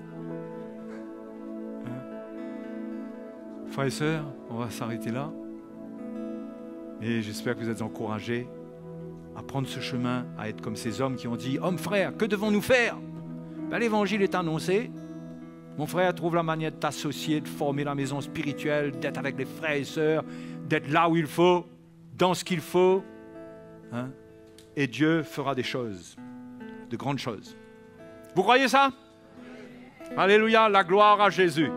Frères et sœurs, on va s'arrêter là. Et j'espère que vous êtes encouragés à prendre ce chemin, à être comme ces hommes qui ont dit « Homme frère, que devons-nous faire ?» Ben, l'évangile est annoncé. Mon frère trouve la manière de t'associer, de former la maison spirituelle, d'être avec les frères et sœurs, d'être là où il faut, dans ce qu'il faut. Hein? Et Dieu fera des choses, de grandes choses. Vous croyez ça? Alléluia, la gloire à Jésus.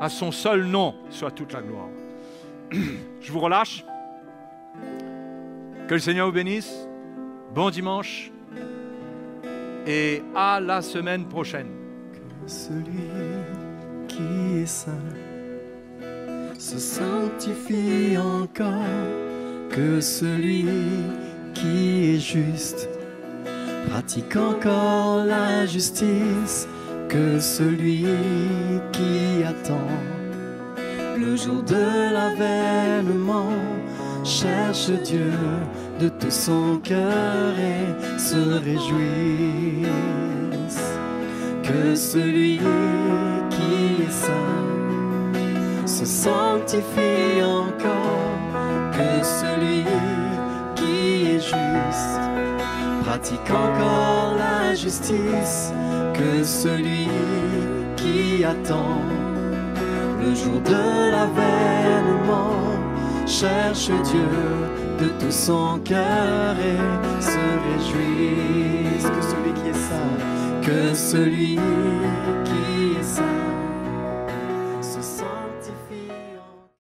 À son seul nom soit toute la gloire. Je vous relâche. Que le Seigneur vous bénisse. Bon dimanche. Et à la semaine prochaine. Que celui qui est saint se sanctifie encore. Que celui qui est juste pratique encore la justice. Que celui qui attend le jour de l'avènement cherche Dieu de tout son cœur et se réjouisse. Que celui qui est saint se sanctifie encore. Que celui qui est juste, pratique encore la justice, que celui qui attend le jour de l'avènement cherche Dieu de tout son cœur et se réjouisse. Que celui qui est saint, que celui qui est saint.